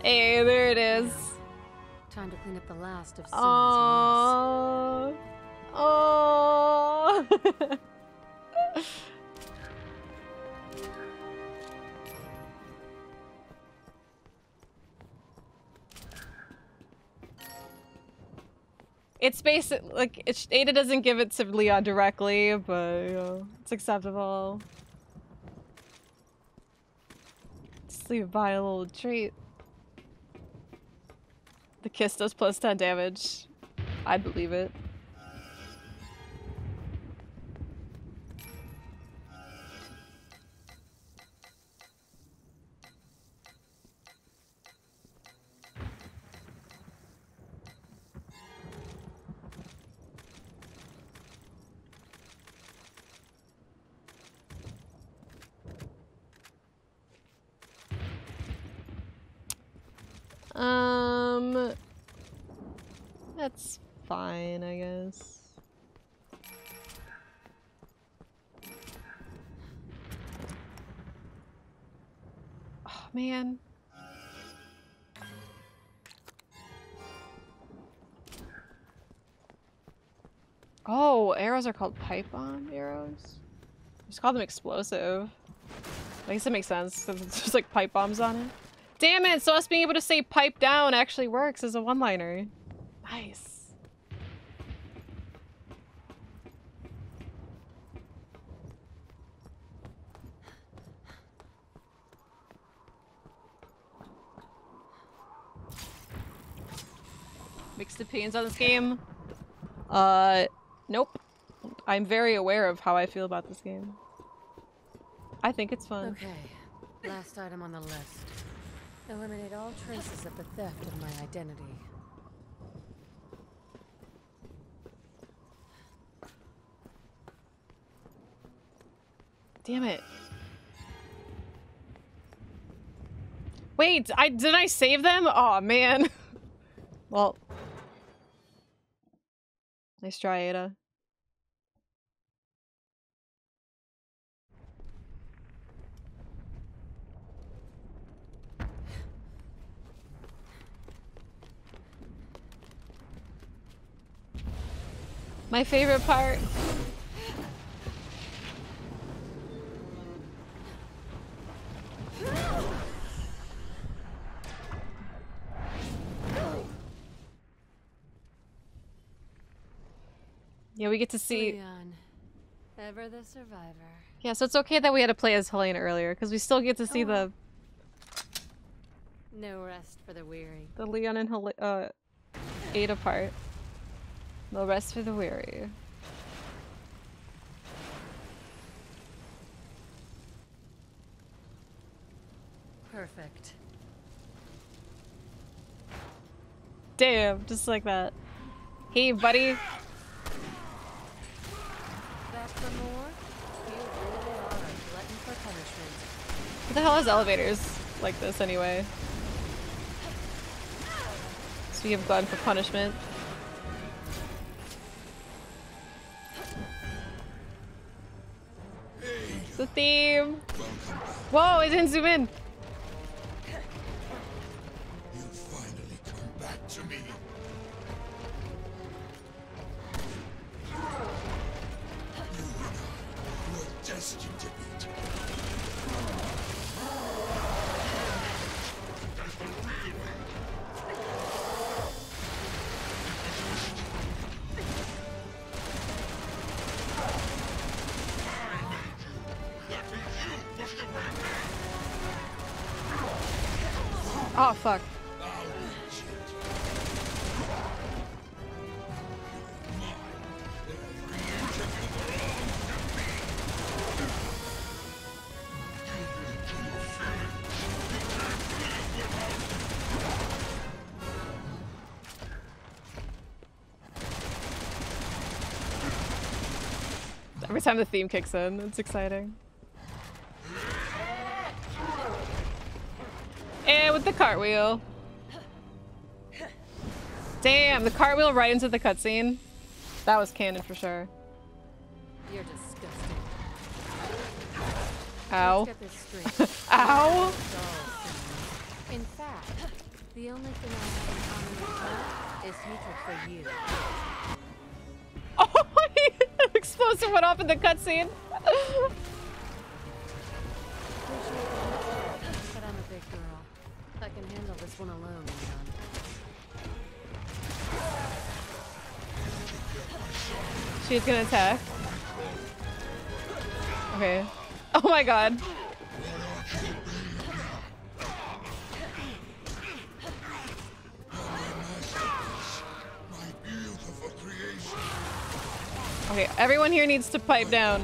Hey, there it is. Time to clean up the last of Simmons. Oh. Oh. It's basic, like, Ada doesn't give it to Leon directly, but, you know, it's acceptable. Just leave it by a little treat. The kiss does +10 damage. I believe it. That's fine, I guess. Oh, man. Oh, arrows are called pipe bomb arrows? Just call them explosive. I guess that makes sense, since it's just like pipe bombs on it. Damn it! So us being able to say pipe down actually works as a one-liner. Nice. Mixed opinions on this game? Nope. I'm very aware of how I feel about this game. I think it's fun. Okay. Last item on the list. Eliminate all traces of the theft of my identity. Damn it. Wait, didn't I save them? Aw, man. Well. Nice try, Ada. My favorite part. Yeah, we get to see Leon, ever the survivor. Yeah, so it's okay that we had to play as Helena earlier, because we still get to see no rest for the weary. The Leon and Ada part. No rest for the weary. Perfect. Damn, just like that. Hey, buddy. Back for more? You really are glutton for punishment. What the hell is elevators like this anyway? Speaking of glutton for punishment. The theme. Whoa, it didn't zoom in. You finally come back to me. You were destined to be oh, fuck. Every time the theme kicks in, it's exciting. With the cartwheel. Damn, the cartwheel right into the cutscene. That was canon for sure. You're disgusting. Ow. Ow. In fact, the only thing I have in common is hatred for you. Oh, the explosive went off in the cutscene. But I'm a big girl. I can handle this one alone, Leon. She's gonna attack. Okay. Oh my god. Okay, everyone here needs to pipe down.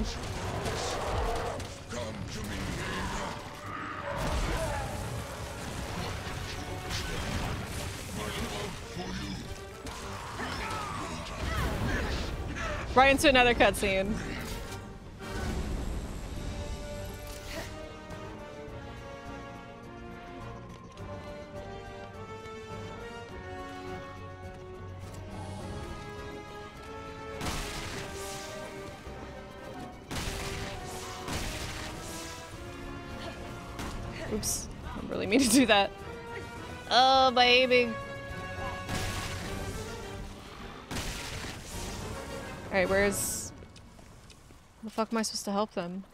Right into another cutscene. Oops, I don't really mean to do that. Oh, baby. Alright, where's... How the fuck am I supposed to help them?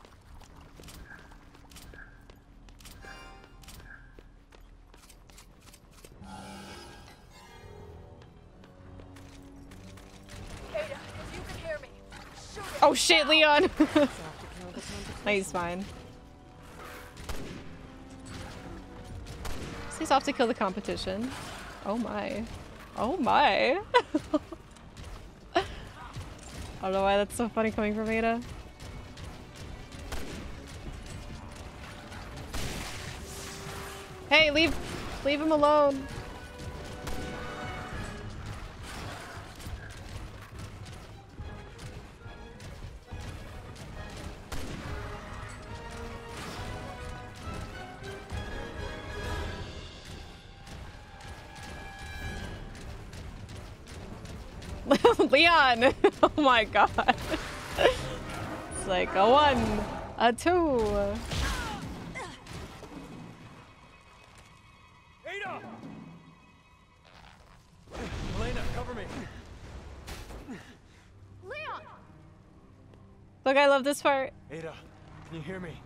Ada, if you can hear me, shoot him. Oh shit, Leon! No, he's fine. He's off to kill the competition. Oh my. Oh my. I don't know why that's so funny coming from Ada. Hey, leave him alone. Leon! Oh my god. It's like a 1, a 2. Ada! Helena, cover me. Leon! Look, I love this part. Ada, can you hear me?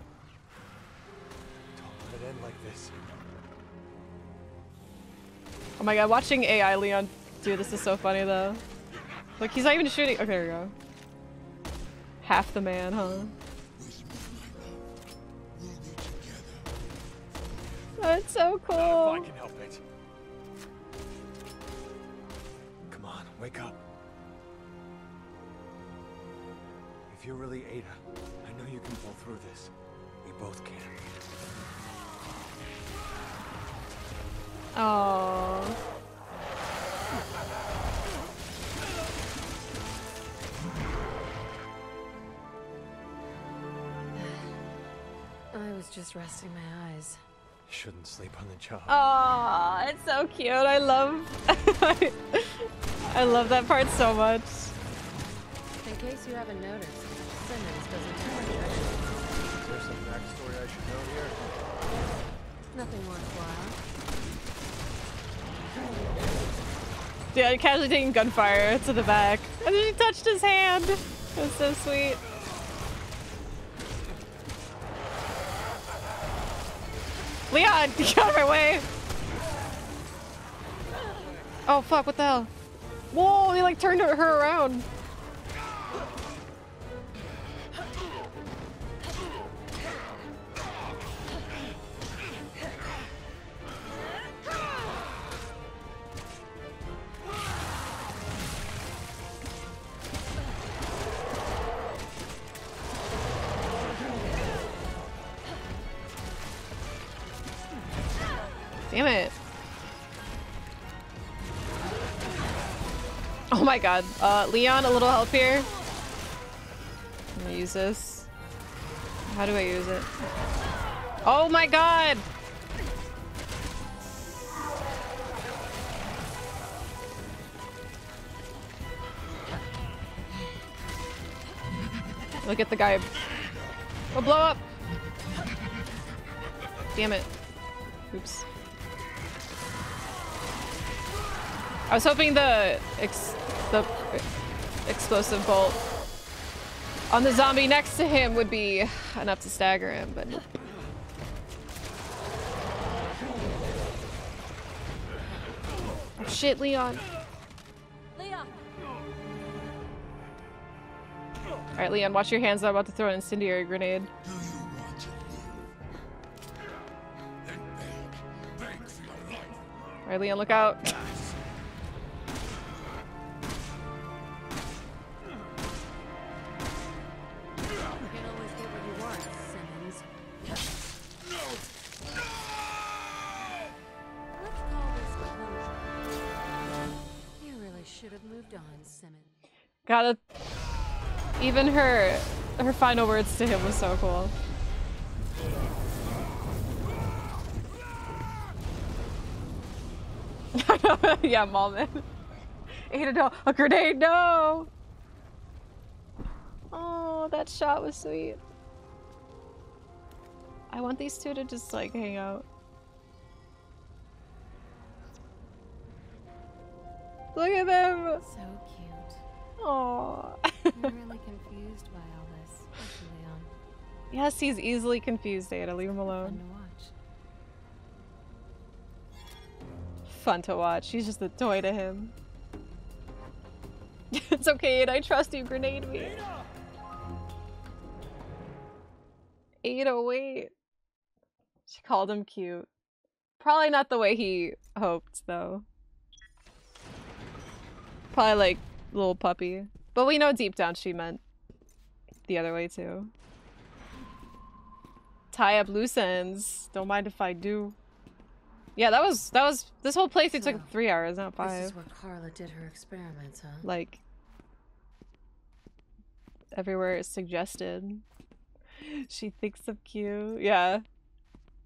Don't let it end like this. Oh my god, watching AI Leon do this is so funny though. Look, he's not even shooting. Okay, there we go. Half the man, huh? That's so cool. Not if I can help it. Come on, wake up. If you're really Ada, I know you can pull through this. We both can. Oh. I was just resting my eyes. You shouldn't sleep on the job. Aww, it's so cute. I love... I love that part so much. In case you haven't noticed, Simmons doesn't have any records. Is there some backstory I should know here? Nothing worthwhile. Yeah, casually taking gunfire to the back. And then she touched his hand. It was so sweet. Leon, get out of my way! Oh fuck, what the hell? Whoa, he like turned her around. Damn it. Oh my god. Leon, a little help here. I'm gonna use this. How do I use it? Oh my god! Look at the guy. Oh, blow up! Damn it. Oops. I was hoping the explosive bolt on the zombie next to him would be enough to stagger him, but nope. Oh, shit, Leon. Leon. All right, Leon, watch your hands. I'm about to throw an incendiary grenade. All right, Leon, look out. should have moved on, Simmons. God, even her final words to him was so cool. Yeah, Malman. Ada, no, a grenade, no! Oh, that shot was sweet. I want these two to just like hang out. Look at them! So cute. Aww. I'm really confused by all this. Leon. Yes, he's easily confused, Ada. Leave him alone. Fun to watch. She's just a toy to him. It's okay, Ada. I trust you. Grenade me. Ada, wait. She called him cute. Probably not the way he hoped, though. Probably like little puppy. But we know deep down she meant the other way too. Tie up loose ends. Don't mind if I do. Yeah, that was this whole place. It took 3 hours, not 5. This is where Carla did her experiments, huh? Like everywhere it's suggested. She thinks of Q. Yeah.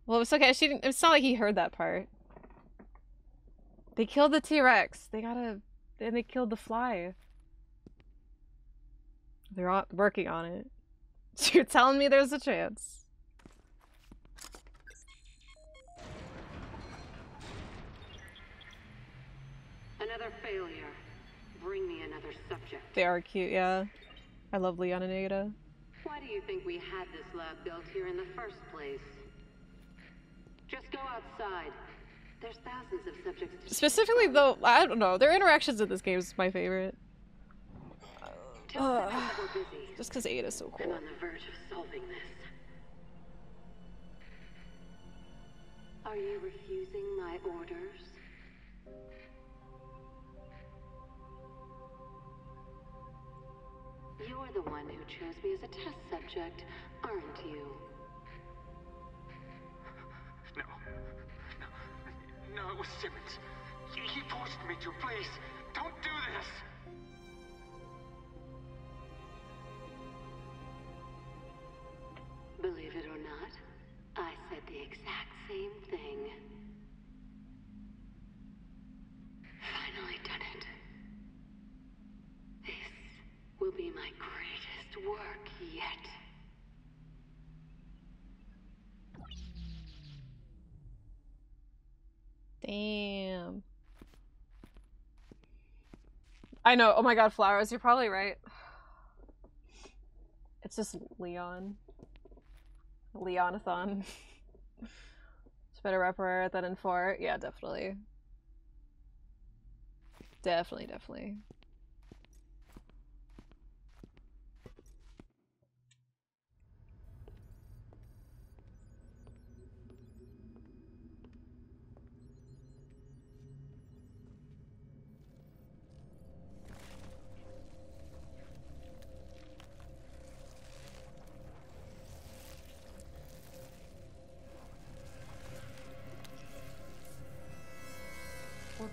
Well, it's okay. She didn't. It's not like he heard that part. They killed the T-Rex. They gotta. And they killed the fly. They're working on it. So you're telling me there's a chance. Another failure. Bring me another subject. They are cute, yeah. I love Leon and Ada. Why do you think we had this lab built here in the first place? Just go outside. There's thousands of subjects to specifically though, I don't know, their interactions in this game is my favorite. Just because Ada's so cool. I'm on the verge of solving this. Are you refusing my orders? You're the one who chose me as a test subject, aren't you? No. No, it was Simmons. He forced me to. Please, don't do this! Believe it or not, I said the exact same thing. Finally done it. This will be my greatest work yet. Damn. I know. Oh my god, flowers. You're probably right. It's just Leon. Leonathon. It's better rapper than in 4. Yeah, definitely. Definitely, definitely.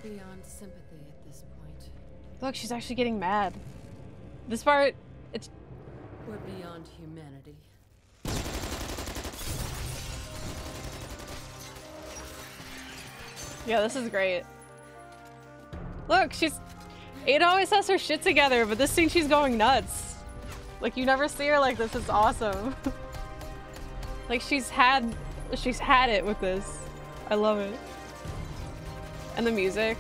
Beyond sympathy at this point. Look, she's actually getting mad. This part, it's... We're beyond humanity. Yeah, this is great. Look, she's... Ada always has her shit together, but this scene she's going nuts. Like, you never see her like this. It's awesome. Like, she's had it with this. I love it. And the music.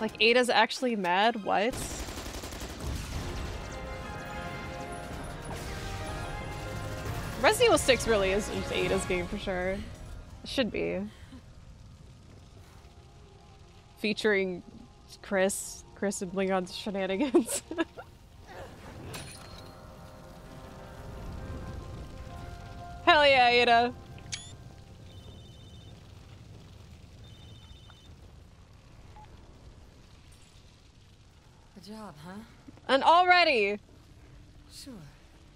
Like, Ada's actually mad? What? Resident Evil 6 really is just Ada's game for sure. It should be. Featuring Chris and Leon's shenanigans. Hell yeah, Ada. Job, huh? And already! Sure.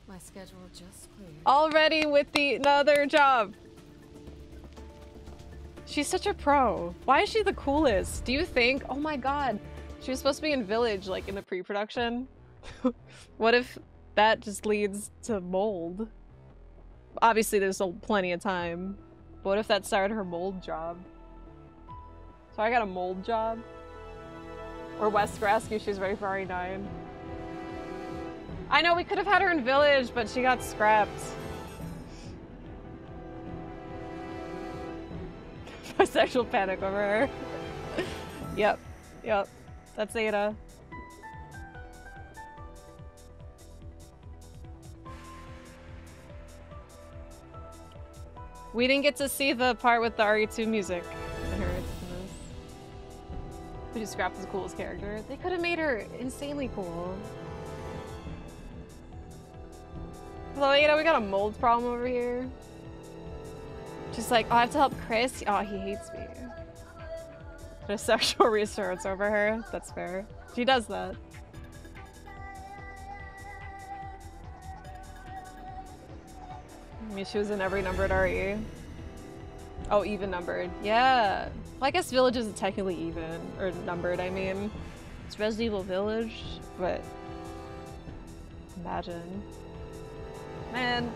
My schedule just cleared. Already with another job. She's such a pro. Why is she the coolest? Do you think? Oh my god. She was supposed to be in Village, like, in the pre-production. What if that just leads to mold? Obviously, there's still plenty of time. But what if that started her mold job? So I got a mold job? Or Wesker asking if she's ready for RE9. I know, we could have had her in Village, but she got scrapped. My sexual panic over her. Yep. Yep. That's Ada. We didn't get to see the part with the RE2 music. Who just scrapped the coolest character? They could have made her insanely cool. Hello, Ada, we got a mold problem over here. She's like, oh, I have to help Chris. Oh, he hates me. There's sexual reassurance over her. That's fair. She does that. I mean, she was in every numbered RE. Oh, even numbered. Yeah. Well, I guess Village isn't technically even, or numbered, I mean. It's Resident Evil Village, but imagine. Man.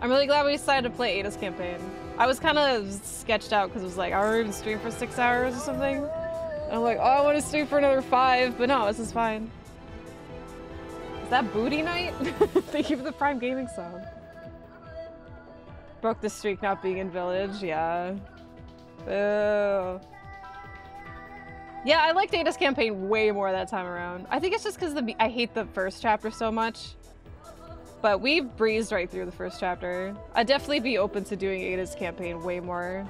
I'm really glad we decided to play Ada's campaign. I was kind of sketched out because it was like, I already streamed for 6 hours or something. And I'm like, oh, I want to stream for another 5, but no, this is fine. Is that booty night? Thank you for the Prime Gaming song. Broke the streak not being in Village, yeah. Boo. Yeah, I liked Ada's campaign way more that time around. I think it's just because I hate the first chapter so much. But we breezed right through the first chapter. I'd definitely be open to doing Ada's campaign way more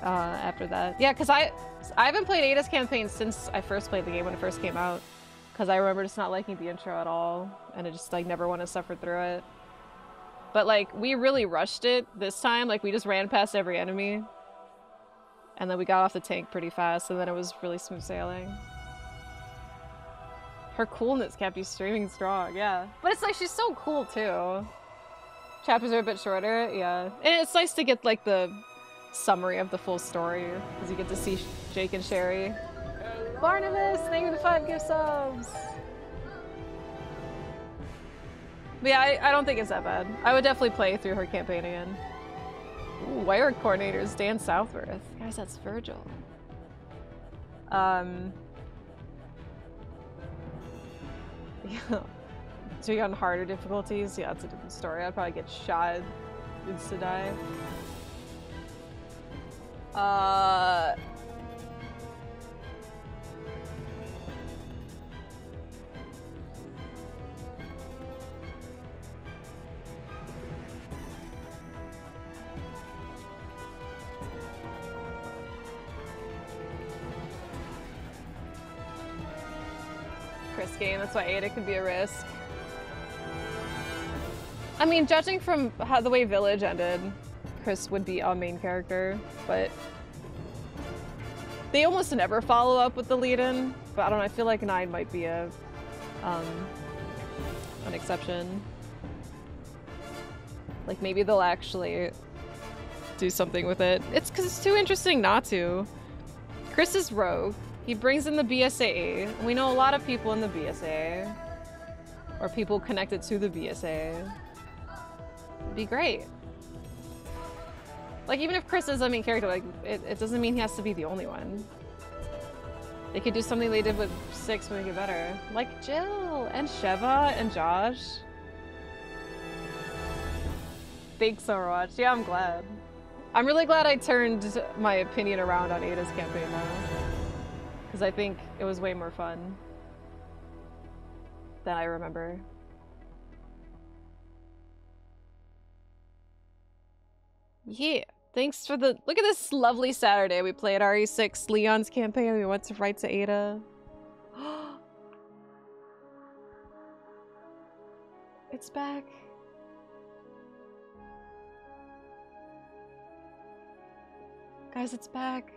after that. Yeah, because I haven't played Ada's campaign since I first played the game when it first came out. Because I remember just not liking the intro at all. And I just like never want to suffer through it. But like, we really rushed it this time. Like, we just ran past every enemy. And then we got off the tank pretty fast. And then it was really smooth sailing. Her coolness kept you streaming strong, yeah. But it's like, she's so cool too. Chapters are a bit shorter, yeah. And it's nice to get like the summary of the full story, because you get to see Jake and Sherry. Barnabas, thank you for the 5 gift subs! But yeah, I don't think it's that bad. I would definitely play through her campaign again. Ooh, wire coordinators, Dan Southworth. Guys, that's Virgil. Yeah. So you on harder difficulties? Yeah, it's a different story. I'd probably get shot, insta-die. Game, that's why Ada could be a risk. I mean, judging from how the way Village ended, Chris would be our main character, but they almost never follow up with the lead-in, but I don't know, I feel like 9 might be a an exception. Like, maybe they'll actually do something with it. It's because it's too interesting not to. Chris is rogue. He brings in the BSAA. We know a lot of people in the BSAA. Or people connected to the BSAA. It'd be great. Like, even if Chris is the main character, like, it doesn't mean he has to be the only one. They could do something they did with 6 when they get better. Like Jill and Sheva and Josh. Thanks so much. Yeah, I'm glad. I'm really glad I turned my opinion around on Ada's campaign now. Because I think it was way more fun than I remember. Yeah, thanks for the- look at this lovely Saturday. We played RE6 Leon's campaign. We went right to Ada. It's back. Guys, it's back.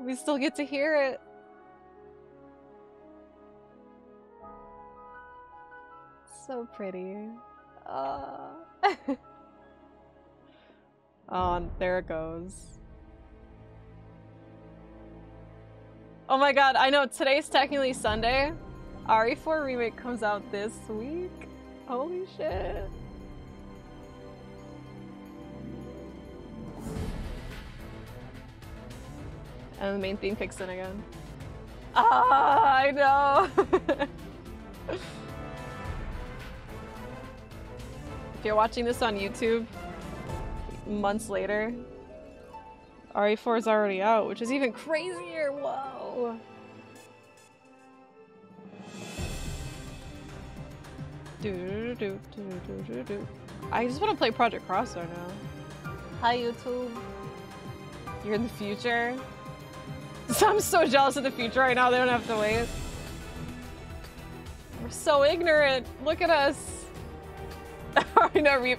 We still get to hear it. So pretty. Oh, there it goes. Oh my god, I know, today's technically Sunday. RE4 Remake comes out this week. Holy shit. And the main theme kicks in again. Ah, I know! If you're watching this on YouTube, months later, RE4 is already out, which is even crazier! Whoa! I just want to play Project Cross right now. Hi YouTube! You're in the future? I'm so jealous of the future right now, they don't have to wait. We're so ignorant! Look at us! I know,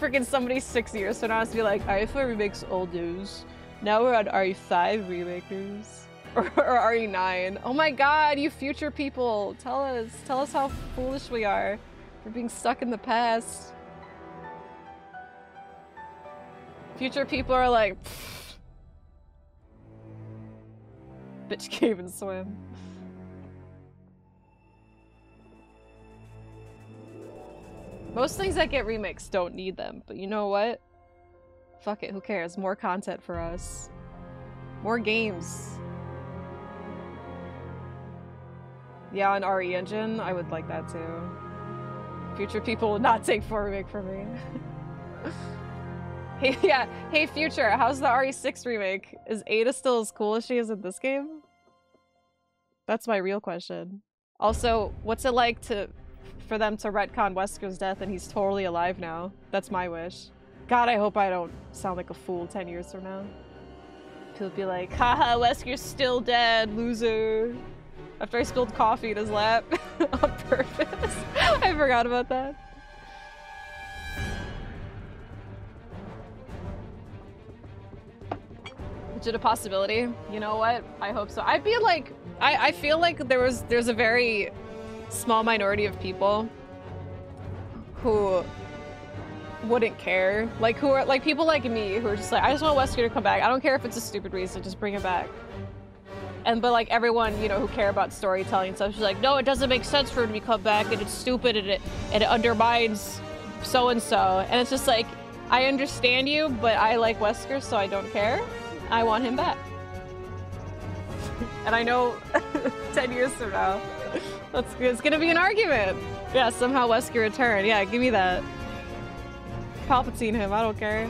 freaking somebody 6 years from now has to be like, RE4 remakes old news. Now we're on RE5 remake news. Or RE9. Oh my god, you future people! Tell us how foolish we are for being stuck in the past. Future people are like, bitch cave and swim. Most things that get remakes don't need them, but you know what? Fuck it, who cares? More content for us. More games. Yeah, on RE Engine, I would like that too. Future people would not take 4 remake from me. Hey, yeah. Hey, future. How's the RE6 remake? Is Ada still as cool as she is in this game? That's my real question. Also, what's it like for them to retcon Wesker's death and he's totally alive now? That's my wish. God, I hope I don't sound like a fool 10 years from now. People be like, haha, Wesker's still dead, loser. After I spilled coffee in his lap on purpose. I forgot about that. Legit a possibility. You know what? I hope so. I'd be like, I feel like there's a very small minority of people who wouldn't care. Like who are like people like me who are just like, I just want Wesker to come back. I don't care if it's a stupid reason, just bring it back. And but like everyone, you know, who care about storytelling and stuff, she's like, no, it doesn't make sense for him to come back and it's stupid and it undermines so and so. And it's just like, I understand you, but I like Wesker, so I don't care. I want him back. And I know 10 years from now, it's gonna be an argument. Yeah, somehow Wesker returned. Yeah, give me that. Palpatine him, I don't care.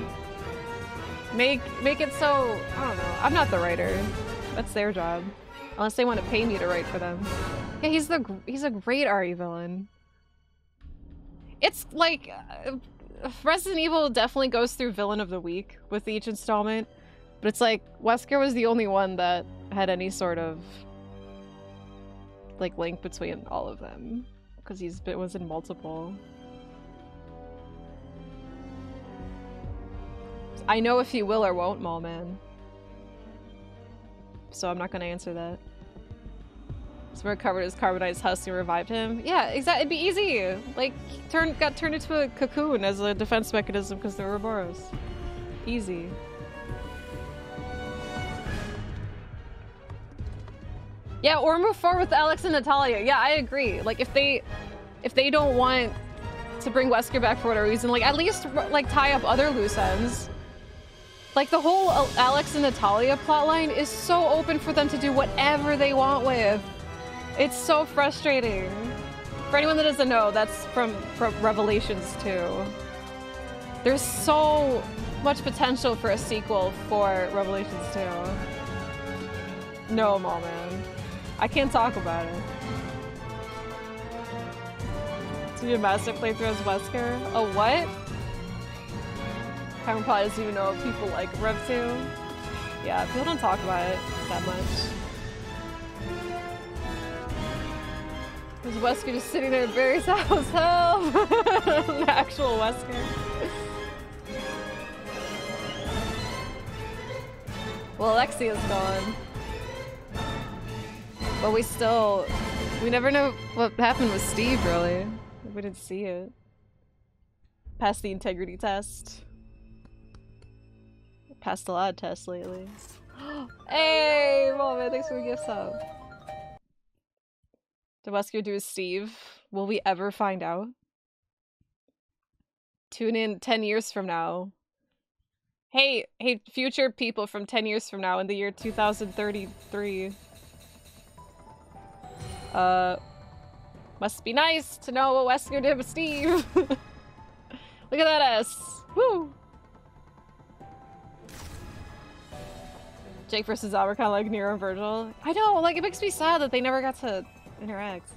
Make it so, I don't know. I'm not the writer. That's their job. Unless they want to pay me to write for them. Yeah, he's a great RE villain. It's like, Resident Evil definitely goes through Villain of the Week with each installment. But it's like, Wesker was the only one that had any sort of like link between all of them. Because he was in multiple. I know if he will or won't, Mall Man. So I'm not going to answer that. So we covered his carbonized husk and revived him. Yeah, exactly. It'd be easy. Like, got turned into a cocoon as a defense mechanism because they were Ouroboros. Easy. Yeah, or move forward with Alex and Natalia. Yeah, I agree. Like, if they don't want to bring Wesker back for whatever reason, like, at least, like, tie up other loose ends. Like, the whole Alex and Natalia plotline is so open for them to do whatever they want with. It's so frustrating. For anyone that doesn't know, that's from Revelations 2. There's so much potential for a sequel for Revelations 2. No, Mall Man. I can't talk about it. So your master playthrough as Wesker? A what? Cameron probably doesn't even know people like Rev 2. Yeah, people don't talk about it that much. There's Wesker just sitting there at Barry's house. Help! The actual Wesker. Well, Alexia's gone. But we never know what happened with Steve, really. We didn't see it. Passed the integrity test. passed a lot of tests lately. Hey, Mom, man, thanks for the gift sub. Did Wesker do a Steve? Will we ever find out? Tune in 10 years from now. Hey, future people from 10 years from now in the year 2033. Must be nice to know what Wesker did with Steve. Look at that ass. Woo! Jake versus Albert, kind of like Nero and Virgil. I know, like, it makes me sad that they never got to interact.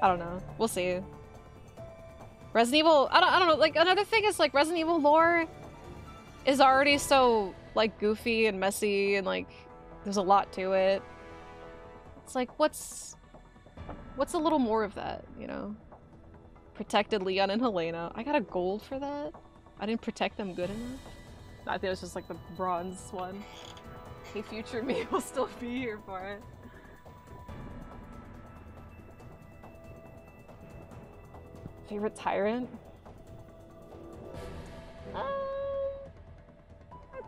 I don't know. We'll see. Resident Evil, I don't know. Like, another thing is, like, Resident Evil lore is already so, like, goofy and messy and, like, there's a lot to it. It's like, what's a little more of that, you know? Protected Leon and Helena. I got a gold for that? I didn't protect them good enough? I think it was just, like, the bronze one. Hey, future me will still be here for it. Favorite tyrant?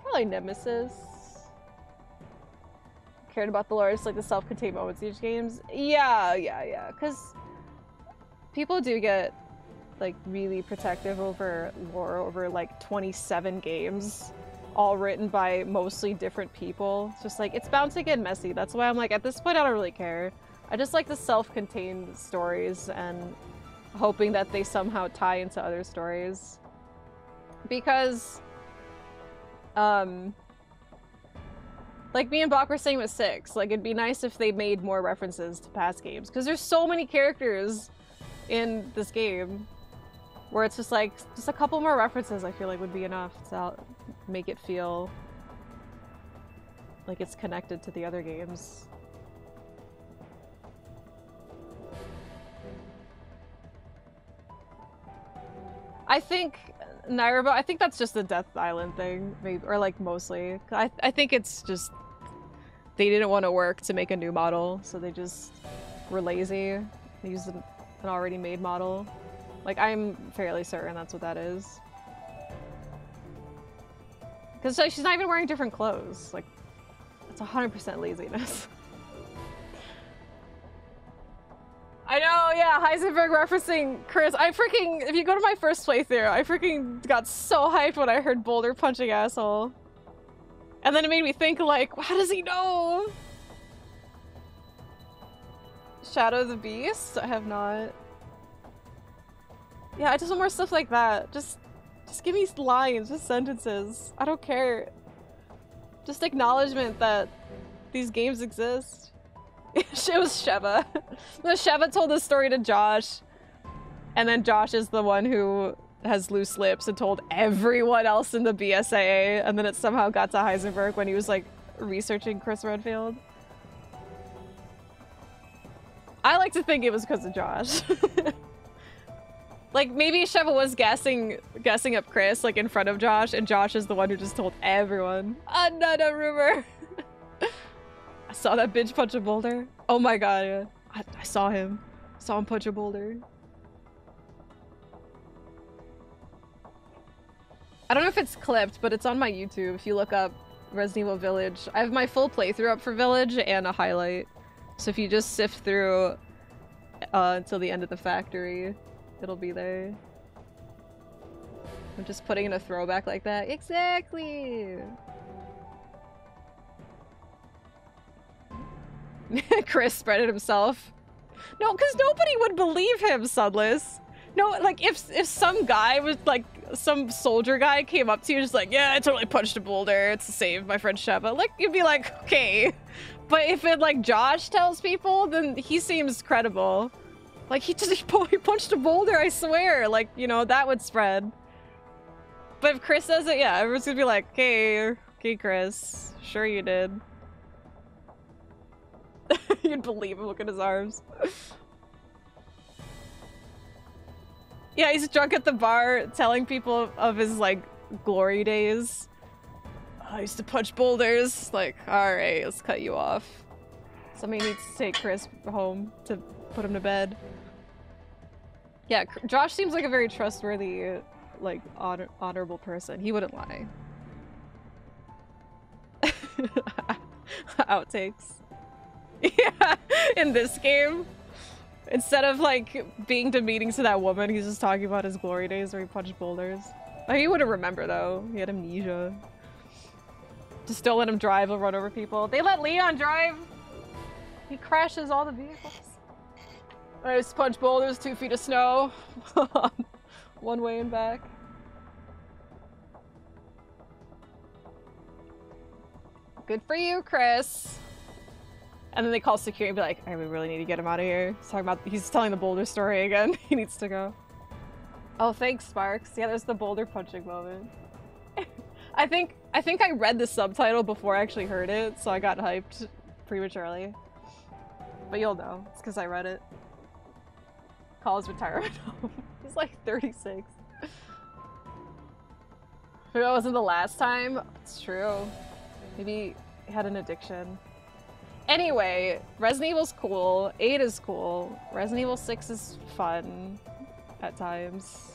Probably Nemesis. Cared about the lore, just like the self-contained moments in each games. Yeah. Because people do get, like, really protective over lore over, like, 27 games. All written by mostly different people. It's just like, it's bound to get messy. That's why I'm like, at this point, I don't really care. I just like the self-contained stories and hoping that they somehow tie into other stories. Because, like me and Bach were saying with 6, like it'd be nice if they made more references to past games. Because there's so many characters in this game. Where it's just like, just a couple more references I feel like would be enough to make it feel like it's connected to the other games. I think, Nairobi, I think that's just the Death Island thing, maybe, or like mostly. I think it's just, they didn't want to work to make a new model, so they just were lazy. They used an already made model. Like, I'm fairly certain that's what that is. Because like, she's not even wearing different clothes. Like, it's 100% laziness. I know, yeah, Heisenberg referencing Chris. If you go to my first playthrough, I freaking got so hyped when I heard Boulder punching asshole. And then it made me think, like, how does he know? Shadow the Beast? I have not. Yeah, I just want more stuff like that. Just give me lines, just sentences. I don't care. Just acknowledgement that these games exist. It was Sheva. Sheva told this story to Josh, and then Josh is the one who has loose lips and told everyone else in the BSAA, and then it somehow got to Heisenberg when he was like researching Chris Redfield. I like to think it was because of Josh. Like, maybe Sheva was gassing up Chris, like, in front of Josh, and Josh is the one who just told everyone. Another rumor! I saw that bitch punch a boulder. Oh my god, yeah. I saw him. I saw him punch a boulder. I don't know if it's clipped, but it's on my YouTube if you look up Resident Evil Village. I have my full playthrough up for Village and a highlight. So if you just sift through until the end of the factory, it'll be there. I'm just putting in a throwback like that. Exactly! Chris spread it himself. No, because nobody would believe him, Sunless. No, like, if some guy was, like, some soldier guy came up to you and just like, yeah, I totally punched a boulder. It's a save, my friend Sheva. Like, you'd be like, okay. But if it, like, Josh tells people, then he seems credible. Like, he punched a boulder, I swear! Like, you know, that would spread. But if Chris does it, yeah, everyone's gonna be like, okay, Chris. Sure you did. You'd believe him, look at his arms. Yeah, he's drunk at the bar, telling people of his, like, glory days. Oh, I used to punch boulders. Like, alright, let's cut you off. Somebody needs to take Chris home to put him to bed. Yeah, Josh seems like a very trustworthy, like, honorable person. He wouldn't lie. Outtakes. Yeah, in this game. Instead of like being demeaning to that woman, he's just talking about his glory days where he punched boulders. Oh, he wouldn't remember though. He had amnesia. Just don't let him drive or run over people. They let Leon drive! He crashes all the vehicles. Alright, sponge boulders, 2 feet of snow. One way and back. Good for you, Chris. And then they call security and be like, alright, we really need to get him out of here. He's talking about, he's telling the boulder story again. He needs to go. Oh, thanks, Sparks. Yeah, there's the boulder punching moment. I think I read the subtitle before I actually heard it, so I got hyped prematurely. But you'll know. It's because I read it. Call his retirement home. He's like 36. Maybe that wasn't the last time. It's true. Maybe he had an addiction. Anyway, Resident Evil's cool. 8 is cool. Resident Evil 6 is fun at times.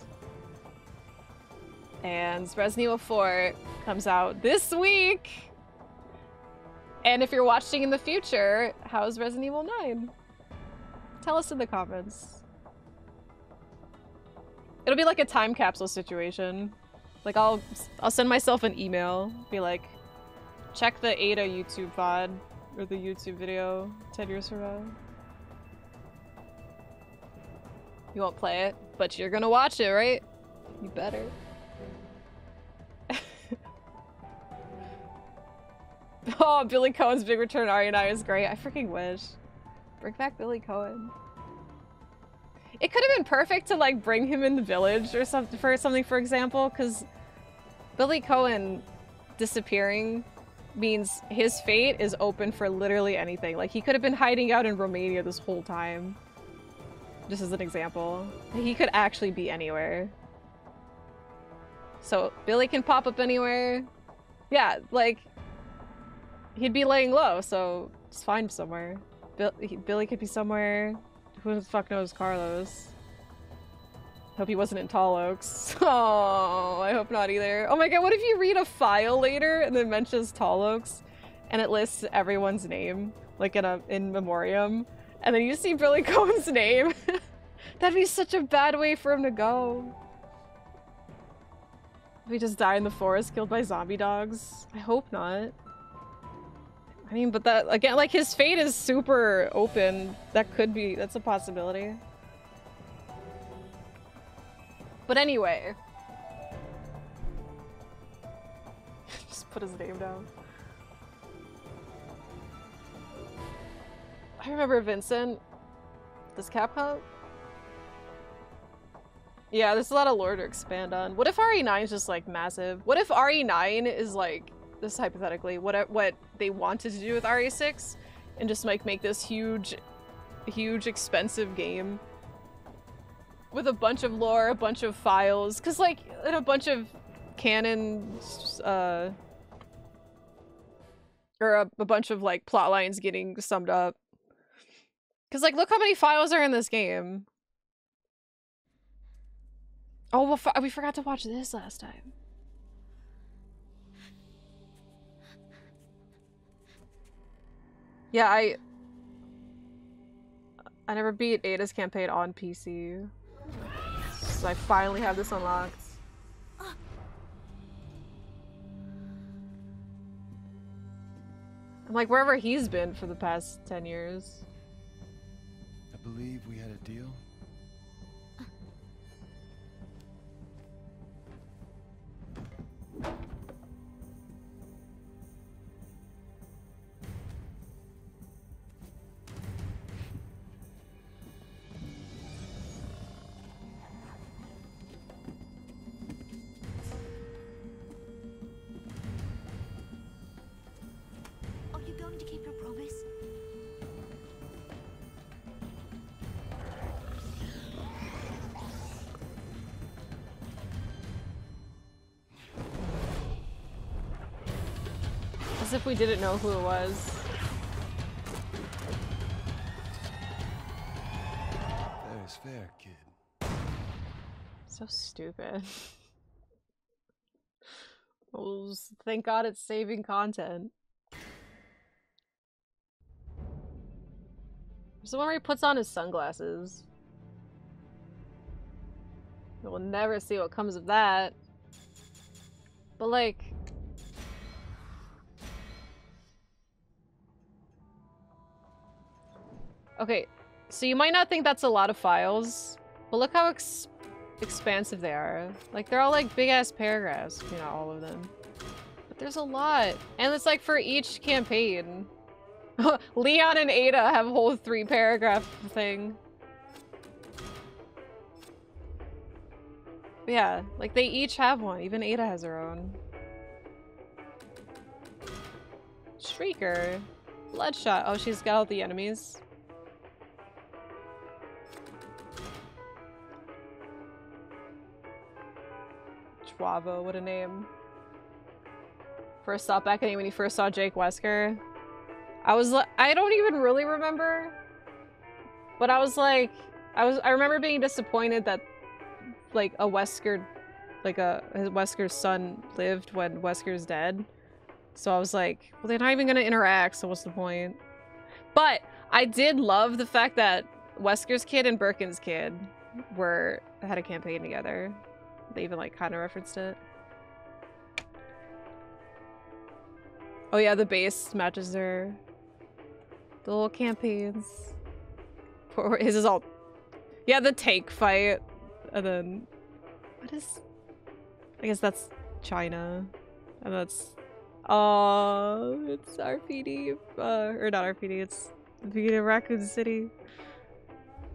And Resident Evil 4 comes out this week! And if you're watching in the future, how's Resident Evil 9? Tell us in the comments. It'll be like a time capsule situation. Like, I'll send myself an email, be like, check the Ada YouTube VOD, or the YouTube video, 10 years from now. You won't play it, but you're gonna watch it, right? You better. Oh, Billy Coen's big return RE9 is great. I freaking wish. Bring back Billy Coen. It could have been perfect to like bring him in the Village or something, for example, because Billy Coen disappearing means his fate is open for literally anything. Like, he could have been hiding out in Romania this whole time. Just as an example. He could actually be anywhere. So Billy can pop up anywhere. Yeah, like, he'd be laying low, so just find him somewhere. Billy could be somewhere. Who the fuck knows? Carlos. Hope he wasn't in Tall Oaks. Oh, I hope not either. Oh my god, what if you read a file later and then mentions Tall Oaks and it lists everyone's name, like in memoriam, and then you see Billy Coen's name? That'd be such a bad way for him to go. We just die in the forest killed by zombie dogs? I hope not. I mean, but that, again, like, his fate is super open. That could be, that's a possibility. But anyway. Just put his name down. I remember Vincent. Does Capcom? Yeah, there's a lot of lore to expand on. What if RE9 is just, like, massive? What if RE9 is, like, this hypothetically, what they wanted to do with RE6 and just like make this huge expensive game with a bunch of lore, a bunch of files, because like in a bunch of canon or a bunch of like plot lines getting summed up, because like look how many files are in this game. Oh well, we forgot to watch this last time. Yeah, I never beat Ada's campaign on PC, so I finally have this unlocked. I'm like, wherever he's been for the past 10 years. I believe we had a deal. If we didn't know who it was. That is fair, kid. So stupid. Oh, thank God it's saving content. There's the one where he puts on his sunglasses. We'll never see what comes of that. But like... okay, so you might not think that's a lot of files, but look how expansive they are. Like, they're all like big-ass paragraphs, you know, all of them. But there's a lot. And it's like for each campaign. Leon and Ada have a whole 3-paragraph thing. But yeah, like they each have one. Even Ada has her own. Shrieker. Bloodshot. Oh, she's got all the enemies. Chuavo, what a name. First thought back when you first saw Jake Wesker. I was like, I don't even really remember, but I was like, I remember being disappointed that like a Wesker, like Wesker's son lived when Wesker's dead. So I was like, well, they're not even going to interact, so what's the point? But I did love the fact that Wesker's kid and Birkin's kid had a campaign together. They even like kind of referenced it. Oh yeah, the base matches her. The little campaigns. Poor, his is all... yeah, the tank fight. And then... what is... I guess that's China. And that's... oh, it's RPD. Or not RPD, it's the beginning of Raccoon City.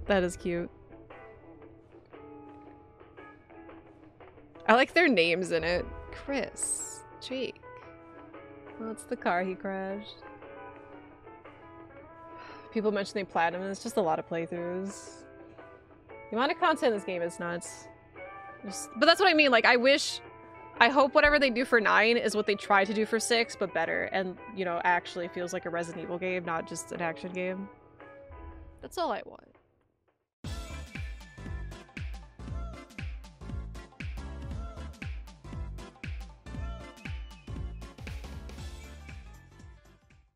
That is cute. I like their names in it. Chris. Jake. Well, it's the car he crashed. People mention they platinum, and it's just a lot of playthroughs. The amount of content in this game is nuts. But that's what I mean, like, I hope whatever they do for 9 is what they try to do for 6, but better, and, you know, actually feels like a Resident Evil game, not just an action game. That's all I want.